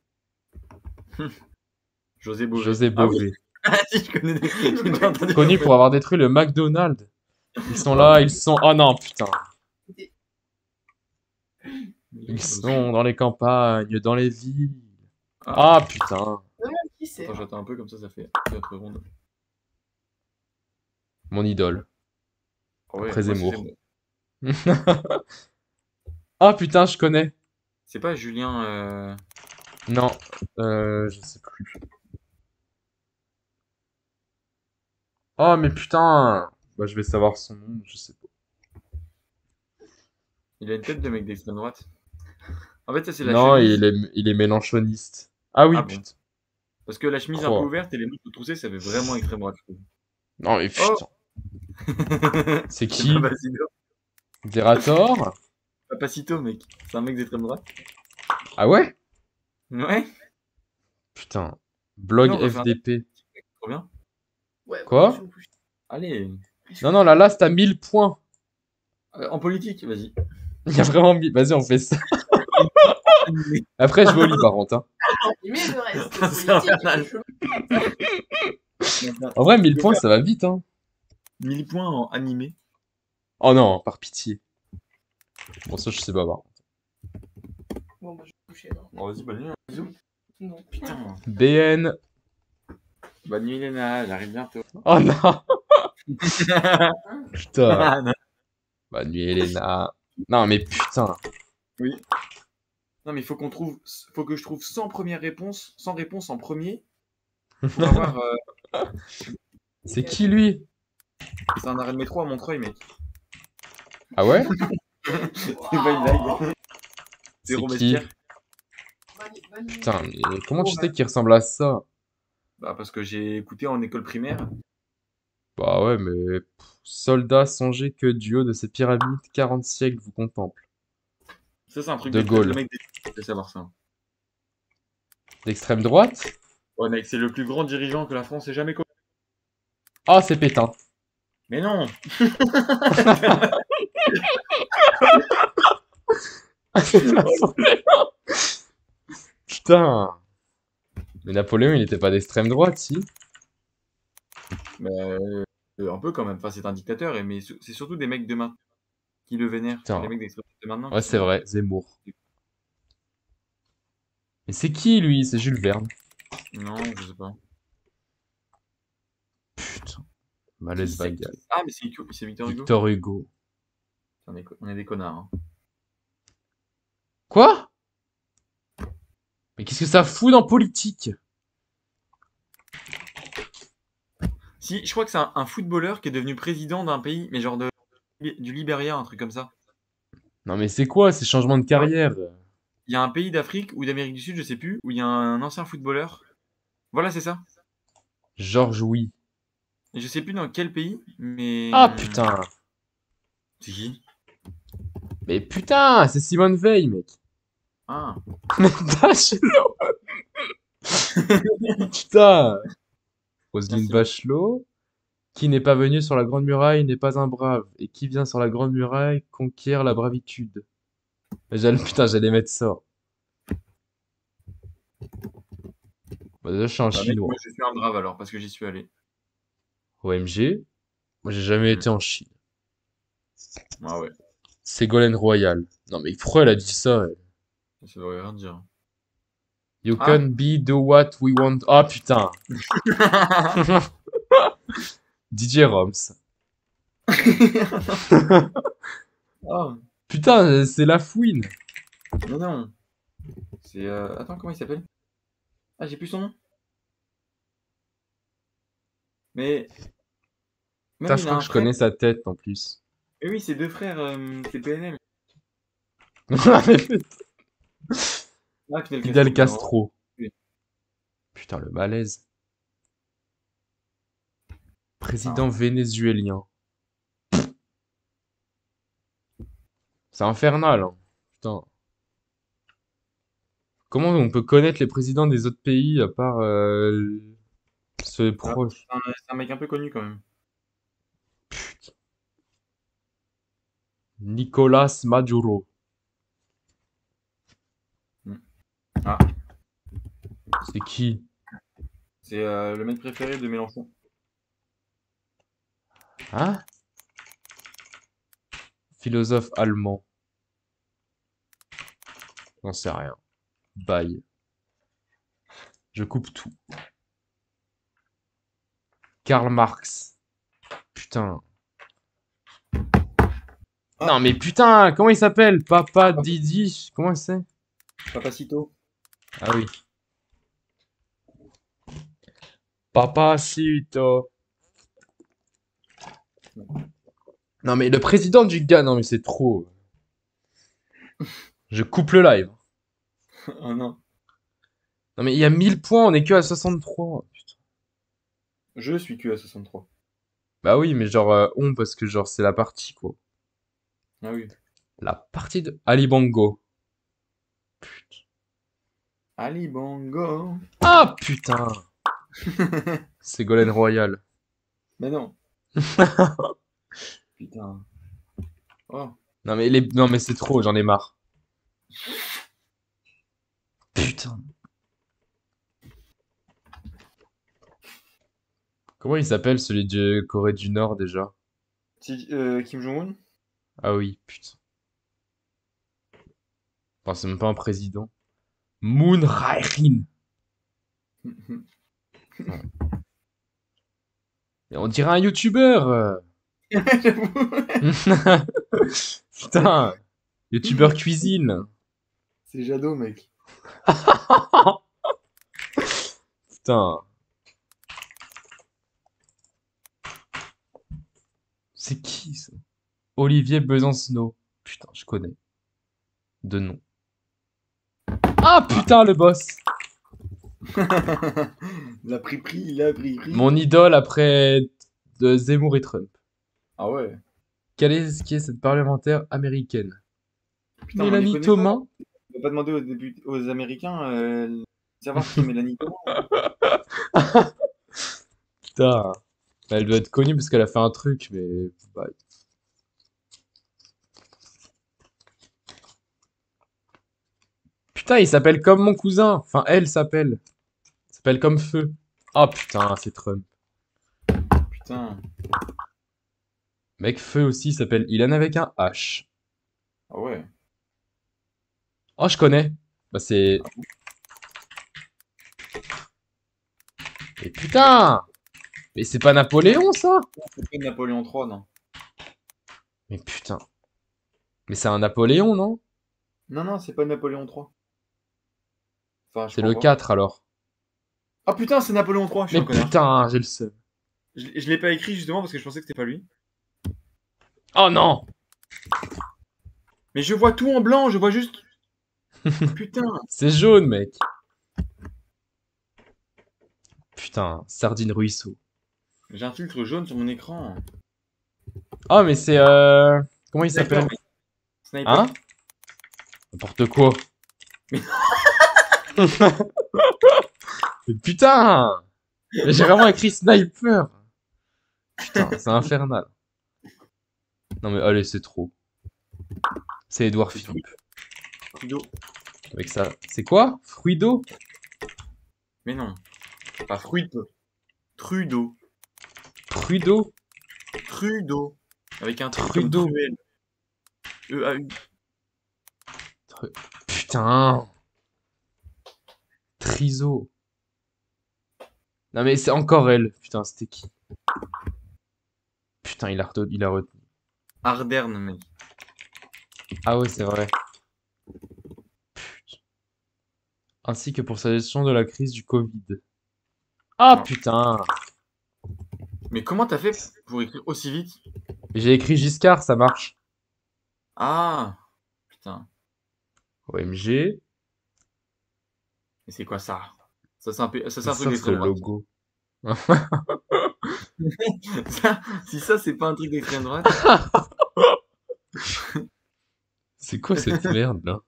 José Bové. José Bové. Ah oui. Si, je connais des... je connu pour avoir détruit le McDonald's. Ils sont là, ils sont... Oh non, putain. Ils sont dans les campagnes, dans les villes. Ah, ah putain. Attends, j'attends un peu, comme ça, ça fait quatre rondes. Mon idole. Oh, ouais, après Zemmour. Ah putain, je connais. C'est pas Julien... Euh... Non, euh, je sais plus. Oh, mais putain! Bah, je vais savoir son nom, je sais pas. Il a une tête de mec d'extrême droite. En fait, ça, c'est la chemise. Non, il est, il est mélanchoniste. Ah oui, ah, putain. Bon. Parce que la chemise Croix. Un peu ouverte et les mots troussés, ça fait vraiment extrême droite. Non, mais putain. Oh. C'est qui? Verator? Papacito, mec. C'est un mec d'extrême droite. Ah ouais? Ouais. Putain. Blog non, F D P. Trop bien. Ouais, quoi? Allez. Non, non, la last à mille points. Euh, en politique, vas-y. Il y a vraiment mille. Vas-y, on fait ça. Après, je vais au lit, par contre. Hein. Mais le reste. En vrai, mille points, ça va vite. Hein. mille points en animé. Oh non, par pitié. Bon, ça, je sais pas, par contre. Bon, bah, je vais me coucher. Bon, vas-y, bonne nuit. Bisous. Non, putain. B N. Bonne nuit, Léna, j'arrive bientôt. Oh non. Putain. Bonne nuit, Léna. Non, mais putain. Oui. Non, mais faut qu'on trouve, faut que je trouve cent premières réponses, cent réponses en premier. Pour avoir. Euh... C'est qui lui? C'est un arrêt de métro à Montreuil, mec. Ah ouais? C'est wow. Pas une blague. C'est qui? Putain, mais comment tu sais qu'il ressemble à ça? Bah parce que j'ai écouté en école primaire. Bah ouais, mais... Pff, soldats, songez que du haut de ces pyramides, quarante siècles vous contemplent. Ça, c'est un truc de Gaulle. De savoir ça. D'extrême droite? Ouais, mec, c'est le plus grand dirigeant que la France ait jamais connu. Ah, c'est Pétain. Mais non. Putain. Mais Napoléon, il était pas d'extrême droite, si? Euh, un peu quand même. Enfin, c'est un dictateur, et mais c'est surtout des mecs de main qui le vénèrent. Les mecs d'extrême droite de maintenant. Ouais, c'est vrai. Zemmour. Mais c'est qui, lui? C'est Jules Verne. Non, je sais pas. Putain. Malaise Bangal. Ah, mais c'est Victor Hugo. Victor Hugo. On est, on est des connards. Hein. Quoi? Mais qu'est-ce que ça fout dans politique? Si, je crois que c'est un, un footballeur qui est devenu président d'un pays, mais genre de, du Libéria, un truc comme ça. Non mais c'est quoi ces changements de carrière? Il y a un pays d'Afrique ou d'Amérique du Sud, je sais plus, où il y a un ancien footballeur. Voilà, c'est ça. Georges Oui. Je sais plus dans quel pays, mais... Ah putain. C'est qui? Mais putain, c'est Simone Veil, mec. Ah. Bachelot. Putain. Roselyne Bachelot. Qui n'est pas venu sur la Grande Muraille n'est pas un brave. Et qui vient sur la Grande Muraille conquiert la bravitude. Putain, j'allais mettre ça. Bah, déjà, je suis un chinois. Moi, je suis un brave alors, parce que j'y suis allé. O M G. Moi, j'ai jamais mmh. été en Chine. Ah ouais. Ségolène Royal. Non, mais pourquoi elle a dit ça? Elle. Ça veut rien dire. You ah. can be the what we want. Ah putain. D J Roms. Oh. Putain, c'est la fouine. Non, non. C'est... Euh... Attends, comment il s'appelle? Ah, j'ai plus son nom. Mais... Putain, je crois que je connais sa tête en plus. Et oui, c'est deux frères, euh, c'est P N L. Ah, mais putain. Ah, Fidel Castro. Oui. Putain, le malaise. Président ah. vénézuélien. C'est infernal, hein. Putain. Comment on peut connaître les présidents des autres pays à part euh, ceux proches? Ah, c'est un mec un peu connu quand même. Putain. Nicolas Maduro. Ah. C'est qui? C'est euh, le mec préféré de Mélenchon. Hein? Philosophe allemand. J'en sais rien. Bye. Je coupe tout. Karl Marx. Putain. Ah. Non mais putain, comment il s'appelle? Papa Didi, comment c'est? Papacito. Ah oui. Papacito. Non mais le président du Ghana, non mais c'est trop. Je coupe le live. Oh non. Non mais il y a mille points, on est que à soixante-trois. Putain. Je suis que à soixante-trois. Bah oui, mais genre euh, on parce que genre c'est la partie quoi. Ah oui. La partie de Ali Bongo. Putain. Ali Bongo. Ah putain. Ségolène Royal. Mais non. Putain. Oh. Non mais les... non mais c'est trop, j'en ai marre. Putain. Comment il s'appelle celui de Corée du Nord déjà? euh, Kim Jong-un. Ah oui, putain. Enfin, c'est même pas un président. Moon Rae-in. Mais on dirait un youtubeur. euh. Putain, youtubeur cuisine. C'est Jadot, mec. Putain. C'est qui ça? Olivier Besancenot. Putain, je connais. De nom. Ah putain, le boss. Il a pris pris, il a pris pris. Mon idole après de Zemmour et Trump. Ah ouais. Quelle est, qui est cette parlementaire américaine? Putain, Mélanie Thomas. On va pas demander aux, début, aux Américains euh, de savoir si c'est Mélanie Thomas. Putain. Elle doit être connue parce qu'elle a fait un truc, mais... Bah... Putain, il s'appelle comme mon cousin. Enfin, elle s'appelle. Il s'appelle comme Feu. Ah oh, putain, c'est Trump. Putain. Mec, Feu aussi s'appelle Ilan avec un H. Ah ouais. Oh, je connais. Bah, c'est... Et putain! Mais c'est pas Napoléon, ça? C'est pas Napoléon trois, non. Mais putain. Mais c'est un Napoléon, non? Non, non, c'est pas Napoléon trois. Enfin, c'est le quatre, alors. Ah putain, c'est Napoléon trois, je suis un connard. Mais putain, j'ai le seum. Je, je l'ai pas écrit, justement, parce que je pensais que c'était pas lui. Oh non! Mais je vois tout en blanc, je vois juste... Putain. C'est jaune, mec. Putain, Sardine Ruisseau. J'ai un filtre jaune sur mon écran. Ah, mais c'est euh... Comment il s'appelle? Hein? N'importe quoi. Mais... mais putain! J'ai vraiment écrit Sniper. Putain, c'est infernal. Non mais allez, c'est trop. C'est Edouard Philippe. Fruido. Avec ça, c'est quoi? Fruido? Mais non. Pas Fruido. Trudeau. Trudeau. Trudeau. Avec un Trudeau. E A U. Tru... Putain. Triso. Non mais c'est encore elle. Putain, c'était qui? Putain, il a, re... il a retenu. Arderne, mec. Ah ouais, c'est vrai. Putain. Ainsi que pour sa gestion de la crise du Covid. Ah non. Putain. Mais comment t'as fait pour écrire aussi vite? J'ai écrit Giscard, ça marche. Ah, putain. O M G. Mais c'est quoi ça? Ça c'est un, peu, ça, c'est un truc d'extrême droite. Logo. Ça, si ça c'est pas un truc d'extrême droite. C'est quoi cette merde là?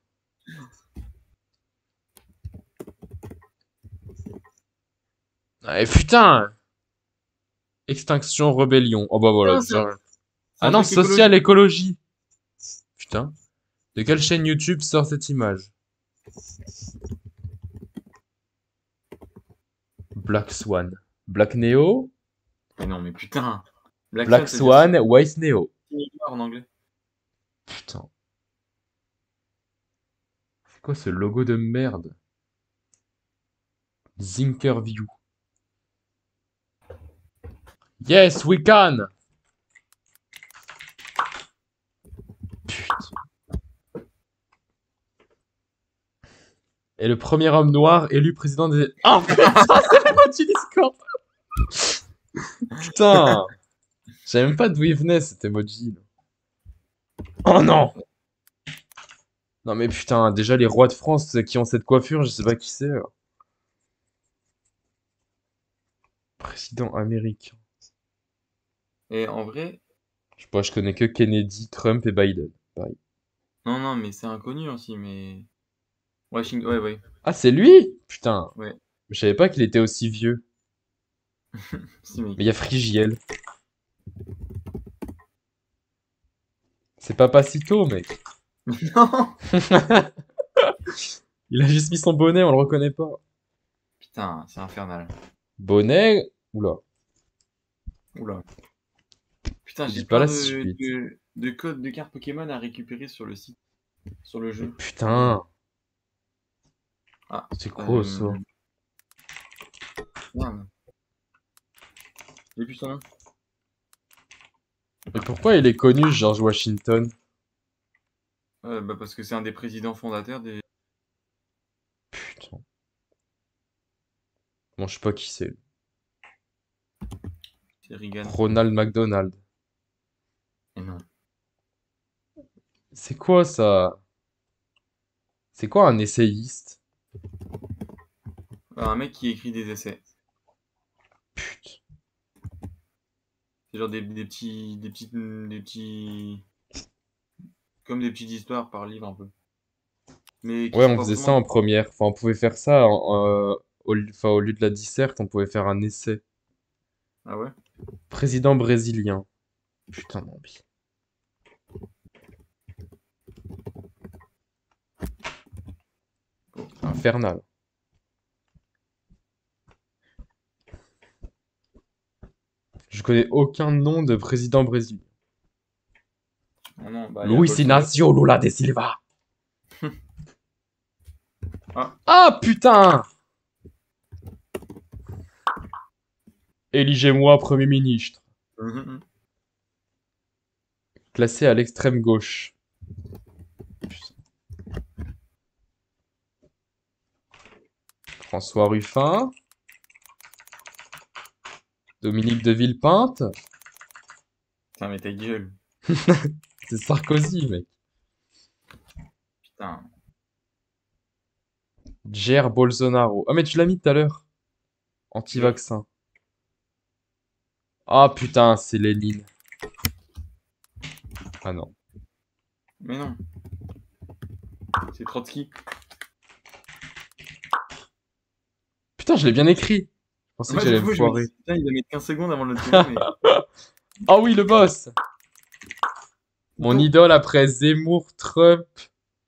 Ah, putain. Extinction, rébellion. Oh bah voilà. Putain, ah non, social, écologie. Putain. De quelle chaîne YouTube sort cette image? Black Swan. Black Neo. Mais non, mais putain. Black, Black Swan, Swan White Neo. En anglais. Putain. C'est quoi ce logo de merde? Zinkerview. Yes, we can. Putain. Et le premier homme noir élu président des... Ah, oh, putain, c'est le mot du Discord. Putain. J'avais même pas d'où il venait cet emoji. Oh non. Non mais putain, déjà les rois de France qui ont cette coiffure, je sais pas qui c'est. Président américain. Et en vrai... Je sais pas, je connais que Kennedy, Trump et Biden. Pareil. Non, non, mais c'est inconnu aussi, mais... Washington, ouais, ouais. Ah, c'est lui? Putain. Ouais. Je savais pas qu'il était aussi vieux. Si, mais... mais il y a Frigiel. C'est Papacito, mec. Non. Il a juste mis son bonnet, on le reconnaît pas. Putain, c'est infernal. Bonnet... Oula. Oula. Putain, j'ai pas plein de, de, de codes de cartes Pokémon à récupérer sur le site, sur le jeu. Putain. Ah, c'est quoi euh... ça? Ouais. J'ai plus son nom. Et pourquoi il est connu, George Washington? euh, bah Parce que c'est un des présidents fondateurs des... Putain. Bon, je sais pas qui c'est. C'est Reagan. Ronald McDonald. Et non. C'est quoi ça? C'est quoi un essayiste? Ah, un mec qui écrit des essais. Putain. C'est genre des, des petits. des petites. des petits. comme des petites histoires par livre un peu. Mais Ouais, on faisait ça en première. Enfin, on pouvait faire ça en, euh, au, enfin, au lieu de la disserte, on pouvait faire un essai. Ah ouais? Président brésilien. Putain, mon pire. Infernal. Je connais aucun nom de président brésilien. Oh non, bah, Luis Inácio Lula de Silva. ah. ah putain! Éligez-moi Premier ministre. Mm-hmm. Classé à l'extrême gauche. François Ruffin. Dominique de Villepinte. Putain, mais ta gueule. C'est Sarkozy, mec. Putain. Jair Bolsonaro. Ah, mais tu l'as mis tout à l'heure. Anti-vaccin. Ah, putain, c'est Lénine. Ah non. Mais non. C'est Trotsky. Putain, je l'ai bien écrit. Je pensais que j'allais me foirer. Putain, il doit mettre quinze secondes avant le tour. Mais... Ah oui, le boss. Mon idole après Zemmour, Trump.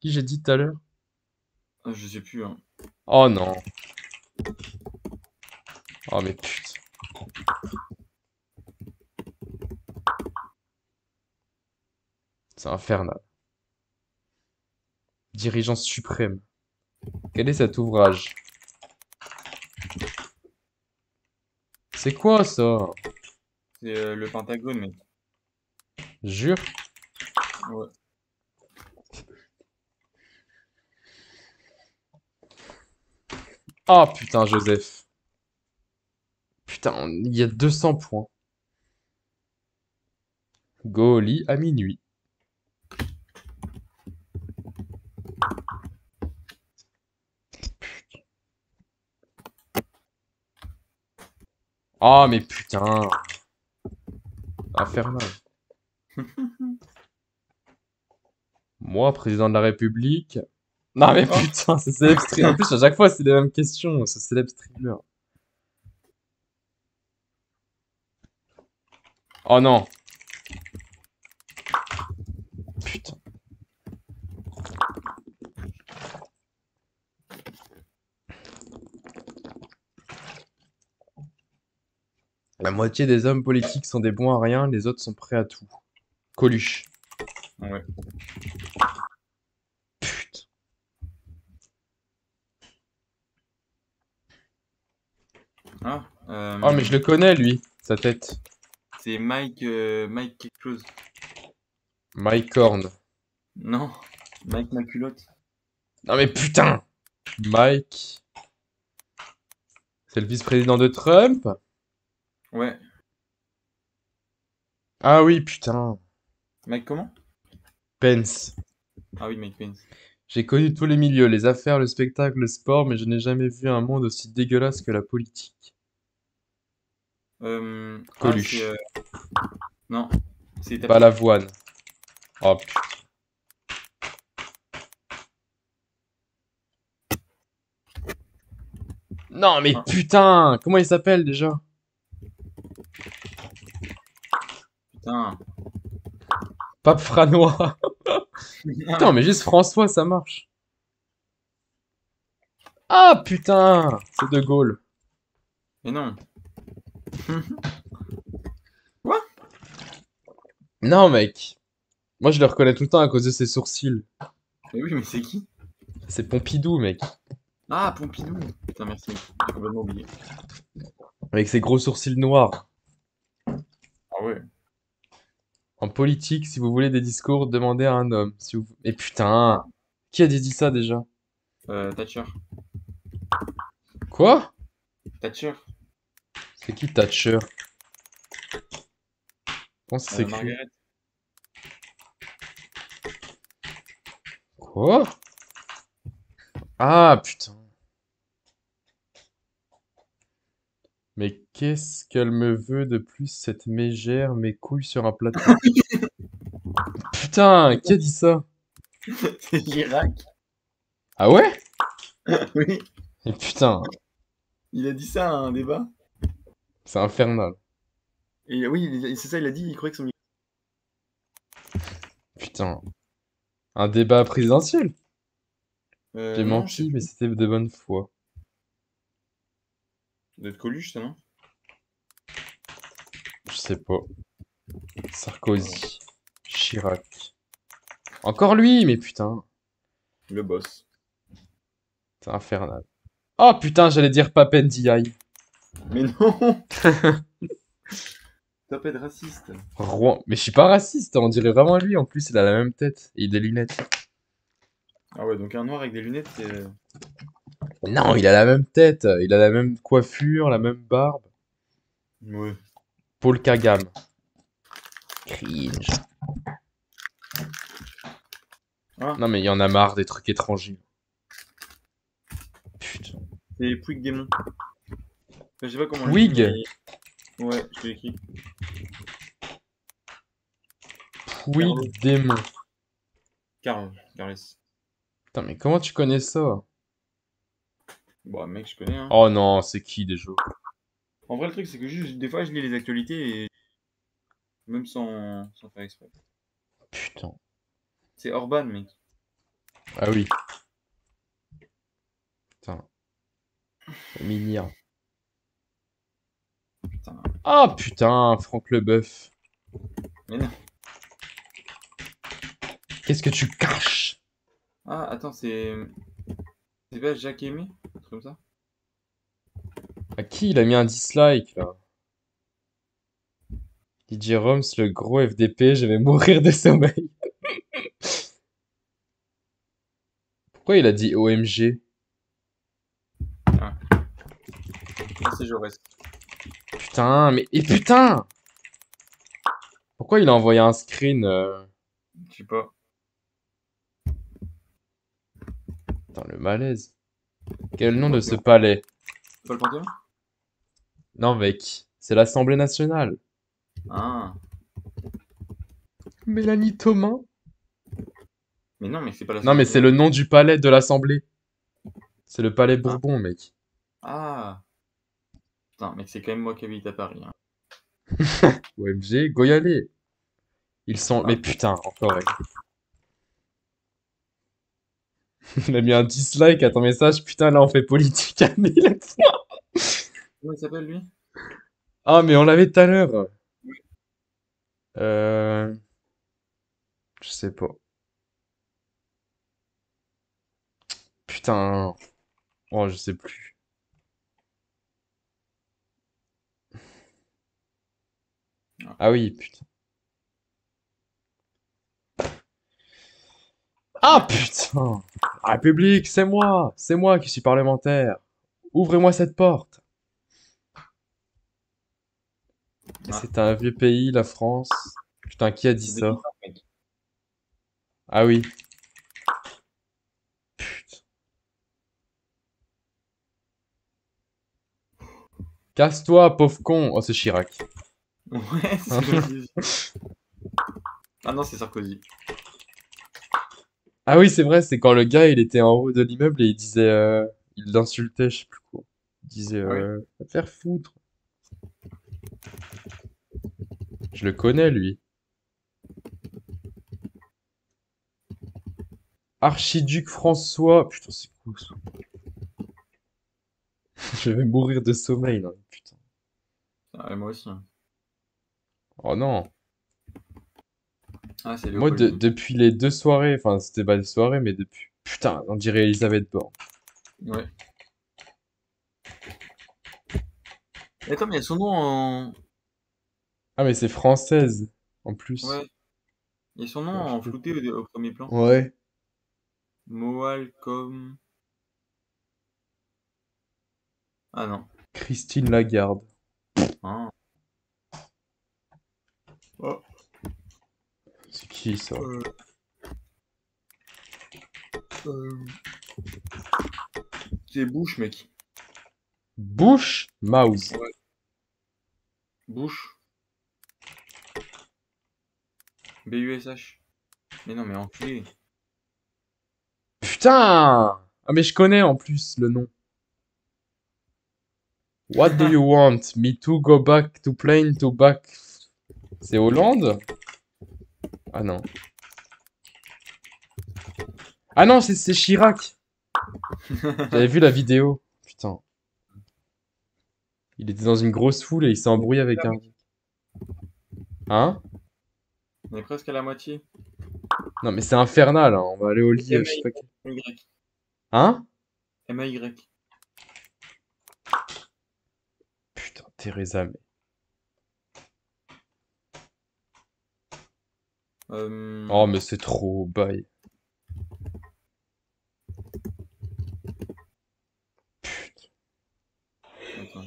Qui j'ai dit tout à l'heure? Je sais plus. Hein. Oh non. Oh mais putain. C'est infernal. Dirigeant suprême. Quel est cet ouvrage? C'est quoi ça? C'est euh, le Pentagone, mec. Jure? Ouais. Ah oh, putain, Joseph. Putain, il y a deux cents points. Go au lit à minuit. Oh, mais putain! Infernal. Moi, président de la République... Non, mais putain, c'est célèbre streamer. En plus, à chaque fois, c'est les mêmes questions, ce célèbre streamer. Oh non! Putain. La moitié des hommes politiques sont des bons à rien, les autres sont prêts à tout. Coluche. Ouais. Putain. Ah, euh... oh, mais je le connais, lui, sa tête. C'est Mike... Euh, Mike quelque chose. Mike Horn. Non, Mike ma culotte. Non mais putain. Mike... C'est le vice-président de Trump. Ouais. Ah oui, putain. Mec, comment? Pence. Ah oui, Mike Pence. J'ai connu tous les milieux, les affaires, le spectacle, le sport, mais je n'ai jamais vu un monde aussi dégueulasse que la politique. Euh... Coluche. Ah, euh... Non. C'est Balavoine. Oh, putain. Non, mais ah. putain. Comment il s'appelle, déjà? Putain. Pape Franois. Putain, mais juste François, ça marche. Ah, putain. C'est De Gaulle. Mais non. Quoi? Non, mec. Moi, je le reconnais tout le temps à cause de ses sourcils. Mais oui, mais c'est qui? C'est Pompidou, mec. Ah, Pompidou. Putain, merci. J'ai complètement oublié. Avec ses gros sourcils noirs. Ah ouais. En politique, si vous voulez des discours, demandez à un homme. Si vous... Et putain, qui a dit ça déjà? Euh, Thatcher. Quoi? Thatcher. C'est qui Thatcher? Je pense que Euh, c'est qui? Margaret. Quoi? Ah putain. Mais qu'est-ce qu'elle me veut de plus, cette mégère, mes couilles sur un plateau? Putain, qui a dit ça? C'est l'Irak. Ah ouais? Oui. Et putain, Il a dit ça à un débat. c'est infernal. Et oui, il- c'est ça, il a dit, il croyait que son micro. Putain. Un débat présidentiel? Euh, J'ai non, c'est menti, mais c'était de bonne foi. d'être Coluche, ça, non? Je sais pas. Sarkozy. Chirac. Encore lui, mais putain. Le boss. C'est infernal. Oh putain, j'allais dire Papendiaï. Mais non! Ça peut être raciste. Rouen. Mais je suis pas raciste, on dirait vraiment lui en plus, il a la même tête. Et il a des lunettes. Ah ouais, donc un noir avec des lunettes, c'est. Non, il a la même tête, il a la même coiffure, la même barbe. Ouais. Paul Kagame. Cringe. Ah, Non mais il y en a marre des trucs étrangers. Putain. c'est Puig Démon. Enfin, je sais pas comment on l'écrit, Puig. mais. Ouais, je l'ai écrit. Puig Carlo. démon. Carl. Carles. Putain mais comment tu connais ça? Bon, mec, je connais, hein. Oh non, c'est qui déjà? En vrai, le truc, c'est que juste, des fois, je lis les actualités et. Même sans, sans faire exprès. Putain. C'est Orban, mec. Ah oui. Putain. Mignard. Putain. Ah putain, Franck Leboeuf. Mais non. Qu'est-ce que tu caches? Ah, attends, c'est. C'est pas Jacques Aimé? Un truc comme ça? À qui il a mis un dislike là? D J Roms, le gros F D P, je vais mourir de sommeil. Pourquoi il a dit O M G? Ah, ça, c'est Jaurès. Putain, mais et putain! Pourquoi il a envoyé un screen? euh, Je sais pas. Putain, le malaise. Quel est le nom de ce Panthéon. palais? C'est pas le Panthéon? Non, mec, c'est l'Assemblée nationale. Ah. Mélanie Thomas? Mais non, mais c'est pas la Non, mais c'est le nom du palais de l'Assemblée. C'est le palais Ah. Bourbon, mec. Ah. Putain, mec, c'est quand même moi qui habite à Paris, hein. O M G, Goyalé. Ils sont. Ah. Mais putain, encore elle. Il a mis un dislike à ton message. Putain, là, on fait politique à mille. Comment il s'appelle, lui? Ah, mais on l'avait tout à l'heure. Euh. Je sais pas. Putain. Oh, je sais plus. Ah. Ah oui, putain. Ah putain! Ah, public, c'est moi! C'est moi qui suis parlementaire! Ouvrez-moi cette porte! Ah. C'est un vieux pays, la France. Putain, qui a dit C'est ça? Descartes, mec. Ah oui. Putain. Casse-toi, pauvre con! Oh, c'est Chirac. Ouais, c'est. Ah non, c'est Sarkozy. Ah oui, c'est vrai, c'est quand le gars, il était en haut de l'immeuble et il disait. euh, il l'insultait, je sais plus quoi. Il disait. Ah oui. euh, Va te faire foutre. Je le connais, lui. Archiduc François. Putain, c'est cool ça. Je vais mourir de sommeil là, putain. Ah, et moi aussi, hein. Oh non. Ah, c'est Moi, de- Léopoldine. depuis les deux soirées, enfin, c'était pas des soirées, mais depuis. Putain, on dirait Elisabeth Borne. Ouais. Mais attends, mais il y a son nom en. Ah, mais c'est française, en plus. Ouais. Et son nom Ouais, je en peux flouté pas. au, au premier plan. Ouais. Moalcom. Ah non. Christine Lagarde. Ah. Oh, C'est qui, ça? euh, euh, C'est Bush, mec. Bush Mouse. Ouais. Bush. B U S H. Mais non, mais enculé. Putain! Ah, mais je connais en plus le nom. What do you want? Me to go back to plane to back. C'est Hollande? Ah non. Ah non, c'est c'est Chirac. J'avais vu la vidéo. Putain. Il était dans une grosse foule et il s'est embrouillé avec un. Hein? On est presque à la moitié. Non, mais c'est infernal, hein. On va aller au lit, euh, je sais pas qui. M A Y. Hein? M A Y. Putain, Theresa May. Euh, Oh, mais c'est trop bail. Putain. Attends.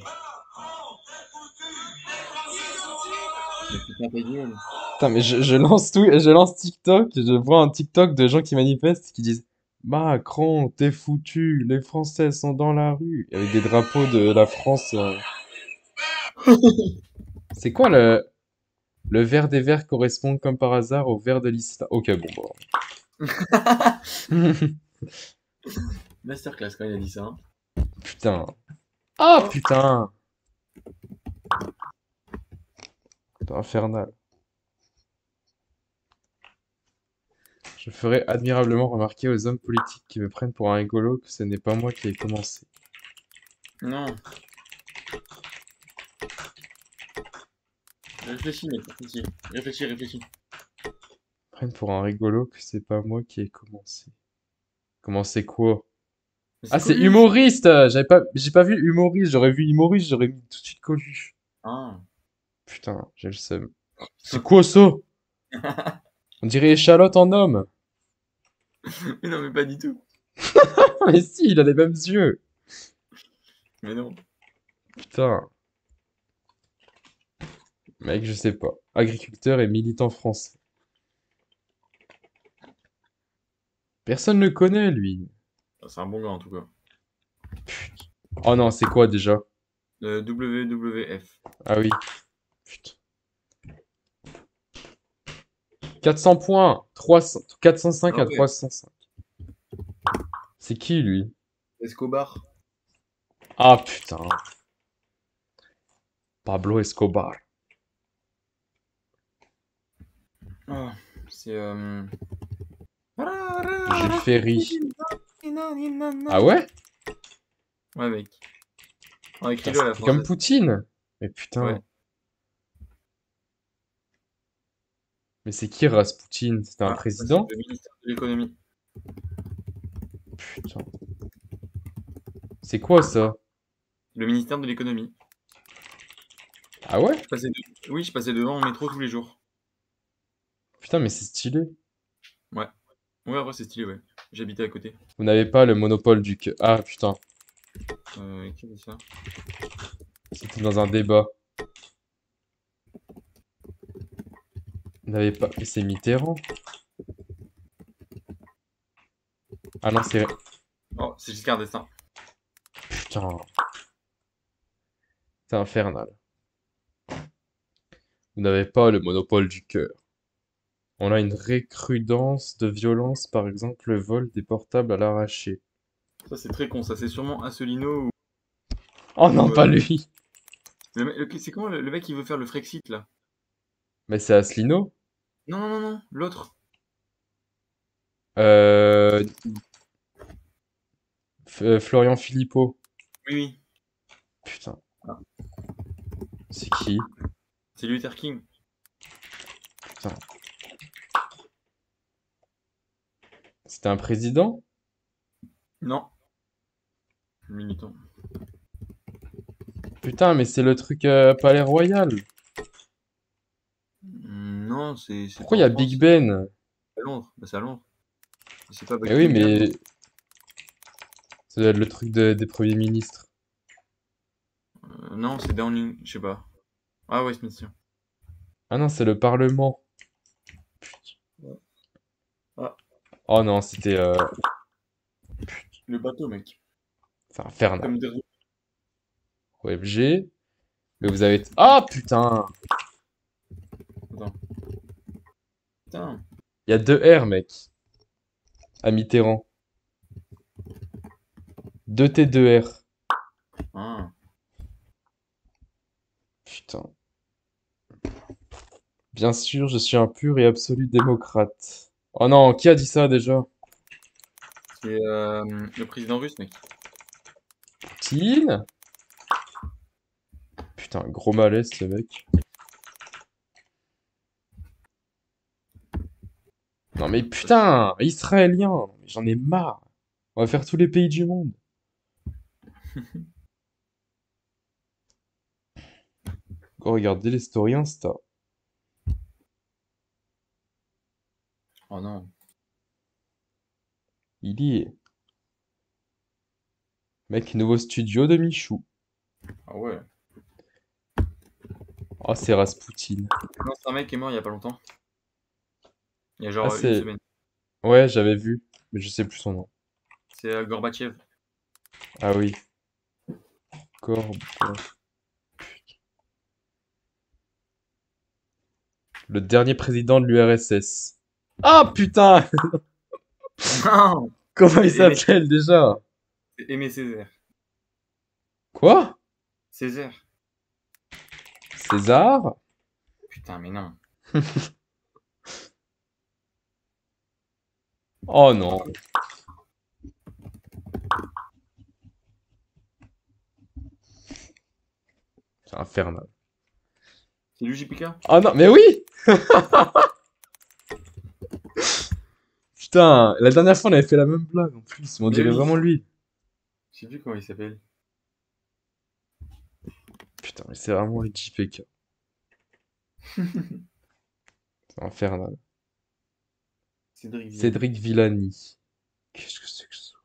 Mais putain, ta gueule. Putain, mais je, je lance tout, je lance TikTok, je vois un TikTok de gens qui manifestent, qui disent Macron, t'es foutu, les Français sont dans la rue, avec des drapeaux de la France. euh. C'est quoi le, le vert des verts correspond comme par hasard au vert de l'islam? Ok, bon, bah. Masterclass quand il a dit ça. Hein. Putain. Ah, Oh, putain. C'est infernal. Je ferai admirablement remarquer aux hommes politiques qui me prennent pour un rigolo que ce n'est pas moi qui ai commencé. non. Réfléchis, mec. Réfléchis, réfléchis. réfléchis. Prennent pour un rigolo que c'est pas moi qui ai commencé. Commencé quoi? Mais Ah, c'est c'est Coluche. humoriste. J'avais pas, j'ai pas vu humoriste. J'aurais vu humoriste, j'aurais mis tout de suite Coluche. Ah. Putain, j'ai le seum. C'est quoi ça? On dirait échalote en homme. Mais non, mais pas du tout. Mais si, il a les mêmes yeux. Mais non. Putain, mec, je sais pas. Agriculteur et militant français. Personne ne connaît, lui. Ah, c'est un bon gars en tout cas. Oh non, c'est quoi déjà? Euh, W W F. Ah oui. Putain. quatre cents points. trois cents, quatre cent cinq Ah à ouais. trois cent cinq. C'est qui, lui? Escobar. Ah putain. Pablo Escobar. Ah, c'est. Euh... J'ai Ferry. Ah ouais? Ouais, mec. On Putain, écrit-le à la c'est comme française. Poutine. Mais Ouais. putain. Mais c'est qui Raspoutine? C'était un Ah, ça, c'est président? le ministère de l'économie. Putain. C'est quoi ça? Le ministère de l'économie. Ah ouais? Je passais de- Oui, je passais devant en métro tous les jours. Putain, mais c'est stylé. Ouais. Ouais, ouais, c'est stylé, ouais. J'habitais à côté. Vous n'avez pas le monopole du cœur. Ah putain, Euh, qui a dit ça? c'était dans un débat. Vous n'avez pas. Mais c'est Mitterrand? Ah non, c'est. Oh, c'est Giscard d'Estaing. Putain, c'est infernal. Vous n'avez pas le monopole du cœur. On a une récrudence de violence, par exemple le vol des portables à l'arraché. Ça, c'est très con, ça. C'est sûrement Asselineau ou. Oh non, ou, pas euh, lui! le me- le- C'est comment le, le mec qui veut faire le Frexit là? Mais c'est Asselineau? Non, non, non, non, l'autre. Euh, F- euh, Florian Philippot. Oui, oui. Putain, Ah, c'est qui? c'est Luther King. Putain, c'était un président? Non. Militant. Putain, mais c'est le truc euh, Palais Royal. loin. C'est, c'est Pourquoi il y a France. Big Ben? C'est à Londres. Bah, c'est à Londres. C'est pas Big Ben. Oui, mais. Ça doit être le truc de, des premiers ministres. Euh, non, c'est Downing, je sais pas. Ah, Westminster. Ah non, c'est le Parlement. Ouais. Ah. Oh non, c'était. Euh... Le bateau, mec. C'est infernal. O F G. Mais vous avez. Ah putain! Attends. Putain. Il y a deux R, mec. À Mitterrand. deux T deux R. Ah. Putain. Bien sûr, je suis un pur et absolu démocrate. Oh non, qui a dit ça déjà? C'est euh, le président russe, mec. Poutine? Putain, gros malaise, ce mec. Non mais putain, israélien, j'en ai marre. On va faire tous les pays du monde. Oh, regardez les stories Insta. Oh non. Il y est. Mec, nouveau studio de Michou. Ah ouais. Oh, c'est Rasputin. Non, c'est un mec qui est mort il y a pas longtemps. Il y a genre ah, une semaine. Ouais, j'avais vu, mais je sais plus son nom. C'est euh, Gorbatchev. Ah oui. Gorbatchev. Le dernier président de l'U R S S. Ah putain! Non. Comment il s'appelle Aimé... déjà? Aimé Césaire. Quoi? Césaire. César? Putain, mais non. Oh non. C'est infernal. C'est lui J P K? Ah non, mais oui. Putain, la dernière fois on avait fait la même blague en plus, mais on mais dirait oui. Vraiment lui. Je sais plus comment il s'appelle. Putain, mais c'est vraiment le J P K. C'est infernal. Cédric, Cédric Villani. Qu'est-ce que c'est que ça?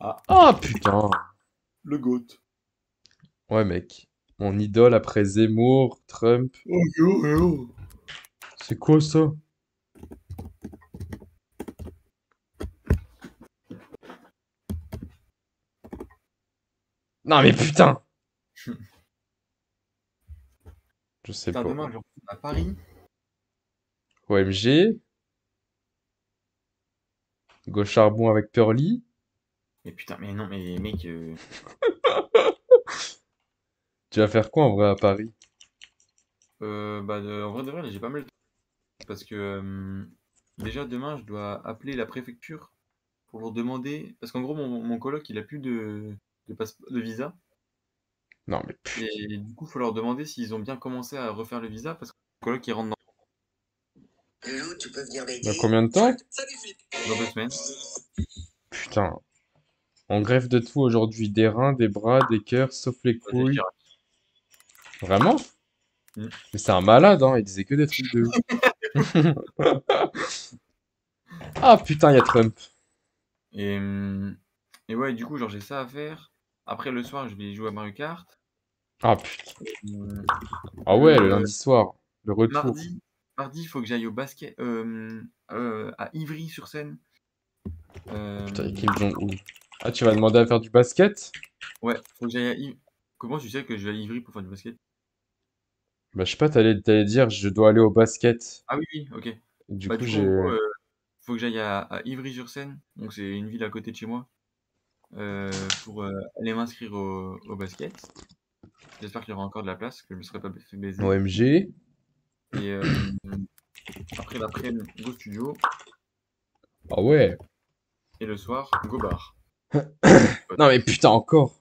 Ah. Ah putain! Le goat. Ouais mec, mon idole après Zemmour, Trump. Oh yo yo. C'est quoi ça? Non mais putain! Je sais putain, pas. Demain, je retourne à Paris. O M G. Gaucharbon avec Pearly. Mais putain, mais non, mais mec. Euh... tu vas faire quoi en vrai à Paris? Euh, bah, de... en vrai de vrai, j'ai pas mal de... Parce que euh, déjà demain, je dois appeler la préfecture pour leur demander. Parce qu'en gros, mon, mon coloc, il a plus de. De, passe de visa. Non, mais. Et, et du coup, il faut leur demander s'ils ont bien commencé à refaire le visa parce que le coloc il rentre dans. Hello, tu peux venir m'aider. Dans combien de temps? Dans deux semaines. Putain. On greffe de tout aujourd'hui. Des reins, des bras, des cœurs, sauf les couilles. Vraiment mmh. Mais c'est un malade, hein. Il disait que des trucs de ouf. Ah putain, il y a Trump. Et. Et ouais, du coup, genre, j'ai ça à faire. Après, le soir, je vais jouer à Mario Kart. Ah putain. Euh, ah ouais, euh, le lundi soir. Le retour. Mardi, mardi, faut que j'aille au basket. Euh, euh, à Ivry-sur-Seine. Euh... Putain, Kim Jong-un. Ah, tu vas demander à faire du basket? Ouais, faut que j'aille à Ivry. Comment tu sais que je vais à Ivry pour faire du basket? Bah, je sais pas, t'allais, t'allais dire, je dois aller au basket. Ah oui, oui, ok. Du bah, coup, du coup j'ai. Euh, faut que j'aille à, à Ivry-sur-Seine. Donc, c'est une ville à côté de chez moi. Euh, pour euh, aller m'inscrire au, au basket. J'espère qu'il y aura encore de la place, que je ne me serai pas fait baiser. O M G. Et euh, après l'après, go studio. Ah ouais. Et le soir, go bar. Non mais putain, encore.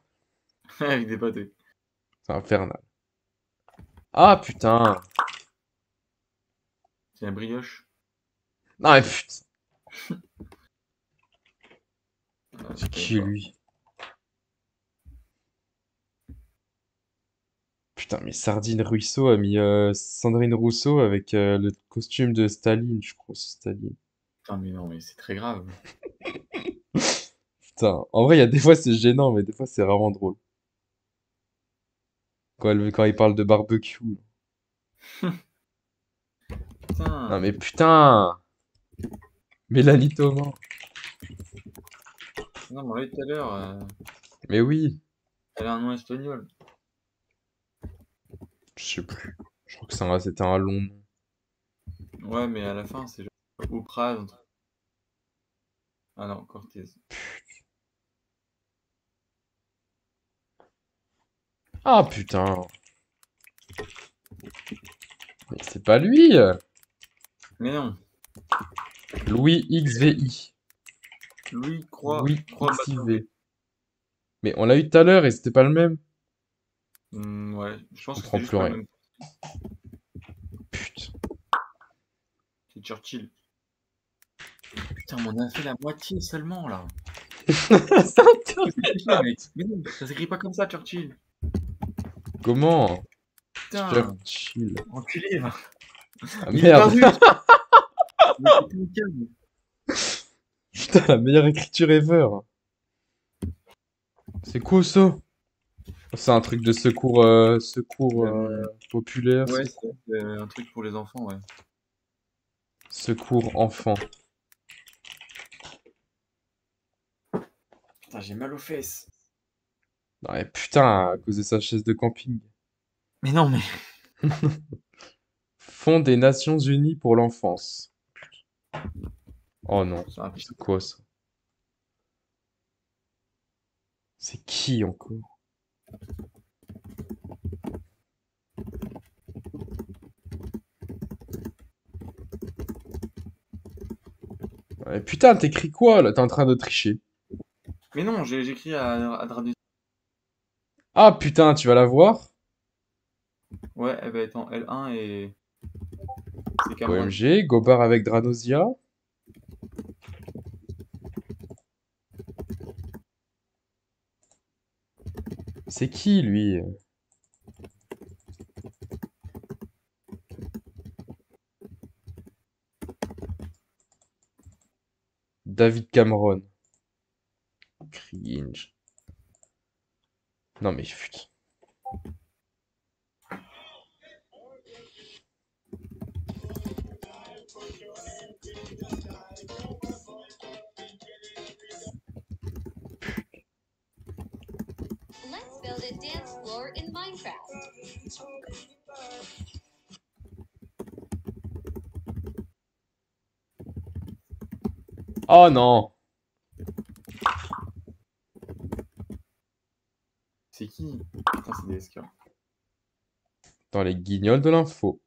Avec des pâtés. C'est infernal. Ah putain. C'est la brioche. Non mais putain. C'est qui lui? Putain, mais Sardine Ruisseau a mis euh, Sandrine Rousseau avec euh, le costume de Staline, je crois, c'est Staline. Putain, mais non, mais c'est très grave. Putain, en vrai, il y a des fois c'est gênant, mais des fois c'est vraiment drôle. Quand, elle, quand il parle de barbecue. Non Putain. mais putain! Mélanie Thomas. Non, mais on l'a vu tout à l'heure, euh, Mais oui, elle a un nom espagnol. je sais plus. Je crois que c'est un- c'était un long nom. Ouais, mais à la fin, c'est genre Oprah. un truc- Ah non, Cortez. Ah putain! Mais c'est pas lui! Mais non, Louis X V I. Louis Croix, Louis Croix Bateau. X I V. Mais on l'a eu tout à l'heure et c'était pas le même. Hmm, ouais, je Je pense que comprends c'est juste plus le rien. même. Putain. C'est Churchill. Putain, mais on a fait la moitié seulement là. Qu'est-ce que tu fais, mec? Mais non, ça s'écrit pas comme ça, Churchill. Comment? Putain, Churchill. enculé, va. Ah Il est merde! paru. Mais c'est pas le cas. Putain, la meilleure écriture ever. C'est quoi ça? C'est un truc de secours, euh, secours Euh, euh, populaire, Ouais, secours, c'est euh, un truc pour les enfants, ouais. secours enfant. Putain, j'ai mal aux fesses. Non, mais putain, à cause de sa chaise de camping. Mais non, mais. Fonds des Nations Unies pour l'enfance. Oh non, C'est un petit- c'est quoi ça? C'est qui encore? Ouais, putain, t'écris quoi là? T'es en train de tricher. Mais non, j'ai- j'écris à, à Dradus. Ah putain, tu vas la voir? Ouais, elle va être en L un et c'est Cameron. O M G, Gobard avec Dranosia. C'est qui lui? David Cameron. Cringe. Non mais putain. Let's build a dance floor in Minecraft. Oh non! C'est qui? Putain, c'est des S K. Dans les guignols de l'info.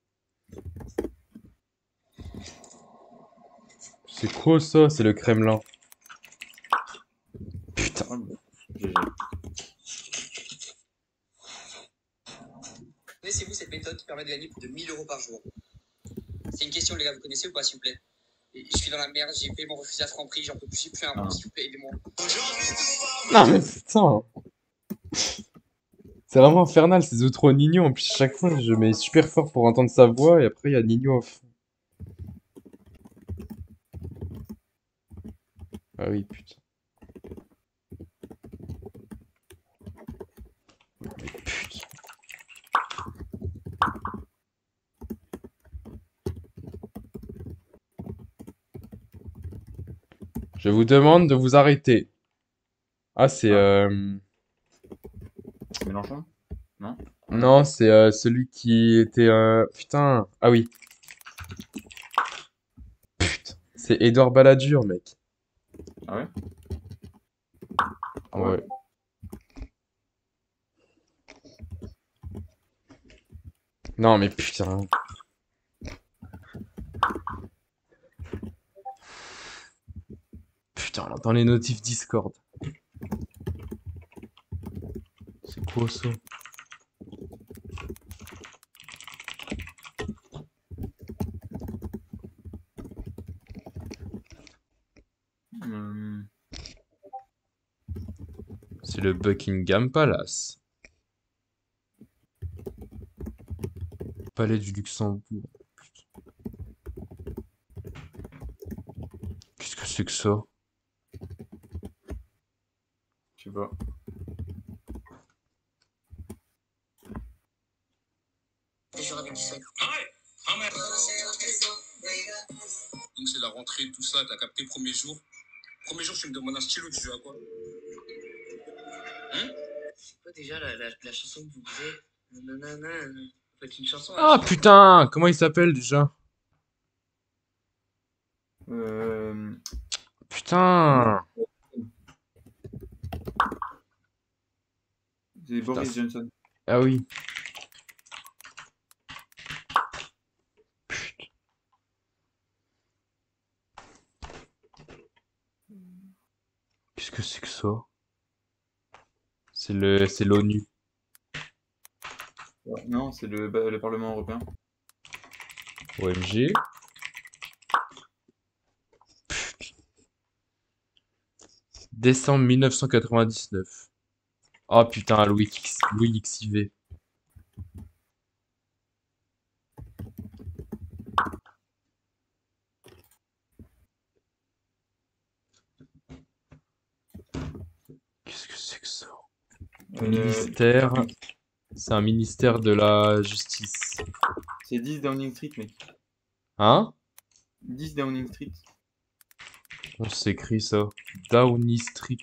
C'est quoi ça? C'est le Kremlin. Putain. Oh, le- G G. Connaissez-vous cette méthode qui permet de gagner plus de mille euros par jour? C'est une question, les gars, vous connaissez ou pas, s'il vous plaît? Et je suis dans la merde, j'ai payé mon refus à Franprix, j'en peux plus, j'ai plus un rond, Ah. s'il vous plaît, aidez-moi. Non mais putain! C'est vraiment infernal ces outros Nino. En plus, chaque fois, je mets super fort pour entendre sa voix et après, il y a Nino au fond. Ah oui, putain. Putain. Je vous demande de vous arrêter. Ah, c'est. Ah, euh, Mélenchon? Non? Non, c'est euh, celui qui était. euh, Putain. Ah oui. Putain. C'est Édouard Balladur, mec. Ah ouais? Ah ouais? Ouais. Non, mais putain. Putain, on entend les notifs Discord. C'est quoi ça? Hum, C'est le Buckingham Palace. palais du Luxembourg. Qu'est-ce que c'est que ça? Tu vois. Donc c'est la rentrée, tout ça, t'as capté, premier jour. Premier jour, tu me demandes un stylo, tu joues à quoi? Hein? C'est quoi déjà la, la, la chanson que vous disiez? Nanana, faites une chanson. Ah la... putain, comment il s'appelle déjà? Euh... Putain. C'est Boris Johnson. Ah oui. Qu'est-ce que c'est que ça? C'est le, c'est l'ONU. Non, c'est le, le Parlement européen. O M G. Décembre mille neuf cent quatre-vingt-dix-neuf. Oh putain, Louis X, Louis X I V. Ministère, c'est un ministère de la justice. C'est dix Downing Street, mec. Hein? dix Downing Street. On s'écrit ça. Downing Street.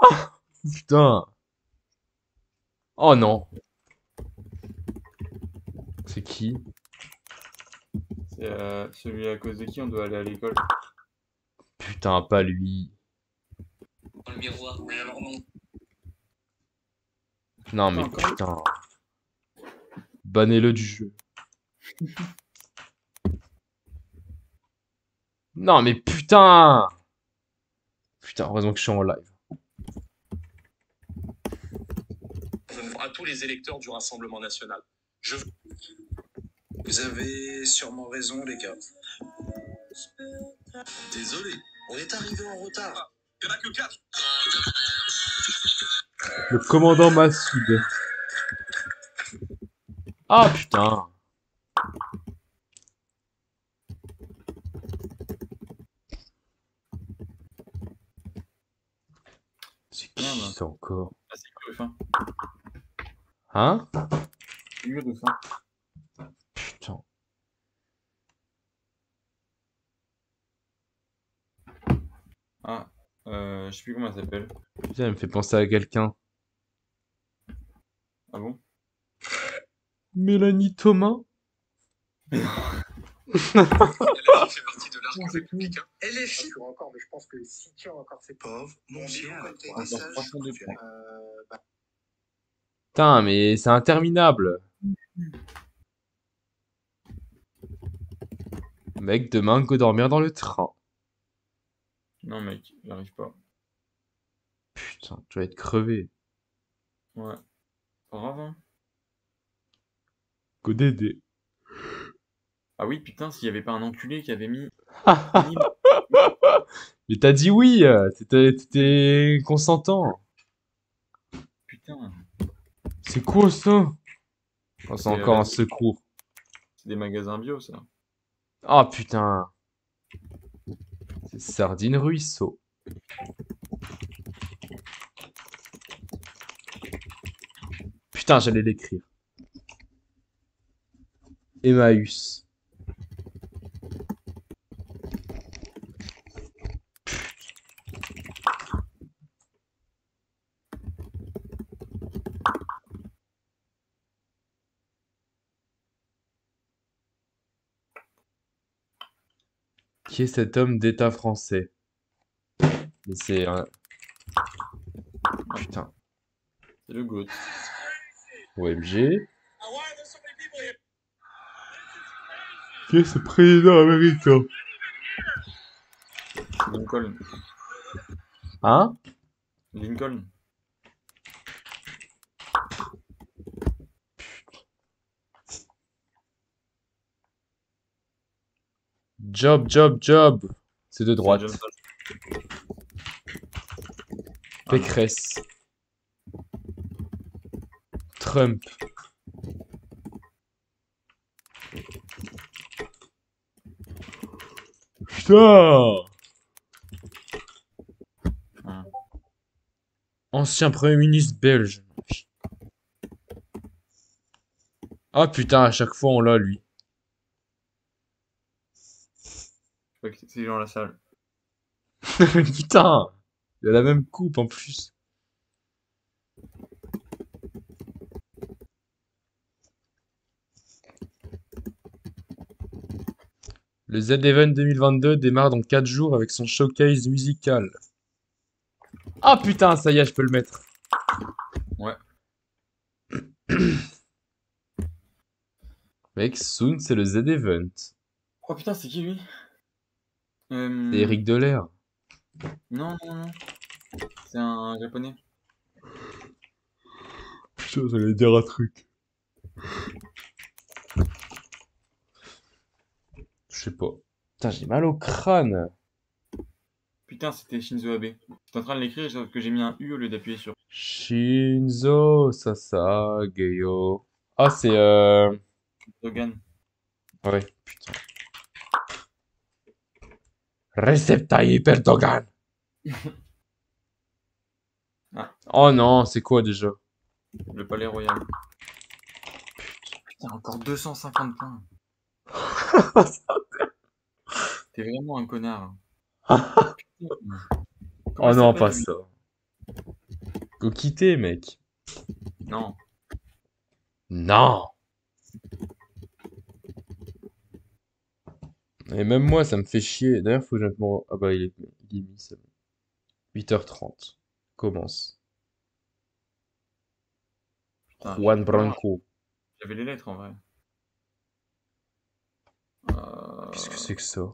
Ah, putain. Oh non. C'est qui? C'est euh, celui à cause de qui on doit aller à l'école. Putain, pas lui. Dans le miroir, mais alors non. Non mais putain. Bannez-le du jeu. Non mais putain. Putain, heureusement que je suis en live. À tous les électeurs du Rassemblement National. Je... Vous avez sûrement raison, les gars. Désolé, on est arrivé en retard. Il n'y en a que quatre. Le commandant Massoud. Ah putain. C'est qui ça encore? Ah, c'est mieux de fin. Hein? C'est mieux de fin. Ah, euh, je sais plus comment elle s'appelle. Putain, elle me fait penser à quelqu'un. Ah bon? Mélanie Thomas. Elle fait partie de l'arc républicain. Elle est fille encore, mais je pense que si tu as encore fait pauvre, mon vieux, on va. Putain, mais c'est interminable. Mec, demain, go dormir dans le train. Non, mec, j'arrive pas. Putain, tu vas être crevé. Ouais. Pas grave, hein. Go dédé. Ah oui, putain, s'il y avait pas un enculé qui avait mis... Mais t'as dit oui, t'étais consentant. Putain. C'est quoi, ça? Oh, c'est encore euh... un secours. C'est des magasins bio, ça. Ah, oh, putain. C'est Sardine Ruisseau. Putain, j'allais l'écrire. Emmaüs. Qui est cet homme d'État français? Mais c'est... Euh... Putain. C'est le goût. O M G. Qui est ce président américain? Lincoln. Hein? Lincoln. Job, job, job. C'est de droite. Pécresse. Trump. Putain! Hein. Ancien Premier ministre belge. Ah putain, à chaque fois on l'a, lui. C'est dans la salle. Putain! Il a la même coupe en plus. Le Z-Event deux mille vingt-deux démarre dans quatre jours avec son showcase musical. Ah putain, ça y est, je peux le mettre. Ouais. Mec, Soon, c'est le Z-Event. Oh putain, c'est qui lui? euh... C'est Eric Delair. Non, non, non. C'est un japonais. Putain, j'allais dire un truc. Je sais pas. Putain, j'ai mal au crâne. Putain, c'était Shinzo Abe. J'étais en train de l'écrire, sauf que j'ai mis un U au lieu d'appuyer sur. Shinzo Sasageyo. Ah, c'est euh. Dogan. Ouais, putain. Recep Tayyip Erdogan. Ah. Oh non, c'est quoi déjà? Le palais royal. Putain, encore deux cent cinquante points. T'es vraiment un connard. Oh non, pas ça. Go quitter, mec. Non. Non. Et même moi, ça me fait chier. D'ailleurs, faut que je me... Ah bah, il est, il est mis, ça va. huit heures trente. Commence. Putain, Juan Branco. J'avais les lettres, en vrai. Qu'est-ce que c'est que ça?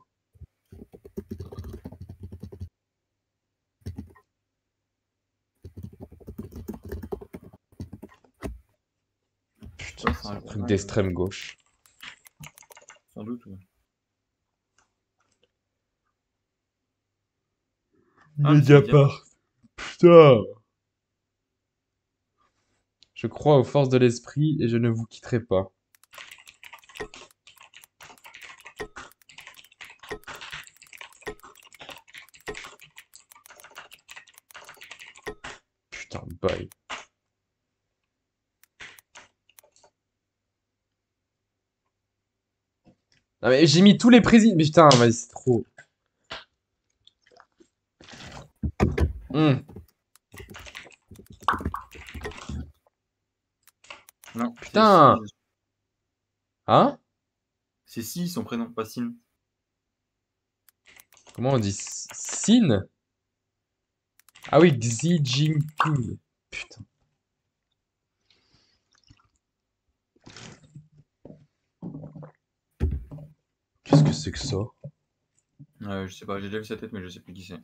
Putain, c'est un truc d'extrême gauche. Sans doute, ouais. Ah, Mediapart. Putain! Je crois aux forces de l'esprit et je ne vous quitterai pas. Bye. Non mais j'ai mis tous les présidents. Mais putain, vas-y, c'est trop. Mmh. Non, putain. Hein? C'est Si, son prénom, pas Sin. Comment on dit? Sin? Ah oui, Xi Jinping. Putain. Qu'est-ce que c'est que ça? euh, Je sais pas, j'ai déjà vu sa tête, mais je sais plus qui c'est.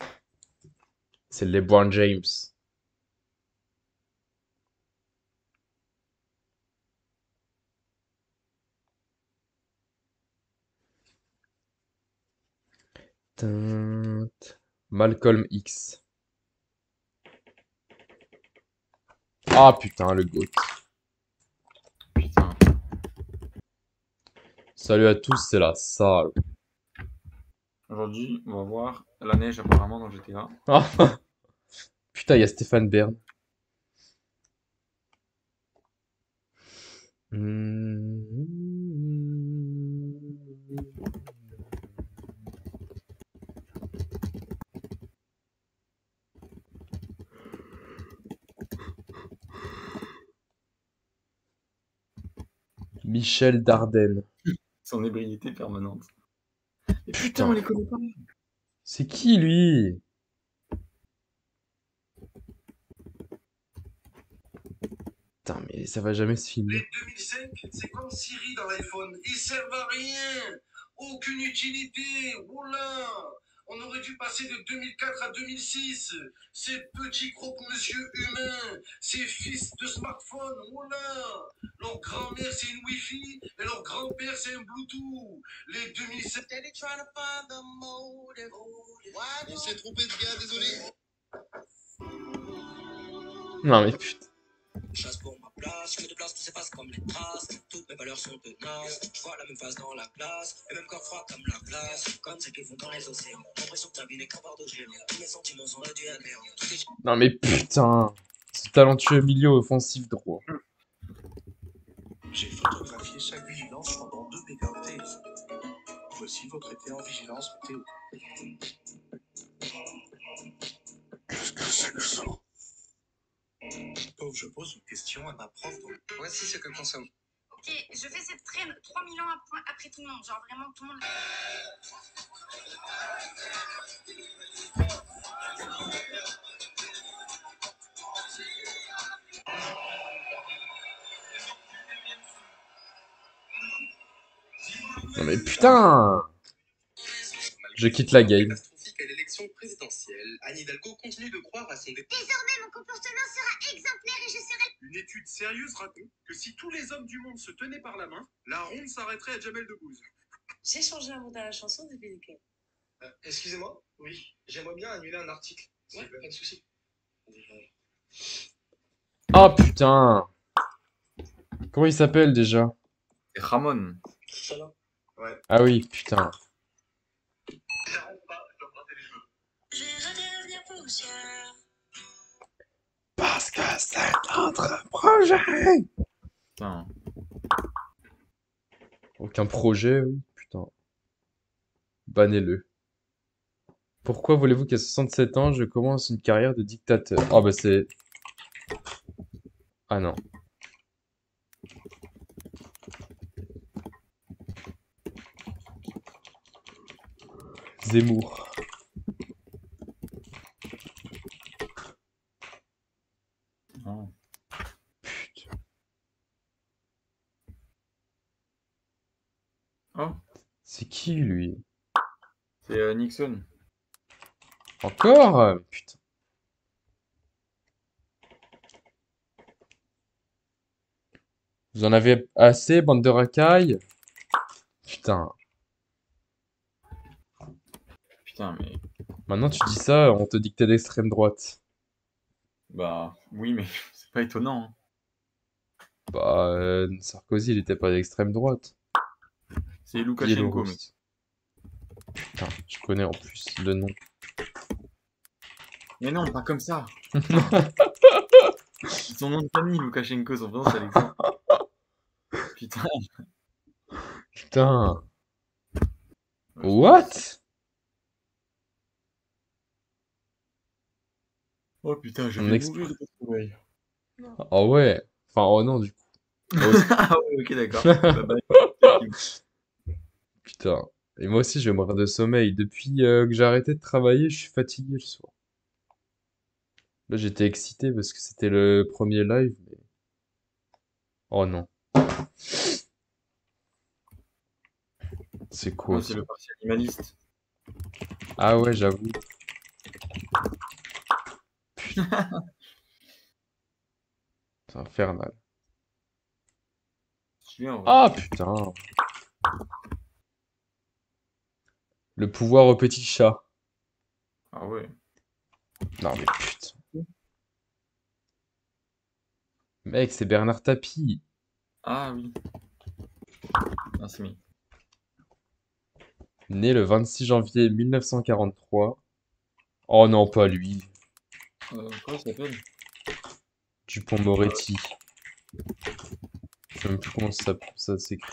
C'est LeBron James. Tint... Malcolm X. Ah putain, le goat. Putain. Salut à tous, c'est la salle. Aujourd'hui, on va voir la neige apparemment dans G T A. Putain, il y a Stéphane Bern. Mmh. Michel Dardenne. Son ébriété permanente. Et putain, putain, on les connaît pas. C'est qui, lui? Putain, mais ça va jamais se finir. Les deux mille cinq, c'est comme Siri dans l'iPhone. Ils servent à rien. Aucune utilité. Oula. On aurait dû passer de deux mille quatre à deux mille six. Ces petits croque-monsieur humains, ces fils de smartphone, oula. Leur grand-mère, c'est une Wi-Fi, et leur grand-père, c'est un Bluetooth. Les deux mille sept... On s'est trompé de gars, désolé. Non mais putain. Chasse pour ma place, je fais de place, tout s'efface comme les traces. Toutes mes valeurs sont de naze. Je vois la même face dans la classe. Le même corps froid comme la glace. Comme ceux qui vont dans les océans. L'impression que ta vie n'est qu'un bord de géant. Tous mes sentiments sont réduits à néant. Non mais putain. Ce talentueux milieu offensif droit. J'ai photographié chaque vigilance pendant deux décades. Voici votre été en vigilance météo. Qu'est-ce que c'est que ça? Donc je pose une question à ma prof. Voici ce que consomme. Ok, je fais cette traîne trois mille ans après tout le monde. Genre vraiment tout le monde... Non mais putain! Je quitte la game. À l'élection présidentielle, Anne Hidalgo continue de croire à son dé... Désormais, mon comportement sera exemplaire et je serai... Une étude sérieuse raconte que si tous les hommes du monde se tenaient par la main, la ronde s'arrêterait à Jamel Debbouze. J'ai changé un mot dans la chanson depuis lequel. Euh, Excusez-moi? Oui. J'aimerais bien annuler un article. Ouais, pas de souci. Oh putain! Comment il s'appelle déjà? Ramon. Ouais. Ah oui, putain. Parce que c'est notre projet. Putain. Aucun projet, oui, putain. Bannez-le. Pourquoi voulez-vous qu'à soixante-sept ans, je commence une carrière de dictateur? Ah oh, bah c'est... Ah non. Zemmour. Oh. Putain. Oh. C'est qui lui? C'est euh, Nixon. Encore? Putain. Vous en avez assez, bande de racailles? Putain. Putain, mais... Maintenant tu dis ça, on te dit que t'es d'extrême droite. Bah, oui, mais c'est pas étonnant. Hein. Bah, euh, Sarkozy, il était pas d'extrême droite. C'est Loukachenko, mec. Putain, je connais en plus le nom. Mais non, pas comme ça. Son nom de famille, Loukachenko, son nom, c'est Alexandre. Putain. Putain. What? Oh putain, je vais mourir de sommeil. Ah ouais. Enfin, oh non, du coup. Ah ouais, ok, d'accord. Putain. Et moi aussi, je vais mourir de sommeil. Depuis euh, que j'ai arrêté de travailler, je suis fatigué le soir. Là, j'étais excité parce que c'était le premier live. Mais... Oh non. C'est quoi? C'est le parti animaliste. Ah ouais, j'avoue. C'est infernal. Ah putain. Le pouvoir au petit chat. Ah ouais. Non mais putain. Mec, c'est Bernard Tapie. Ah oui. Ah, c'est mis. Né le vingt-six janvier mille neuf cent quarante-trois. Oh non, pas lui. Euh, comment ça s'appelle? Dupont-Moretti. Je sais même plus comment ça, ça s'écrit.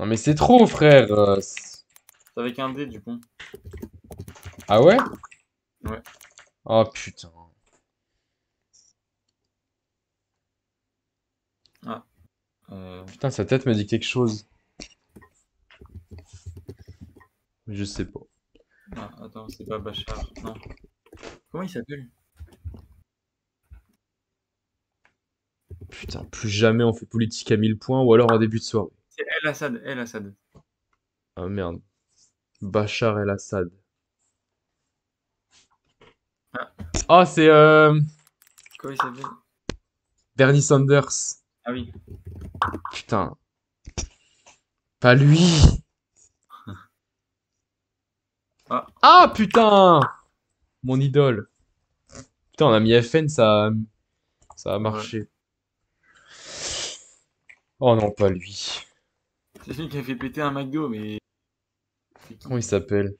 Non mais c'est trop, frère. C'est avec un D, Dupont. Ah ouais? Ouais. Oh putain. Ah. Euh... Putain, sa tête me dit quelque chose. Je sais pas. Ah, attends, c'est pas Bachar. Non. Comment il s'appelle? Putain, plus jamais on fait politique à mille points ou alors en début de soirée. C'est El Assad, El Assad. Ah merde. Bachar El Assad. Ah, oh, c'est euh. Comment il s'appelle? Bernie Sanders. Ah oui. Putain. Pas lui. Ah. Ah putain! Mon idole. Putain, on a mis F N, ça a, ça a marché. Ouais. Oh non, pas lui. C'est celui qui a fait péter un McDo, mais... Comment il s'appelle?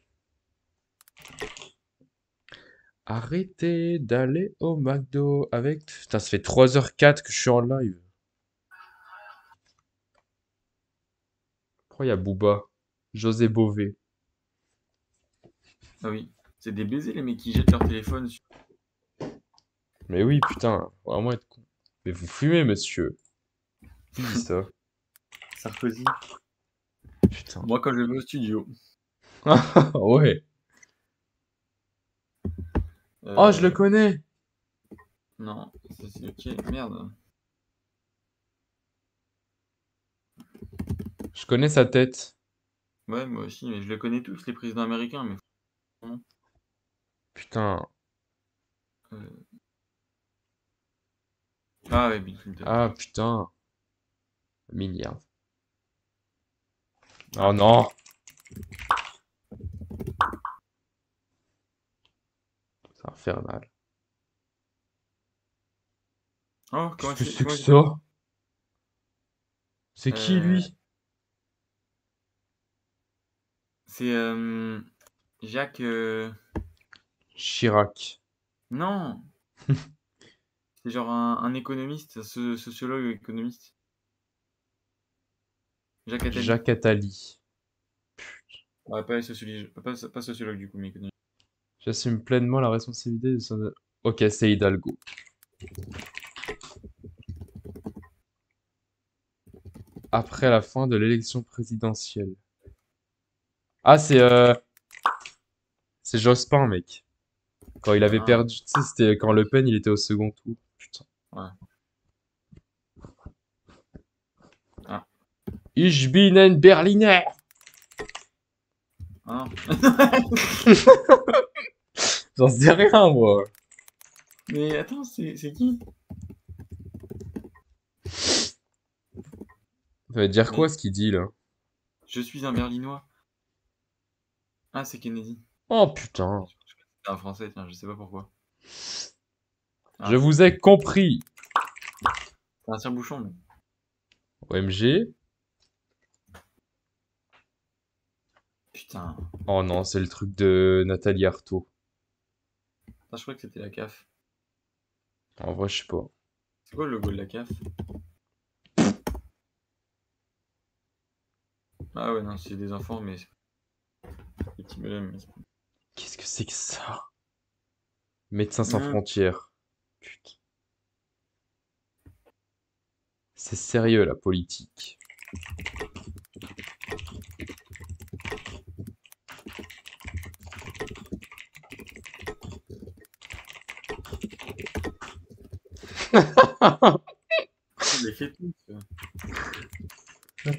Arrêtez d'aller au McDo avec... Putain, ça fait trois heures quatre que je suis en live. Pourquoi il y a Booba? José Bové. Ah oui, c'est des baisers les mecs qui jettent leur téléphone sur... Mais oui, putain, faut vraiment être con. Mais vous fumez, monsieur. Qui dit ça? Sarkozy. Putain. Moi, quand je vais au studio. Ouais. Euh... Oh, je le connais. Non, c'est ok, merde. Je connais sa tête. Ouais, moi aussi, mais je le connais tous, les présidents américains, mais... Putain. Euh... Ah ouais, Bill Clinton. Ah putain. Milliard. Oh non. C'est infernal. Oh, comment c'est -ce que ça? C'est qui euh... lui? C'est euh... Jacques... Euh... Chirac. Non. C'est genre un, un économiste, un sociologue économiste. Jacques Attali. Jacques Attali. Ouais, pas, sociologue, pas, pas sociologue du coup, mais économiste. J'assume pleinement la responsabilité de son... Ok, c'est Hidalgo. Après la fin de l'élection présidentielle. Ah, c'est... Euh... C'est Jospin, mec. Quand il avait ah. perdu, tu sais, c'était quand Le Pen, il était au second tour. Putain. Ouais. Ah. Ich bin ein Berliner. Ah. J'en sais rien, moi. Mais attends, c'est qui? Ça veut dire quoi, ce qu'il dit, là? Je suis un Berlinois. Ah, c'est Kennedy. Oh, putain. C'est un français, tiens, je sais pas pourquoi. Ah. Je vous ai compris. C'est un tire-bouchon, mais... O M G. Putain. Oh non, c'est le truc de Nathalie Arthaud. Ah, je crois que c'était la C A F. En vrai, je sais pas. C'est quoi le logo de la C A F? Ah ouais, non, c'est des enfants, mais... Petit bonhomme, mais... Qu'est-ce que c'est que ça? Médecins sans mmh. frontières. Putain. C'est sérieux la politique.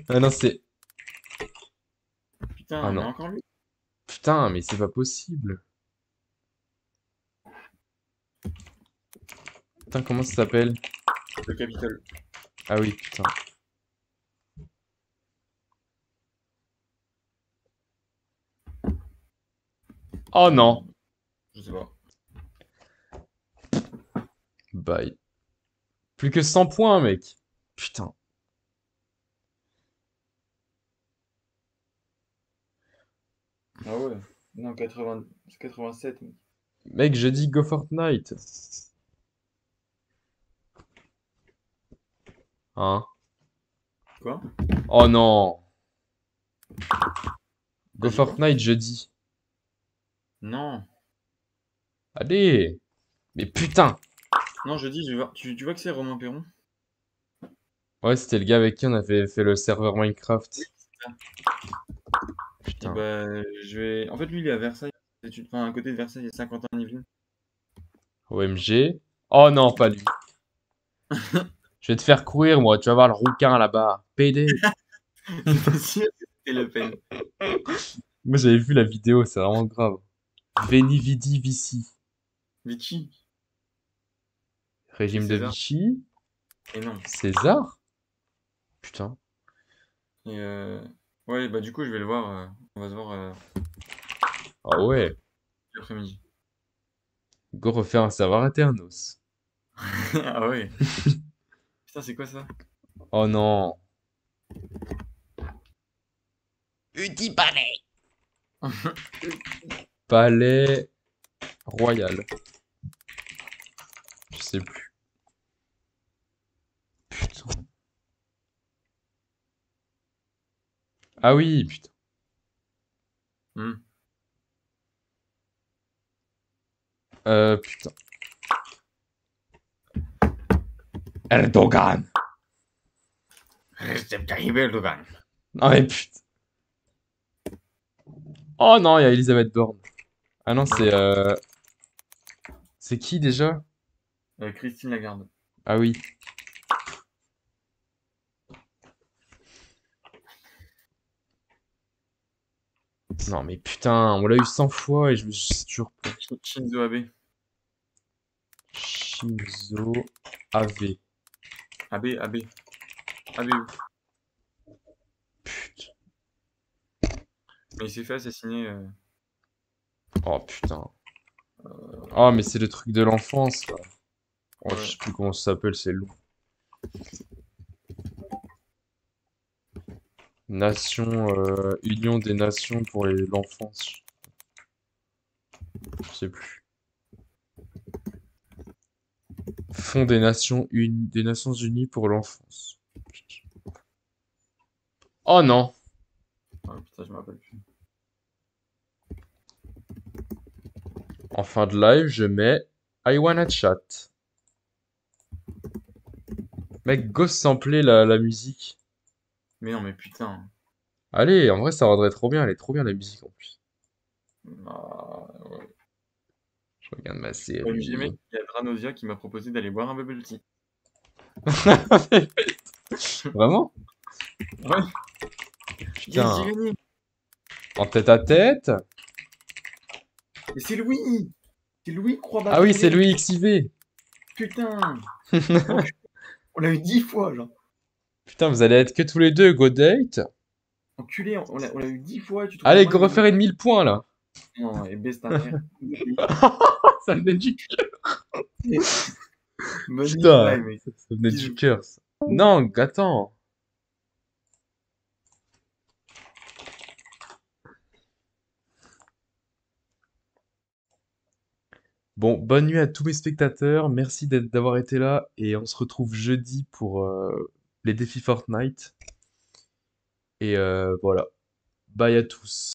Ah non, c'est... Putain, ah, non. On a encore lui. Putain, mais c'est pas possible. Putain, comment ça s'appelle? Le Capitole. Ah oui, putain. Oh non. Je sais pas. Bye. Plus que cent points, mec. Putain. Ah ouais, non, quatre-vingt-sept. Mec, je dis go Fortnite. Hein? Quoi? Oh non! Go Fortnite, je dis. Non. Allez! Mais putain! Non, je dis, je vois... Tu, tu vois que c'est Romain Perron? Ouais, c'était le gars avec qui on avait fait le serveur Minecraft. Oui, c'est ça. Putain. Bah, je vais... En fait, lui, il est à Versailles. Enfin, à côté de Versailles, il y a Saint-Quentin-en-Yvelines. O M G. Oh non, pas lui. Je vais te faire courir, moi. Tu vas voir le rouquin là-bas. P D. C'est sûr que c'était Le Pen. Moi, j'avais vu la vidéo, c'est vraiment grave. Veni, Vidi, Vici. Vici. Régime de Vichy. Et non. César. Putain. Et euh... Ouais, bah du coup, je vais le voir. Euh, on va se voir. Euh... Ah ouais. L'après-midi. Go refaire un serveur Aternos. Ah ouais. Putain, c'est quoi ça? Oh non. Petit palais. Palais royal. Je sais plus. Putain. Ah oui, putain. Hmm. Euh, putain. Erdogan. Recep Tayyip Erdogan. Non mais putain. Oh non, il y a Elisabeth Borne. Ah non, c'est... Euh... C'est qui déjà? euh, Christine Lagarde. Ah oui. Non mais putain, on l'a eu cent fois et je me suis toujours... Shinzo Abe. Shinzo Abe. Abe, Abe. Abe où? Putain. Mais il s'est fait assassiner... Euh... Oh putain. Euh... Oh mais c'est le truc de l'enfance là. Oh, ouais. Je sais plus comment ça s'appelle, c'est lourd. Nation, euh, Union des Nations pour l'enfance. Je sais plus. Fonds des Nations, uni, des Nations Unies pour l'enfance. Oh non! Oh putain, je me rappelle plus. En fin de live, je mets I wanna chat. Mec, go sampler la, la musique. Mais non, mais putain. Allez, en vrai, ça rendrait trop bien. Elle est trop bien, la musique, en plus. Ah, ouais. Je regarde ma série. Ouais, j'ai aimé, il y a Dranosia qui m'a proposé d'aller boire un bubble tea. Vraiment? Ouais. Putain. Yes, en tête à tête. Et c'est Louis. C'est Louis Croix-Bas. Ah oui, c'est Louis X I V. Putain. On l'a eu dix fois, genre. Putain, vous allez être que tous les deux, go date. Enculé, on l'a eu dix fois. Tu allez, go refaire une mille points là. Non, et baisse ta mère. Ça venait du cœur. Putain, mec. Ça venait du cœur. Non, attends. Bon, bonne nuit à tous mes spectateurs. Merci d'avoir été là. Et on se retrouve jeudi pour... Euh... les défis Fortnite. Et euh, voilà. Bye à tous.